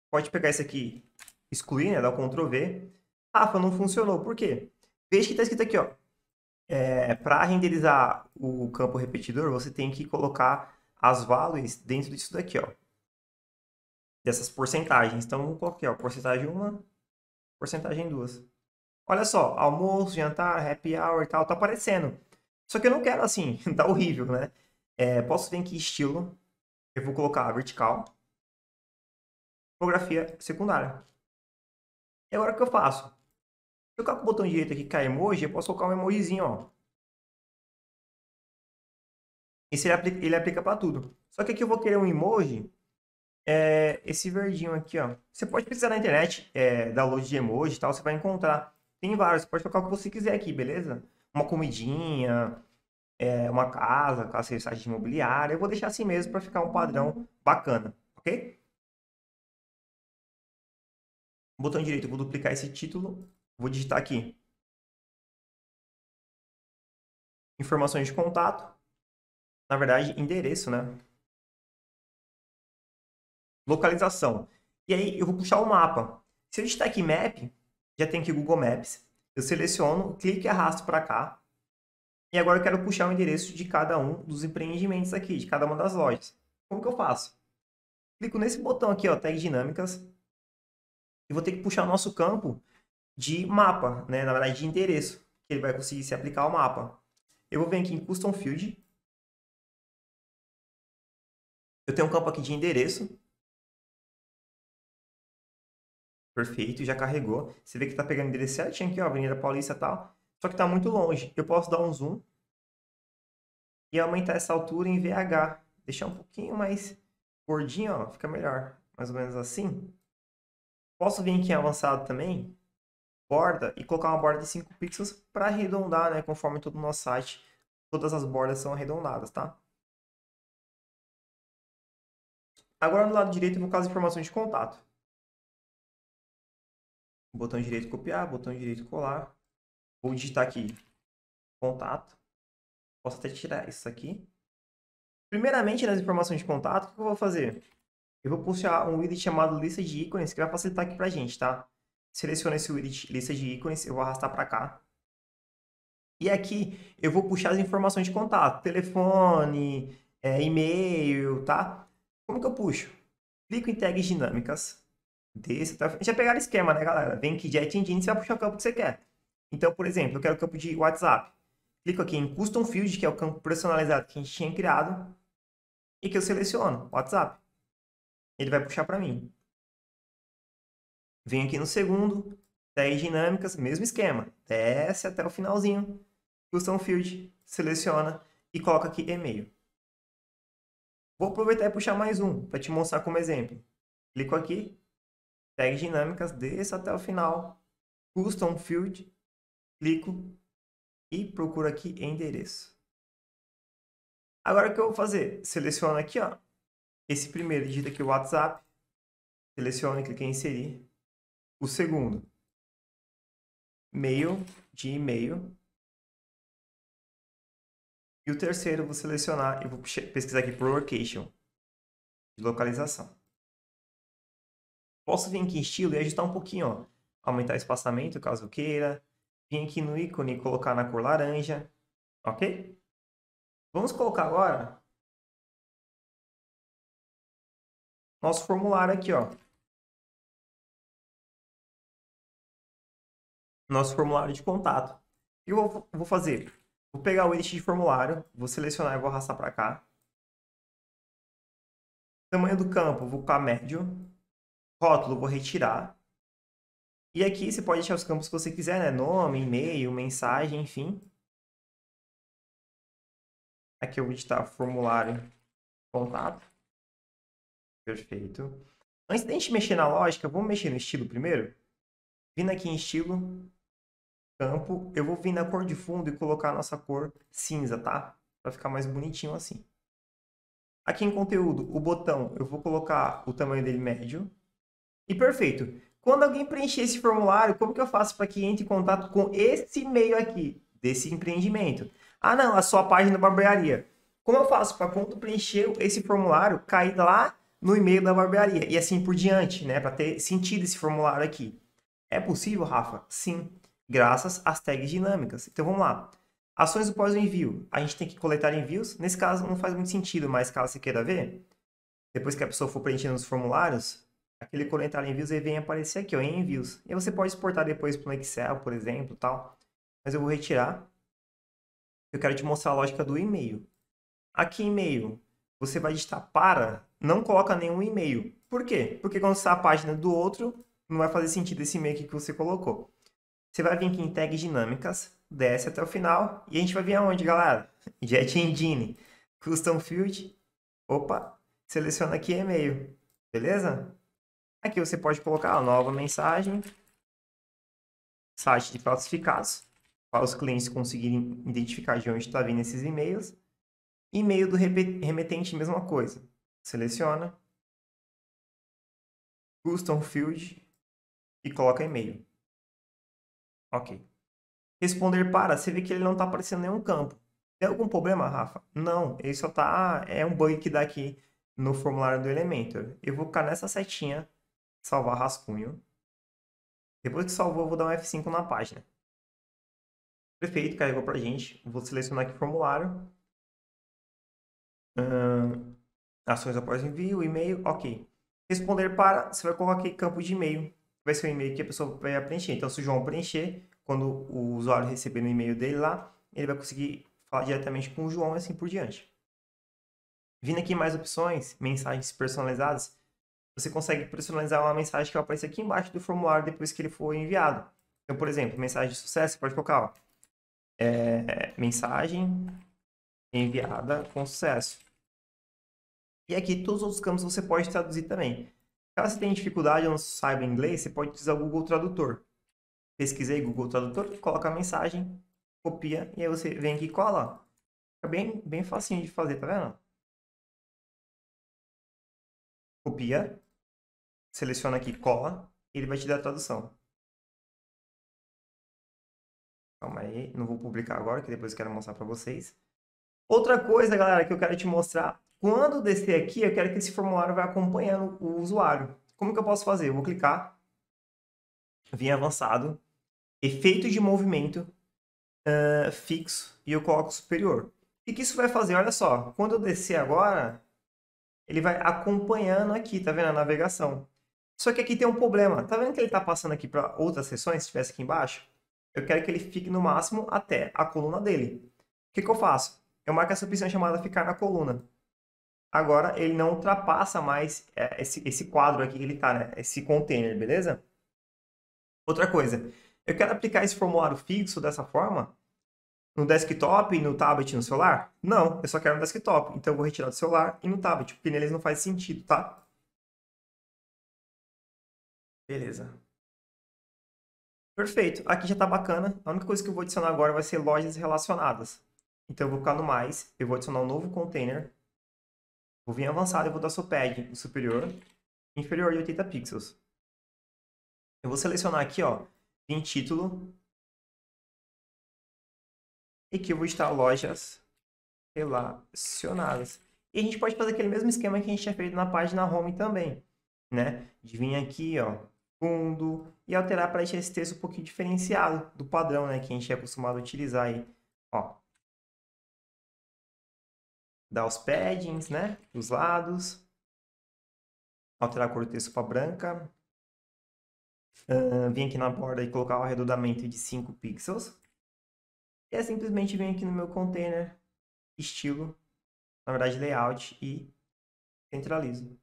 Pode pegar esse aqui, excluir, né? Dar o control V. Rafa, não funcionou. Por quê? Veja que está escrito aqui, ó. É, para renderizar o campo repetidor, você tem que colocar as values dentro disso daqui, ó. Dessas porcentagens. Então, vou colocar aqui, ó, porcentagem uma, porcentagem duas. Olha só, almoço, jantar, happy hour e tal, tá aparecendo. Só que eu não quero assim, tá horrível, né? É, posso vir aqui estilo, eu vou colocar vertical, tipografia secundária. E agora o que eu faço? Se eu colocar o botão direito aqui, que é emoji, eu posso colocar um emojizinho, ó. Esse ele aplica, ele aplica para tudo. Só que aqui eu vou querer um emoji... É esse verdinho aqui, ó. Você pode pesquisar na internet, é, download de emoji e tal, você vai encontrar. Tem vários, você pode colocar o que você quiser aqui, beleza? Uma comidinha, é, uma casa, casa de site imobiliário. Eu vou deixar assim mesmo para ficar um padrão bacana, ok? Botão direito, eu vou duplicar esse título. Vou digitar aqui. Informações de contato. Na verdade, endereço, né? Localização. E aí eu vou puxar o mapa. Se eu digitar aqui Map, já tem aqui Google Maps. Eu seleciono, clico e arrasto para cá. E agora eu quero puxar o endereço de cada um dos empreendimentos aqui, de cada uma das lojas. Como que eu faço? Clico nesse botão aqui, ó, Tag Dinâmicas. E vou ter que puxar o nosso campo de mapa, né? Na verdade, de endereço. Que ele vai conseguir se aplicar ao mapa. Eu vou vir aqui em Custom Field. Eu tenho um campo aqui de endereço. Perfeito, já carregou. Você vê que tá pegando o endereço certinho aqui, ó, Avenida Paulista e tal. Só que tá muito longe. Eu posso dar um zoom e aumentar essa altura em V H. Deixar um pouquinho mais gordinho, ó, fica melhor. Mais ou menos assim. Posso vir aqui em avançado também, borda, e colocar uma borda de cinco pixels para arredondar, né? Conforme todo o nosso site, todas as bordas são arredondadas, tá? Agora no lado direito eu vou colocar as informações de contato. botão direito copiar, botão direito colar. Vou digitar aqui contato. Posso até tirar isso aqui. Primeiramente, nas informações de contato, o que eu vou fazer? Eu vou puxar um widget chamado lista de ícones, que vai facilitar aqui pra gente, tá? Seleciono esse widget lista de ícones, eu vou arrastar para cá. E aqui eu vou puxar as informações de contato, telefone, é, e-mail, tá? Como que eu puxo? Clico em tags dinâmicas. Desse, tá? Já pegaram o esquema, né, galera? Vem aqui, Jet Engine, você vai puxar o campo que você quer. Então, por exemplo, eu quero o campo de WhatsApp. Clico aqui em Custom Field, que é o campo personalizado que a gente tinha criado. E que eu seleciono WhatsApp. Ele vai puxar para mim. Venho aqui no segundo, tags dinâmicas, mesmo esquema. Desce até o finalzinho. Custom Field, seleciona e coloca aqui e-mail. Vou aproveitar e puxar mais um, para te mostrar como exemplo. Clico aqui, tag dinâmicas, desço até o final, custom field, clico e procuro aqui endereço. Agora o que eu vou fazer? Seleciono aqui, ó, esse primeiro, digita aqui o WhatsApp, seleciono e clico em inserir. O segundo, mail, de e-mail. E o terceiro eu vou selecionar e vou pesquisar aqui por location, de localização. Posso vir aqui em estilo e ajustar um pouquinho, ó. Aumentar o espaçamento, caso eu queira. Vim aqui no ícone e colocar na cor laranja, ok? Vamos colocar agora nosso formulário aqui, ó. Nosso formulário de contato. Eu vou, vou fazer... Vou pegar o edit de formulário, vou selecionar e vou arrastar para cá. Tamanho do campo, vou colocar médio. Rótulo, vou retirar. E aqui você pode deixar os campos que você quiser, né? Nome, e-mail, mensagem, enfim. Aqui eu vou editar formulário contato. Perfeito. Antes da gente mexer na lógica, vamos mexer no estilo primeiro. Vindo aqui em estilo... campo, eu vou vir na cor de fundo e colocar a nossa cor cinza, tá? Para ficar mais bonitinho assim. Aqui em conteúdo, o botão, eu vou colocar o tamanho dele médio. E perfeito. Quando alguém preencher esse formulário, como que eu faço para que entre em contato com esse e-mail aqui, desse empreendimento? Ah, não, a sua página da barbearia. Como eu faço para quando preencher esse formulário, cair lá no e-mail da barbearia? E assim por diante, né? Para ter sentido esse formulário aqui. É possível, Rafa? Sim. Graças às tags dinâmicas. Então vamos lá. Ações após o envio. A gente tem que coletar envios. Nesse caso não faz muito sentido, mas caso você queira ver, depois que a pessoa for preenchendo os formulários, aquele coletar envios ele vem aparecer aqui, ó, em envios. E aí você pode exportar depois para um Excel, por exemplo, tal. Mas eu vou retirar. Eu quero te mostrar a lógica do e-mail. Aqui em e-mail, você vai digitar para, não coloca nenhum e-mail. Por quê? Porque quando está a página do outro, não vai fazer sentido esse e-mail aqui que você colocou. Você vai vir aqui em tags dinâmicas, desce até o final. E a gente vai vir aonde, galera? Jet Engine. Custom Field. Opa! Seleciona aqui e-mail. Beleza? Aqui você pode colocar a nova mensagem. Site de classificados. Para os clientes conseguirem identificar de onde está vindo esses e-mails. E-mail do remetente, mesma coisa. Seleciona. Custom Field. E coloca e-mail. Ok. Responder para, você vê que ele não está aparecendo em nenhum campo. Tem algum problema, Rafa? Não, ele só está... É um bug que dá aqui no formulário do Elementor. Eu vou clicar nessa setinha, salvar rascunho. Depois que salvou, eu vou dar um F cinco na página. Perfeito, carregou para a gente. Vou selecionar aqui o formulário. Hum, ações após envio, e-mail, ok. Responder para, você vai colocar aqui campo de e-mail. Vai ser o e-mail que a pessoa vai preencher. Então, se o João preencher, quando o usuário receber no e-mail dele lá, ele vai conseguir falar diretamente com o João e assim por diante. Vindo aqui mais opções, mensagens personalizadas, você consegue personalizar uma mensagem que vai aparecer aqui embaixo do formulário depois que ele for enviado. Então, por exemplo, mensagem de sucesso, você pode colocar, ó, é, mensagem enviada com sucesso. E aqui, todos os outros campos você pode traduzir também. Caso você tenha dificuldade ou não saiba inglês, você pode utilizar o Google Tradutor. Pesquisei Google Tradutor, coloca a mensagem, copia, e aí você vem aqui e cola. Fica bem, bem facinho de fazer, tá vendo? Copia, seleciona aqui, cola, e ele vai te dar a tradução. Calma aí, não vou publicar agora, que depois eu quero mostrar para vocês. Outra coisa, galera, que eu quero te mostrar. Quando descer aqui, eu quero que esse formulário vá acompanhando o usuário. Como que eu posso fazer? Eu vou clicar, vim avançado, efeito de movimento uh, fixo, e eu coloco superior. O que isso vai fazer? Olha só, quando eu descer agora, ele vai acompanhando aqui, tá vendo? A navegação. Só que aqui tem um problema. Tá vendo que ele tá passando aqui para outras seções, se estivesse aqui embaixo? Eu quero que ele fique no máximo até a coluna dele. O que que eu faço? Eu marco essa opção chamada ficar na coluna. Agora ele não ultrapassa mais esse, esse quadro aqui que ele tá, né? Esse container, beleza? Outra coisa, eu quero aplicar esse formulário fixo dessa forma no desktop, no tablet e no celular? Não, eu só quero no desktop. Então eu vou retirar do celular e no tablet, porque neles não faz sentido, tá? Beleza. Perfeito. Aqui já tá bacana. A única coisa que eu vou adicionar agora vai ser lojas relacionadas. Então eu vou clicar no mais, eu vou adicionar um novo container. Vou vir avançado e vou dar SOPAD superior, inferior de oitenta pixels. Eu vou selecionar aqui, ó, em título. E aqui eu vou estar lojas relacionadas. E a gente pode fazer aquele mesmo esquema que a gente tinha feito na página home também, né? De vir aqui, ó, fundo, e alterar para deixar esse texto um pouquinho diferenciado do padrão, né? Que a gente é acostumado a utilizar aí, ó. Dar os paddings, né? Os lados. Alterar a cor do texto para branca. Uh, vim aqui na borda e colocar o arredondamento de cinco pixels. E é simplesmente vim aqui no meu container, estilo, na verdade layout, e centralizo.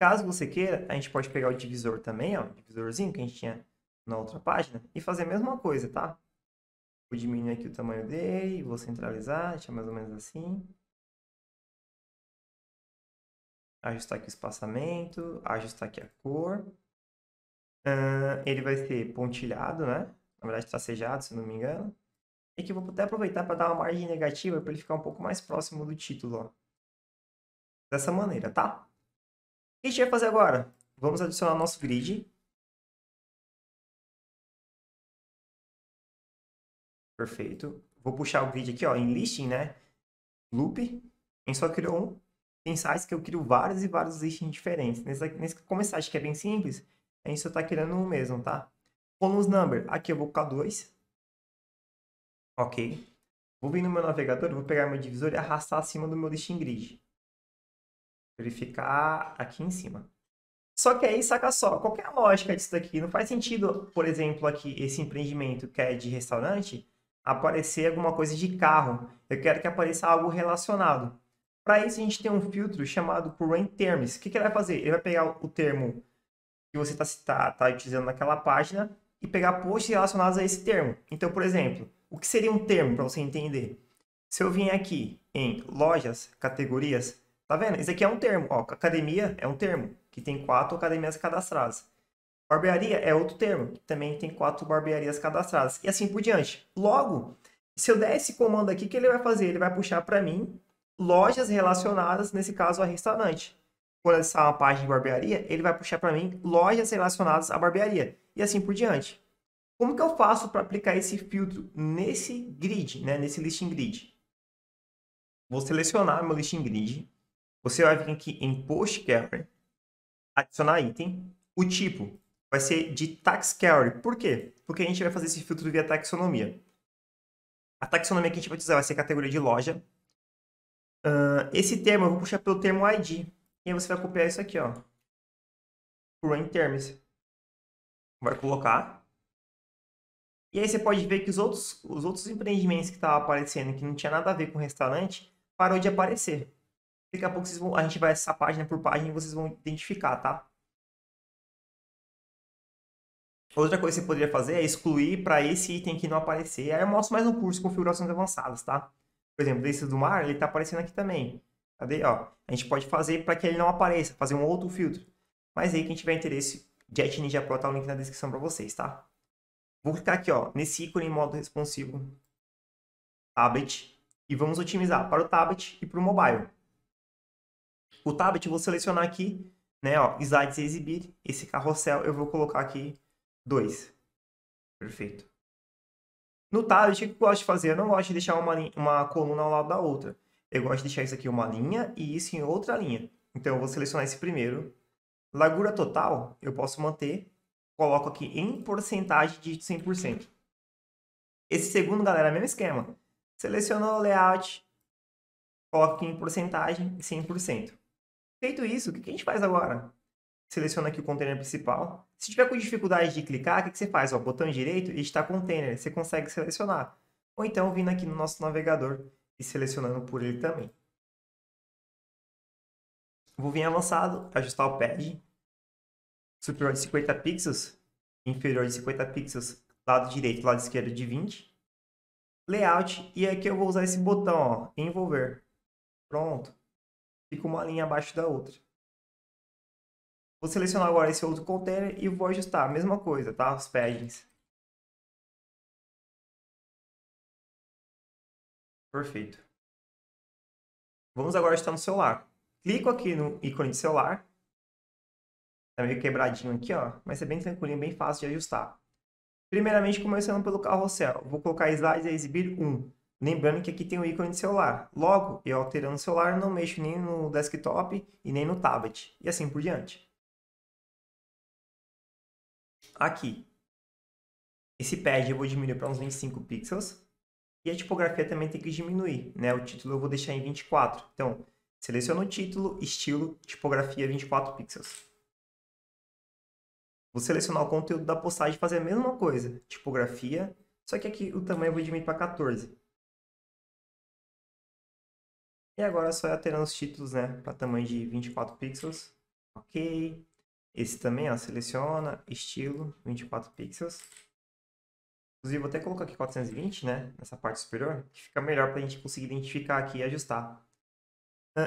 Caso você queira, a gente pode pegar o divisor também, ó, o divisorzinho que a gente tinha na outra página, e fazer a mesma coisa, tá? Vou diminuir aqui o tamanho dele, vou centralizar, deixar mais ou menos assim. Ajustar aqui o espaçamento, ajustar aqui a cor. Uh, ele vai ser pontilhado, né? Na verdade, tracejado, se não me engano. E aqui eu vou até aproveitar para dar uma margem negativa para ele ficar um pouco mais próximo do título, ó. Dessa maneira, tá? O que a gente vai fazer agora? Vamos adicionar nosso grid. Perfeito. Vou puxar o grid aqui, ó, em listing, né? Loop. A gente só criou um. Tem sites que eu crio vários e vários listings diferentes. Nesse, nesse como esse site que é bem simples, a gente só tá criando um mesmo, tá? Columns number. Aqui eu vou colocar dois. Ok. Vou vir no meu navegador, vou pegar meu divisor e arrastar acima do meu listing grid. Verificar aqui em cima. Só que aí, saca só, qual que é a lógica disso daqui? Não faz sentido, por exemplo, aqui, esse empreendimento que é de restaurante, aparecer alguma coisa de carro. Eu quero que apareça algo relacionado. Para isso, a gente tem um filtro chamado Current Terms. O que, que ele vai fazer? Ele vai pegar o termo que você está tá, tá utilizando naquela página e pegar posts relacionados a esse termo. Então, por exemplo, o que seria um termo para você entender? Se eu vim aqui em lojas, categorias, tá vendo? Isso aqui é um termo. Ó, academia é um termo, que tem quatro academias cadastradas. Barbearia é outro termo, que também tem quatro barbearias cadastradas. E assim por diante. Logo, se eu der esse comando aqui, o que ele vai fazer? Ele vai puxar para mim lojas relacionadas, nesse caso, a restaurante. Quando eu sair uma página de barbearia, ele vai puxar para mim lojas relacionadas à barbearia. E assim por diante. Como que eu faço para aplicar esse filtro nesse grid, né? Nesse listing grid? Vou selecionar meu listing grid. Você vai vir aqui em Post Category, adicionar item. O tipo vai ser de tax carry. Por quê? Porque a gente vai fazer esse filtro via taxonomia. A taxonomia que a gente vai utilizar vai ser a categoria de loja. Uh, esse termo eu vou puxar pelo termo I D. E aí você vai copiar isso aqui, ó. Current Terms. Vai colocar. E aí você pode ver que os outros, os outros empreendimentos que estavam aparecendo, que não tinha nada a ver com o restaurante, parou de aparecer. Daqui a pouco vocês vão, a gente vai essa página por página e vocês vão identificar, tá? Outra coisa que você poderia fazer é excluir para esse item que não aparecer. Aí eu mostro mais um curso, configurações avançadas, tá? Por exemplo, esse do mar, ele tá aparecendo aqui também. Cadê? Ó, a gente pode fazer para que ele não apareça, fazer um outro filtro. Mas aí, quem tiver interesse, Jet Ninja Pro, tá o link na descrição para vocês, tá? Vou clicar aqui, ó, nesse ícone em modo responsivo. Tablet. E vamos otimizar para o tablet e para o mobile. O tablet, eu vou selecionar aqui, né, ó, slides e exibir. Esse carrossel eu vou colocar aqui dois. Perfeito. No tablet, o que eu gosto de fazer? Eu não gosto de deixar uma, uma coluna ao lado da outra. Eu gosto de deixar isso aqui uma linha e isso em outra linha. Então, eu vou selecionar esse primeiro. Largura total, eu posso manter. Coloco aqui em porcentagem de cem por cento. Esse segundo, galera, é o mesmo esquema. Selecionou o layout, coloco aqui em porcentagem e cem por cento. Feito isso, o que a gente faz agora? Seleciona aqui o container principal. Se tiver com dificuldade de clicar, o que você faz? Ó, botão direito, editar container. Você consegue selecionar. Ou então, vindo aqui no nosso navegador e selecionando por ele também. Vou vir avançado, ajustar o pad. Superior de cinquenta pixels. Inferior de cinquenta pixels. Lado direito, lado esquerdo de vinte. Layout. E aqui eu vou usar esse botão, ó, envolver. Pronto. Fica uma linha abaixo da outra. Vou selecionar agora esse outro container e vou ajustar a mesma coisa, tá? Os paddings. Perfeito. Vamos agora ajustar no celular. Clico aqui no ícone de celular. Tá meio quebradinho aqui, ó. Mas é bem tranquilinho, bem fácil de ajustar. Primeiramente, começando pelo carrossel. Vou colocar slides a exibir um. Lembrando que aqui tem o ícone de celular. Logo, eu alterando o celular, não mexo nem no desktop e nem no tablet. E assim por diante. Aqui. Esse pad eu vou diminuir para uns vinte e cinco pixels. E a tipografia também tem que diminuir, né? O título eu vou deixar em vinte e quatro. Então, seleciono o título, estilo, tipografia vinte e quatro pixels. Vou selecionar o conteúdo da postagem e fazer a mesma coisa. Tipografia. Só que aqui o tamanho eu vou diminuir para quatorze. E agora só alterando os títulos, né? Para tamanho de vinte e quatro pixels. Ok. Esse também, ó. Seleciona. Estilo. vinte e quatro pixels. Inclusive, vou até colocar aqui quatrocentos e vinte, né? Nessa parte superior. Que fica melhor para a gente conseguir identificar aqui e ajustar.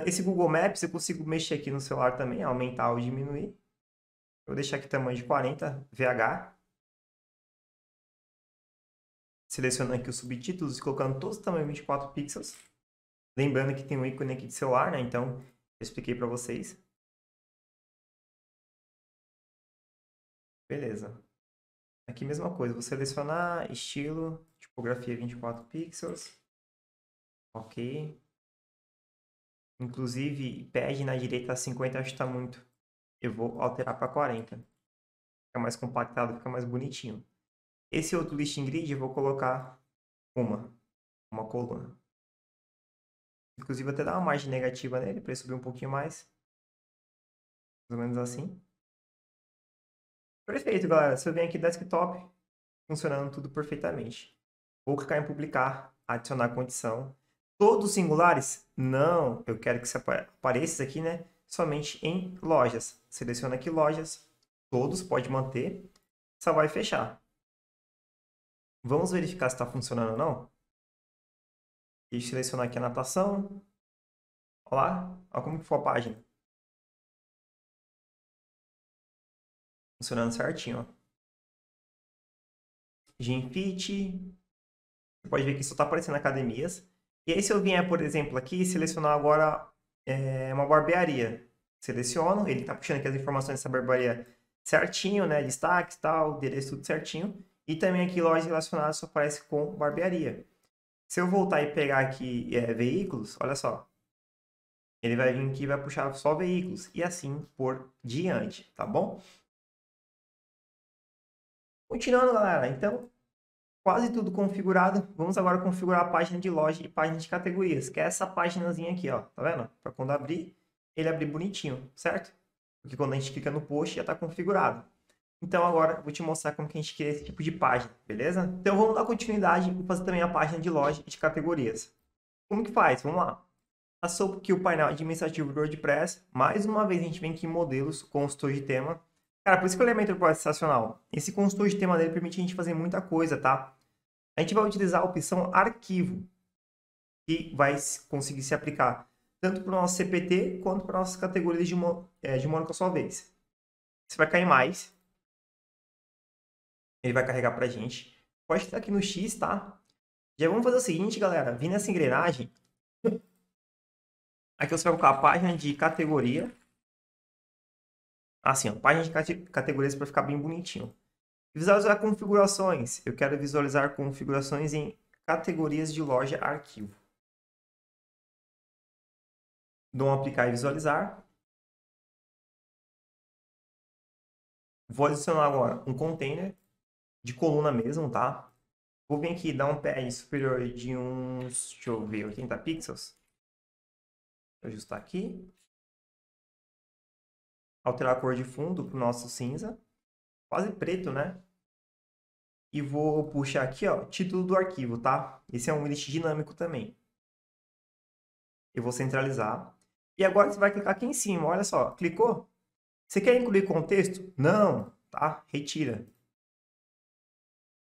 Esse Google Maps eu consigo mexer aqui no celular também. Aumentar ou diminuir. Eu vou deixar aqui tamanho de quarenta V H. Selecionando aqui os subtítulos e colocando todos os tamanhos vinte e quatro pixels. Lembrando que tem um ícone aqui de celular, né? Então, eu expliquei para vocês. Beleza. Aqui mesma coisa. Vou selecionar estilo, tipografia vinte e quatro pixels. Ok. Inclusive, pede na direita cinquenta, acho que tá muito. Eu vou alterar para quarenta. Fica mais compactado, fica mais bonitinho. Esse outro listing grid eu vou colocar uma, uma coluna. Inclusive, até dar uma margem negativa nele para ele subir um pouquinho mais. Mais ou menos assim. Perfeito, galera. Se eu venho aqui desktop, funcionando tudo perfeitamente. Vou clicar em publicar, adicionar condição. Todos singulares? Não. Eu quero que você apareça aqui, né? Somente em lojas. Seleciona aqui lojas. Todos, pode manter. Só vai fechar. Vamos verificar se está funcionando ou não. Deixa eu selecionar aqui a natação. Olha lá. Olha como que foi a página. Funcionando certinho, ó. Gymfit. Você pode ver que só está aparecendo academias. E aí se eu vier, por exemplo, aqui e selecionar agora é, uma barbearia. Seleciono. Ele está puxando aqui as informações dessa barbearia certinho, né? Destaque e tal, endereço, tudo certinho. E também aqui lojas relacionadas só aparece com barbearia. Se eu voltar e pegar aqui é, veículos, olha só. Ele vai vir aqui e vai puxar só veículos. E assim por diante, tá bom? Continuando, galera. Então, quase tudo configurado. Vamos agora configurar a página de loja e página de categorias. Que é essa paginazinha aqui, ó. Tá vendo? Para quando abrir, ele abrir bonitinho, certo? Porque quando a gente clica no post, já está configurado. Então, agora vou te mostrar como que a gente cria esse tipo de página, beleza? Então, vamos dar continuidade e fazer também a página de loja e de categorias. Como que faz? Vamos lá. Passou aqui o painel administrativo do WordPress. Mais uma vez, a gente vem aqui em modelos, consultor de tema. Cara, por isso que o Elementor é sensacional. Esse consultor de tema dele permite a gente fazer muita coisa, tá? A gente vai utilizar a opção arquivo, que vai conseguir se aplicar tanto para o nosso C P T quanto para nossas categorias de uma, é, de uma única só vez. Você vai cair mais. Ele vai carregar pra gente. Pode estar aqui no X, tá? Já vamos fazer o seguinte, galera. Vindo nessa engrenagem. Aqui você vai colocar a página de categoria. Assim, ó. Página de cate- categorias para ficar bem bonitinho. E visualizar configurações. Eu quero visualizar configurações em categorias de loja arquivo. Dou um aplicar e visualizar. Vou adicionar agora um container de coluna mesmo, tá? Vou vir aqui e dar um pé superior de uns, deixa eu ver, oitenta pixels. Vou ajustar aqui. Alterar a cor de fundo para o nosso cinza. Quase preto, né? E vou puxar aqui, ó, título do arquivo, tá? Esse é um list dinâmico também. Eu vou centralizar. E agora você vai clicar aqui em cima, olha só. Clicou? Você quer incluir contexto? Não, tá? Retira.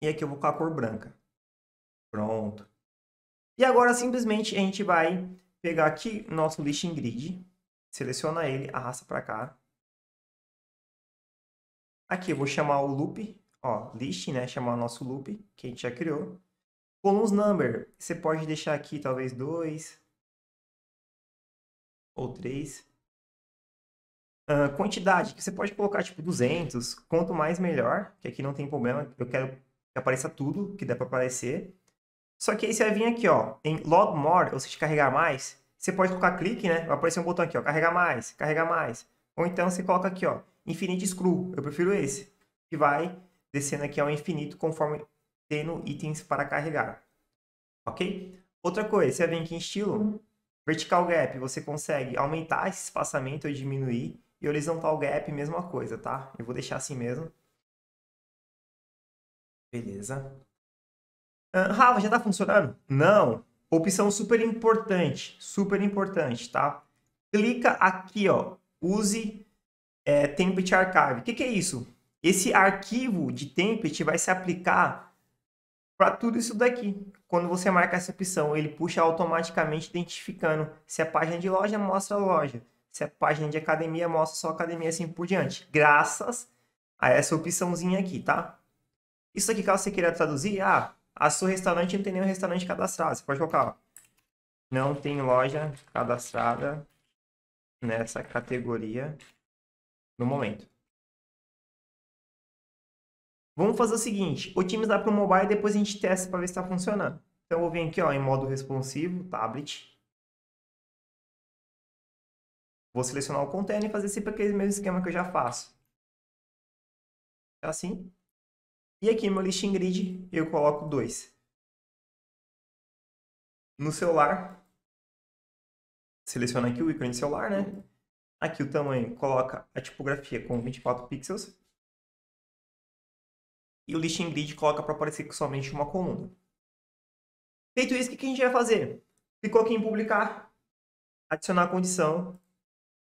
E aqui eu vou colocar a cor branca. Pronto. E agora simplesmente a gente vai pegar aqui nosso listing grid. Seleciona ele, arrasta para cá. Aqui eu vou chamar o loop, ó, list, né? Chamar o nosso loop que a gente já criou. Columns number, você pode deixar aqui talvez dois ou três. Uh, quantidade, que você pode colocar tipo duzentos, quanto mais melhor, que aqui não tem problema, eu quero que apareça tudo que dá para aparecer. Só que aí você vai vir aqui, ó, em load more, ou seja, carregar mais, você pode colocar clique, né? Vai aparecer um botão aqui, ó, carregar mais, carregar mais. Ou então você coloca aqui, ó, infinito scroll, eu prefiro esse, que vai descendo aqui ao infinito conforme tendo itens para carregar, ok? Outra coisa, você vem aqui em estilo, vertical gap, você consegue aumentar esse espaçamento ou diminuir, e horizontal gap, mesma coisa, tá? Eu vou deixar assim mesmo. Beleza. Uh, Rafa, já tá funcionando? Não. Opção super importante, super importante, tá? Clica aqui, ó, use... É, template archive. O que, que é isso? Esse arquivo de template vai se aplicar para tudo isso daqui. Quando você marca essa opção, ele puxa automaticamente identificando se a página de loja mostra a loja, se a página de academia mostra só a academia, assim por diante. Graças a essa opçãozinha aqui, tá? Isso aqui, caso você queira traduzir, ah, a seu restaurante não tem nenhum restaurante cadastrado. Você pode colocar, ó, não tem loja cadastrada nessa categoria no momento. Vamos fazer o seguinte, otimizar para o mobile e depois a gente testa para ver se está funcionando. Então eu vou vir aqui, ó, em modo responsivo, tablet. Vou selecionar o container e fazer sempre aquele mesmo esquema que eu já faço. Assim. E aqui no meu listing grid eu coloco dois. No celular, seleciona aqui o ícone de celular, né? Aqui o tamanho, coloca a tipografia com vinte e quatro pixels. E o listing grid coloca para aparecer somente uma coluna. Feito isso, o que a gente vai fazer? Clicou aqui em publicar, adicionar a condição.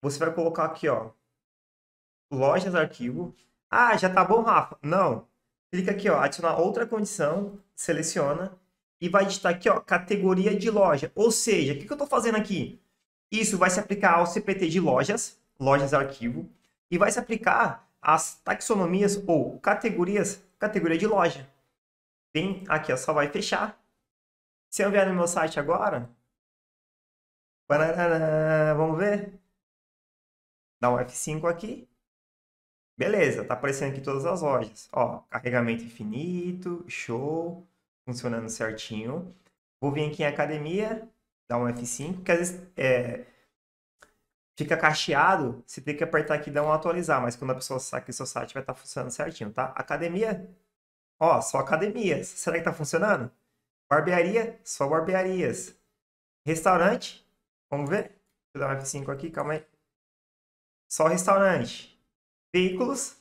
Você vai colocar aqui, ó, lojas, arquivo. Ah, já tá bom, Rafa? Não. Clica aqui, ó, adicionar outra condição, seleciona. E vai digitar aqui, ó, categoria de loja. Ou seja, o que eu estou fazendo aqui? Isso vai se aplicar ao C P T de lojas, lojas arquivo, e vai se aplicar às taxonomias ou categorias, categoria de loja. Bem, aqui, ó, só vai fechar. Se eu vier no meu site agora, vamos ver? Dá um F cinco aqui. Beleza, tá aparecendo aqui todas as lojas. Ó, carregamento infinito, show, funcionando certinho. Vou vir aqui em academia. Dá um F cinco, que às vezes é, fica cacheado, você tem que apertar aqui e dar um atualizar, mas quando a pessoa saca que o seu site vai estar tá funcionando certinho, tá? Academia, ó, só academias. Será que está funcionando? Barbearia, só barbearias. Restaurante, vamos ver? Vou dar um F cinco aqui, calma aí. Só restaurante. Veículos,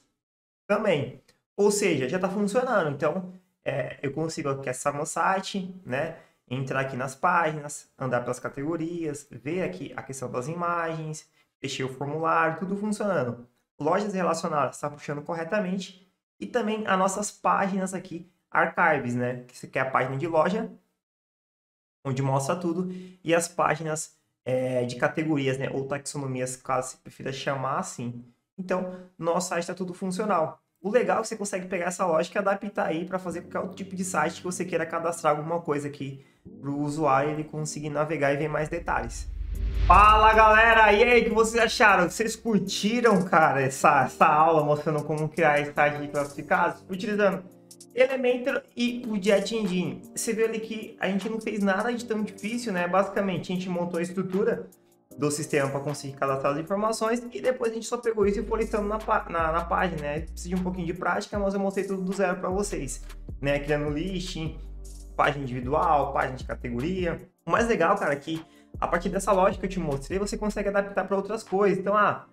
também. Ou seja, já está funcionando, então é, eu consigo acessar meu site, né? Entrar aqui nas páginas, andar pelas categorias, ver aqui a questão das imagens, fechei o formulário, tudo funcionando. Lojas relacionadas está puxando corretamente. E também as nossas páginas aqui, archives, né? Que é a página de loja, onde mostra tudo. E as páginas é, de categorias, né? Ou taxonomias, caso você prefira chamar assim. Então, nosso site está tudo funcional. O legal é que você consegue pegar essa lógica e adaptar aí para fazer qualquer outro tipo de site que você queira cadastrar alguma coisa aqui para o usuário ele conseguir navegar e ver mais detalhes. Fala galera, e aí, o que vocês acharam? Vocês curtiram, cara, essa, essa aula mostrando como criar estágios de classificados utilizando Elementor e o Jet Engine? Você viu ali que a gente não fez nada de tão difícil, né? Basicamente, a gente montou a estrutura do sistema para conseguir cadastrar as informações e depois a gente só pegou isso e foi listando na, na, na página, né? Precisa de um pouquinho de prática, mas eu mostrei tudo do zero para vocês, né? Criando listing, página individual, página de categoria. O mais legal, cara, é que a partir dessa lógica que eu te mostrei, você consegue adaptar para outras coisas. Então, ah,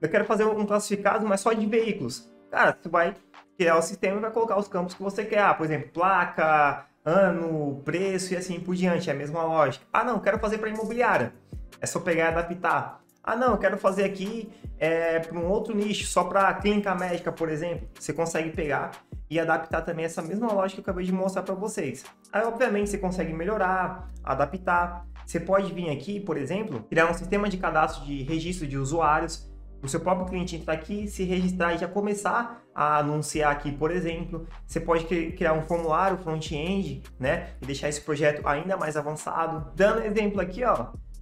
eu quero fazer um classificado, mas só de veículos. Cara, você vai criar o sistema e vai colocar os campos que você quer. Ah, por exemplo, placa, ano, preço e assim por diante. É a mesma lógica. Ah, não, quero fazer para imobiliária. É só pegar e adaptar. Ah, não, eu quero fazer aqui é, para um outro nicho, só para clínica médica, por exemplo. Você consegue pegar e adaptar também essa mesma lógica que eu acabei de mostrar para vocês. Aí, obviamente, você consegue melhorar, adaptar. Você pode vir aqui, por exemplo, criar um sistema de cadastro de registro de usuários, o seu próprio cliente entrar aqui, se registrar e já começar a anunciar aqui, por exemplo. Você pode criar um formulário front-end, né, e deixar esse projeto ainda mais avançado. Dando exemplo aqui, ó,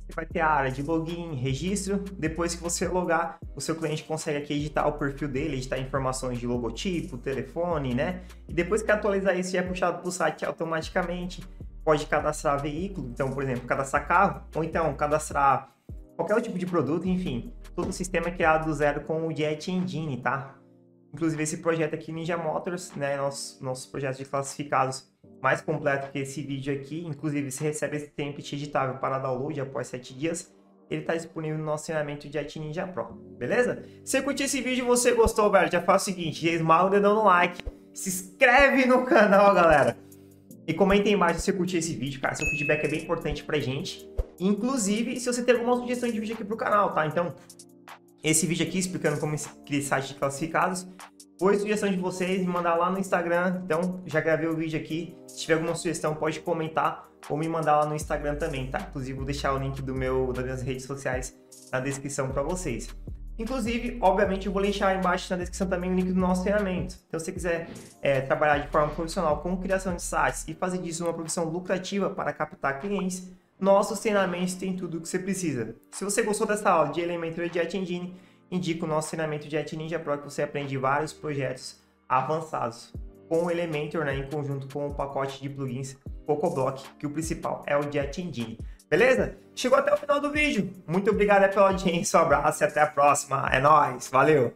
você vai ter a área de login, registro. Depois que você logar, o seu cliente consegue aqui editar o perfil dele, editar informações de logotipo, telefone, né? E depois que atualizar isso, já é puxado para o site automaticamente. Pode cadastrar veículo, então, por exemplo, cadastrar carro, ou então cadastrar qualquer tipo de produto, enfim. Todo o sistema é criado do zero com o Jet Engine, tá? Inclusive, esse projeto aqui, Ninja Motors, né? Nosso, nosso projeto de classificados mais completo que esse vídeo aqui. Inclusive, você recebe esse template editável para download após sete dias. Ele está disponível no nosso treinamento Jet Ninja Pro, beleza? Se você curtiu esse vídeo e você gostou, velho, já faz o seguinte, esmaga o dedão no like, se inscreve no canal, galera. E comenta aí embaixo se você curtiu esse vídeo, cara. Seu feedback é bem importante pra gente. Inclusive, se você tem alguma sugestão de vídeo aqui pro canal, tá? Então, esse vídeo aqui explicando como criar site de classificados foi sugestão de vocês, me mandar lá no Instagram. Então, já gravei o vídeo aqui. Se tiver alguma sugestão, pode comentar ou me mandar lá no Instagram também, tá? Inclusive, vou deixar o link do meu, das minhas redes sociais na descrição pra vocês. Inclusive, obviamente, eu vou deixar aí embaixo na descrição também o link do nosso treinamento. Então, se você quiser é, trabalhar de forma profissional com criação de sites e fazer disso uma profissão lucrativa para captar clientes, nossos treinamentos têm tudo o que você precisa. Se você gostou dessa aula de Elementor e Jet Engine, indico o nosso treinamento Jet Ninja Pro, que você aprende vários projetos avançados com o Elementor, né, em conjunto com o pacote de plugins Crocoblock, que o principal é o Jet Engine. Beleza? Chegou até o final do vídeo. Muito obrigado pela audiência, um abraço e até a próxima. É nóis, valeu!